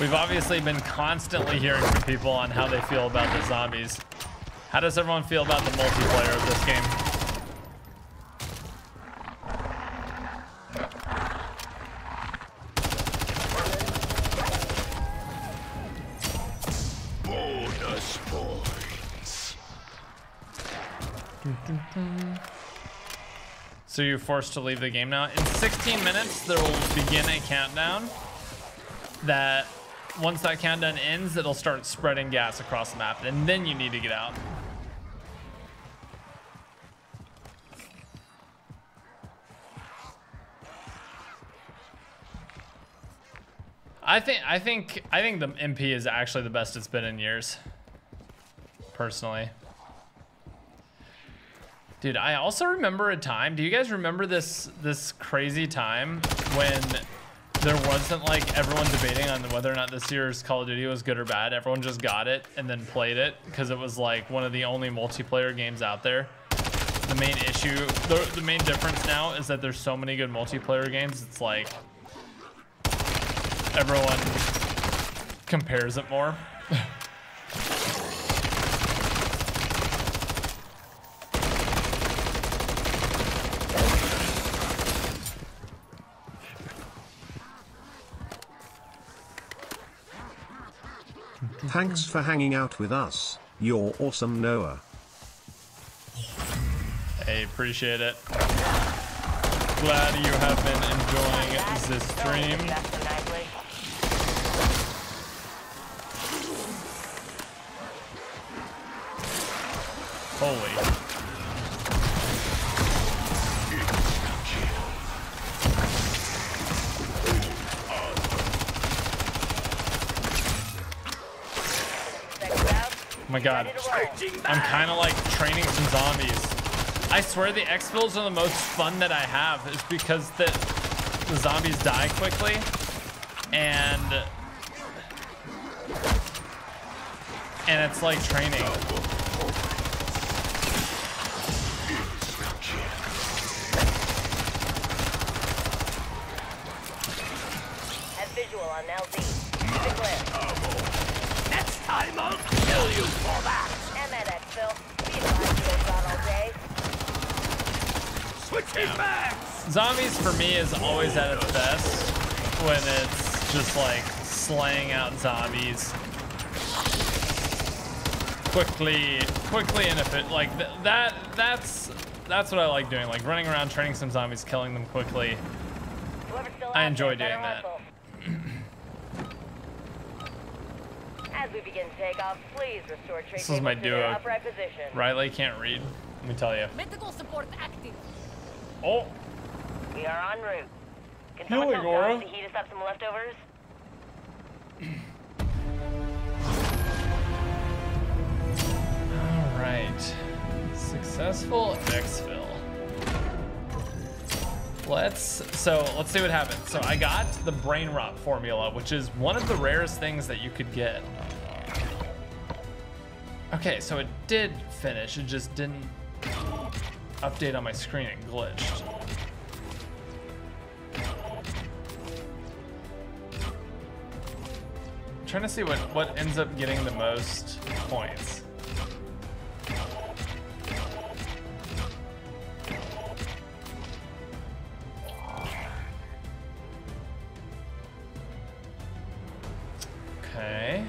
We've obviously been constantly hearing from people on how they feel about the zombies. How does everyone feel about the multiplayer of this game? Bonus points. So you're forced to leave the game now. In sixteen minutes, there will begin a countdown that once that countdown ends, it'll start spreading gas across the map, and then you need to get out. I think I think I think the M P is actually the best it's been in years, personally. Dude, I also remember a time. Do you guys remember this this crazy time when there wasn't like everyone debating on whether or not this year's Call of Duty was good or bad? Everyone just got it and then played it because it was like one of the only multiplayer games out there. The main issue, the, the main difference now is that there's so many good multiplayer games. It's like everyone compares it more. Thanks for hanging out with us. You're awesome, Noah. Hey, appreciate it. Glad you have been enjoying this stream. Holy. Oh my god. I'm kind of like training some zombies. I swear the X-Fills are the most fun that I have. It's because the, the zombies die quickly. And... And it's like training. On L Z. Next time I'll kill you for that. And that Phil. Switching backs. Zombies for me is always at its best when it's just like slaying out zombies quickly, quickly and if it like th that. That's that's what I like doing. Like running around, training some zombies, killing them quickly. I enjoy doing that. As we begin takeoff, please restore trace. This is my duo. Riley can't read. Let me tell you. Medical support active. Oh. We are en route. Can someone help us to heat us up some leftovers? All right. Successful exfil. Let's, so let's see what happens. So I got the brain rot formula, which is one of the rarest things that you could get. Okay, so it did finish. It just didn't update on my screen. It glitched. I'm trying to see what, what ends up getting the most points. Okay.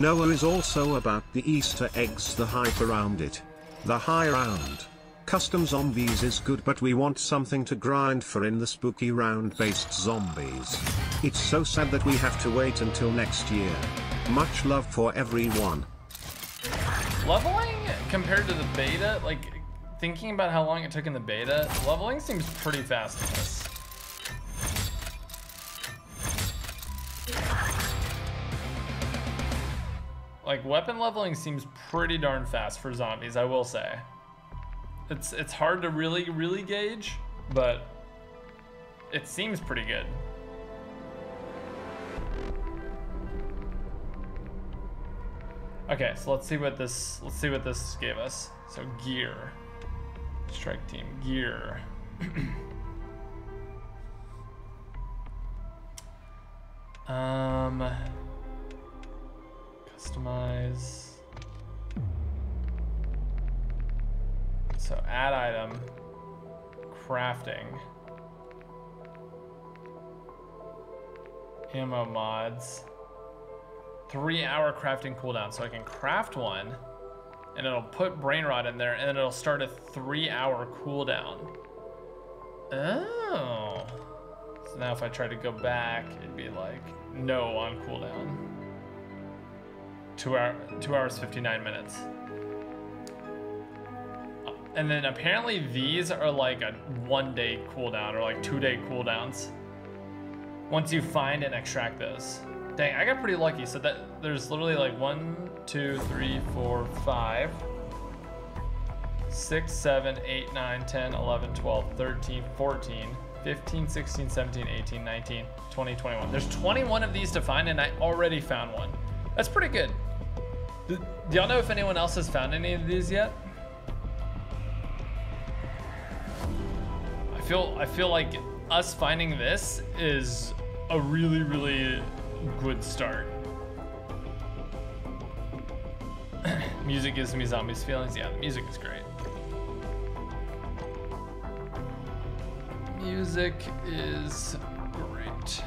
Noah is also about the Easter eggs, the hype around it. The high round. Custom zombies is good, but we want something to grind for in the spooky round based zombies. It's so sad that we have to wait until next year. Much love for everyone. Leveling compared to the beta, like thinking about how long it took in the beta, leveling seems pretty fast in this. Like weapon leveling seems pretty darn fast for zombies, I will say. It's it's hard to really really gauge, but it seems pretty good. Okay, so let's see what this let's see what this gave us. So gear, strike team gear. um. Customize. So add item, crafting, ammo mods, three hour crafting cooldown. So I can craft one and it'll put brain rot in there, and then it'll start a three hour cooldown. Oh. So now if I try to go back, it'd be like no on cooldown. Two hour, two hours, fifty-nine minutes. And then apparently these are like a one day cooldown or like two day cooldowns. Once you find and extract those. Dang, I got pretty lucky. So that there's literally like one, two, three, four, five, six, seven, eight, nine, ten, eleven, twelve, thirteen, fourteen, fifteen, sixteen, seventeen, eighteen, nineteen, twenty, twenty-one. There's twenty-one of these to find, and I already found one. That's pretty good. Do y'all know if anyone else has found any of these yet? I feel I feel like us finding this is a really, really good start. Music gives me zombies feelings. Yeah, the music is great. Music is great.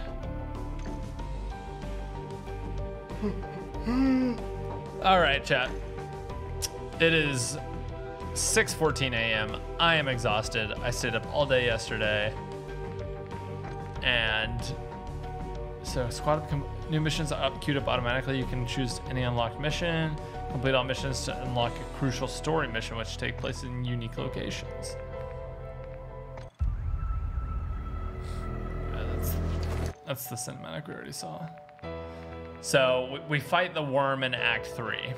All right, chat. It is six fourteen a m I am exhausted. I stayed up all day yesterday. And so squad up, new missions are up, queued up automatically. You can choose any unlocked mission. Complete all missions to unlock a crucial story mission, which take place in unique locations. Yeah, that's, that's the cinematic we already saw. So we, we fight the worm in Act Three.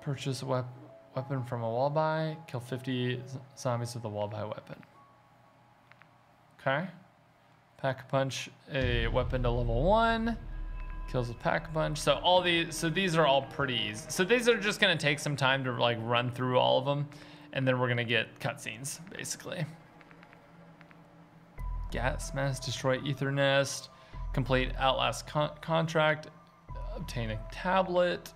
Purchase a wep weapon from a wall buy. Kill fifty zombies with a wall buy weapon. Okay. Pack-a-punch a weapon to level one. Kills with pack-a-punch. So all these, so these are all pretty easy. So these are just gonna take some time to like run through all of them, and then we're gonna get cutscenes basically. Gas mask, destroy ether nest, complete outlast con contract, obtain a tablet.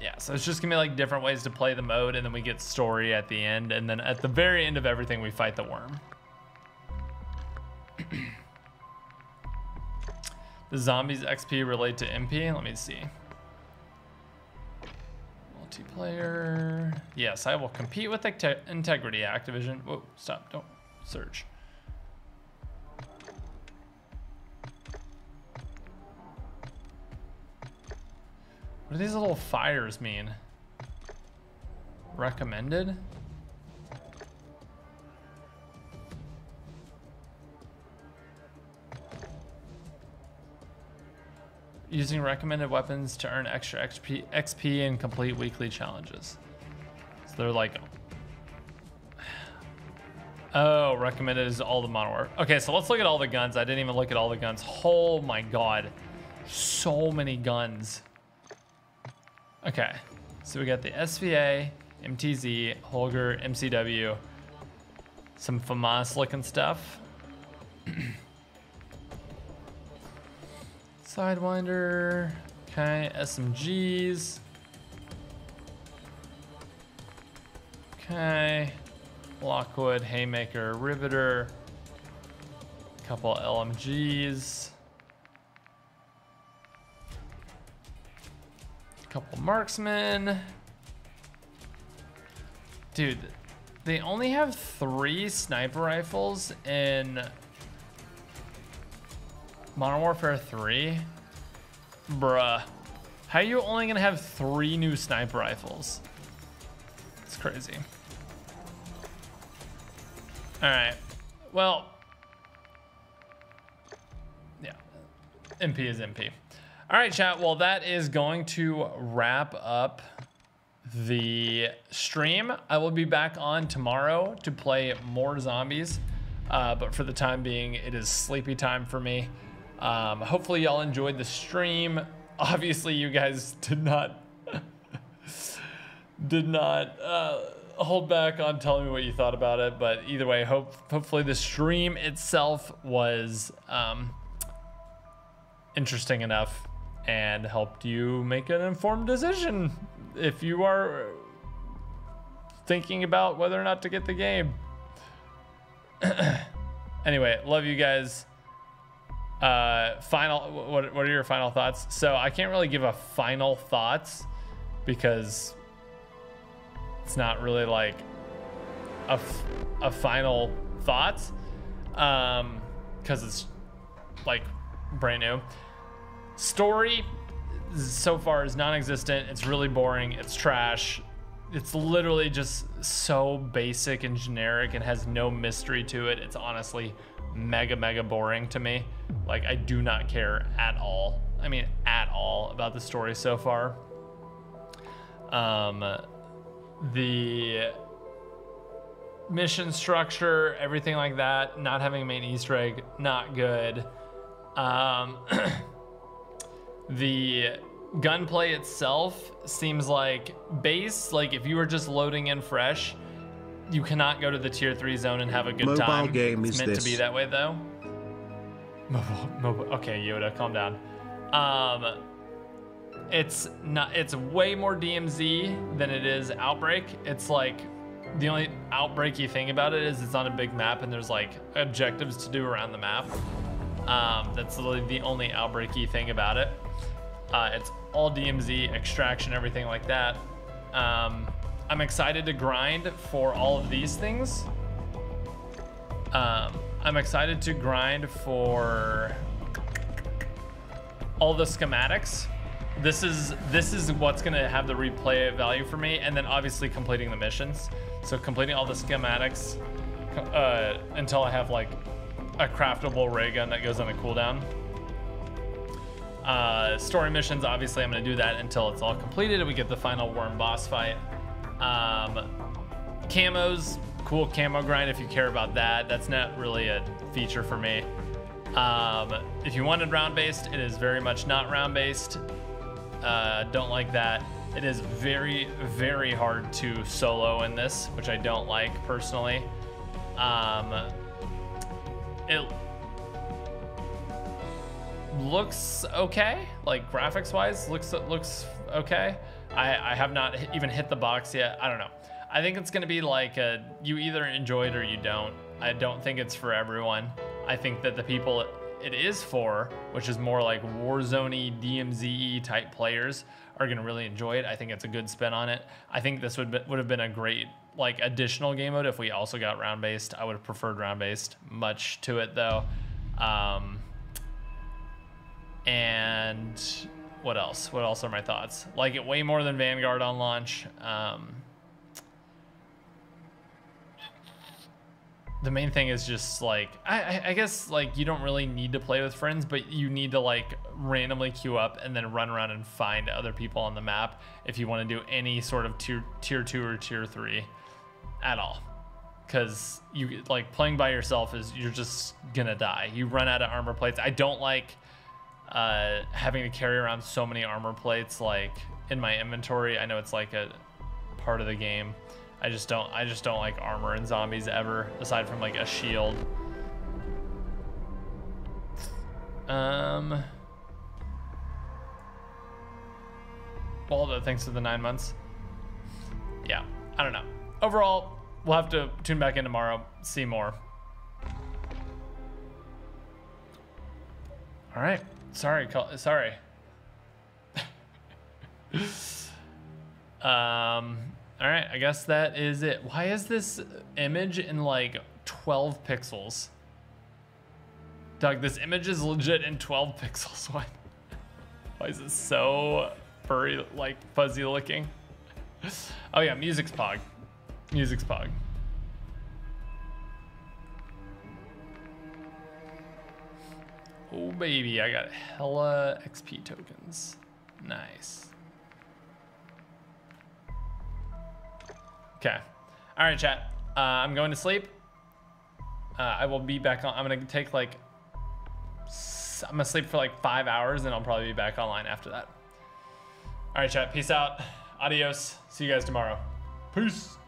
Yeah, so it's just gonna be like different ways to play the mode, and then we get story at the end, and then at the very end of everything we fight the worm. The zombies X P relate to M P? Let me see. Multiplayer. Yes, I will compete with integrity, Activision. Whoa, stop, don't search. What do these little fires mean? Recommended? Using recommended weapons to earn extra X P, X P and complete weekly challenges. So they're like, oh, recommended is all the Modern Warfare. Okay, so let's look at all the guns. I didn't even look at all the guns. Oh my God, so many guns. Okay, so we got the S V A, M T Z, Holger, M C W, some FAMAS looking stuff. Sidewinder, okay, S M Gs. Okay, Lockwood, Haymaker, Riveter, a couple L M Gs. Couple marksmen. Dude, they only have three sniper rifles in Modern Warfare three. Bruh. How are you only gonna have three new sniper rifles? It's crazy. Alright. Well. Yeah. M P is M P. All right, chat, well, that is going to wrap up the stream. I will be back on tomorrow to play more zombies, uh, but for the time being, it is sleepy time for me. Um, hopefully y'all enjoyed the stream. Obviously, you guys did not, did not uh, hold back on telling me what you thought about it, but either way, hope, hopefully the stream itself was um, interesting enough and helped you make an informed decision if you are thinking about whether or not to get the game. Anyway, love you guys. uh final what, what are your final thoughts? So I can't really give a final thoughts because it's not really like a, f a final thoughts um because it's like brand new. Story so far is non-existent. It's really boring, it's trash, it's literally just so basic and generic and has no mystery to it. It's honestly mega mega boring to me. Like, I do not care at all, I mean at all, about the story so far. Um the mission structure, everything like that, not having a main Easter egg, not good. Um the gunplay itself seems like base, like if you were just loading in fresh, you cannot go to the tier three zone and have a good mobile time. Game it's is meant this. to be that way though. Mobile, mobile. Okay, Yoda, calm down. Um, it's not. It's way more D M Z than it is Outbreak. It's like the only Outbreaky thing about it is it's on a big map and there's like objectives to do around the map. Um, that's literally the only Outbreaky thing about it. Uh, it's all D M Z, extraction, everything like that. Um, I'm excited to grind for all of these things. Um, I'm excited to grind for all the schematics. This is this is what's gonna have the replay value for me, and then obviously completing the missions. So completing all the schematics uh, until I have like a craftable ray gun that goes on a cooldown. Uh, story missions, obviously I'm gonna do that until it's all completed and we get the final worm boss fight. Um, camos, cool camo grind if you care about that. That's not really a feature for me. Um, if you wanted round-based, it is very much not round-based. Uh, don't like that. It is very, very hard to solo in this, which I don't like personally. Um, it looks okay, like graphics-wise, looks looks okay. I, I have not even hit the box yet. I don't know. I think it's gonna be like a, you either enjoy it or you don't. I don't think it's for everyone. I think that the people it is for, which is more like Warzone-y, D M Z-y type players, are gonna really enjoy it. I think it's a good spin on it. I think this would be, would have been a great like additional game mode if we also got round-based. I would have preferred round-based much to it though. Um, and what else? What else are my thoughts? Like it way more than Vanguard on launch. Um, the main thing is just like, I, I guess like you don't really need to play with friends, but you need to like randomly queue up and then run around and find other people on the map if you want to do any sort of tier, tier two or tier three at all. Cause you like playing by yourself is you're just gonna die. You run out of armor plates. I don't like uh having to carry around so many armor plates like in my inventory. I know it's like a part of the game. I just don't I just don't like armor and zombies ever, aside from like a shield. Um Waldo, thanks for the nine months. Yeah, I don't know. Overall, we'll have to tune back in tomorrow, see more. All right. Sorry, sorry. um, all right, I guess that is it. Why is this image in like twelve pixels? Doug, this image is legit in twelve pixels. Why, why is it so furry, like fuzzy looking? Oh yeah, music's pog. Music's pog. Oh baby, I got hella X P tokens. Nice. Okay. All right, chat. Uh, I'm going to sleep. Uh, I will be back on. I'm gonna take like, I'm gonna sleep for like five hours and I'll probably be back online after that. All right, chat, peace out. Adios. See you guys tomorrow. Peace.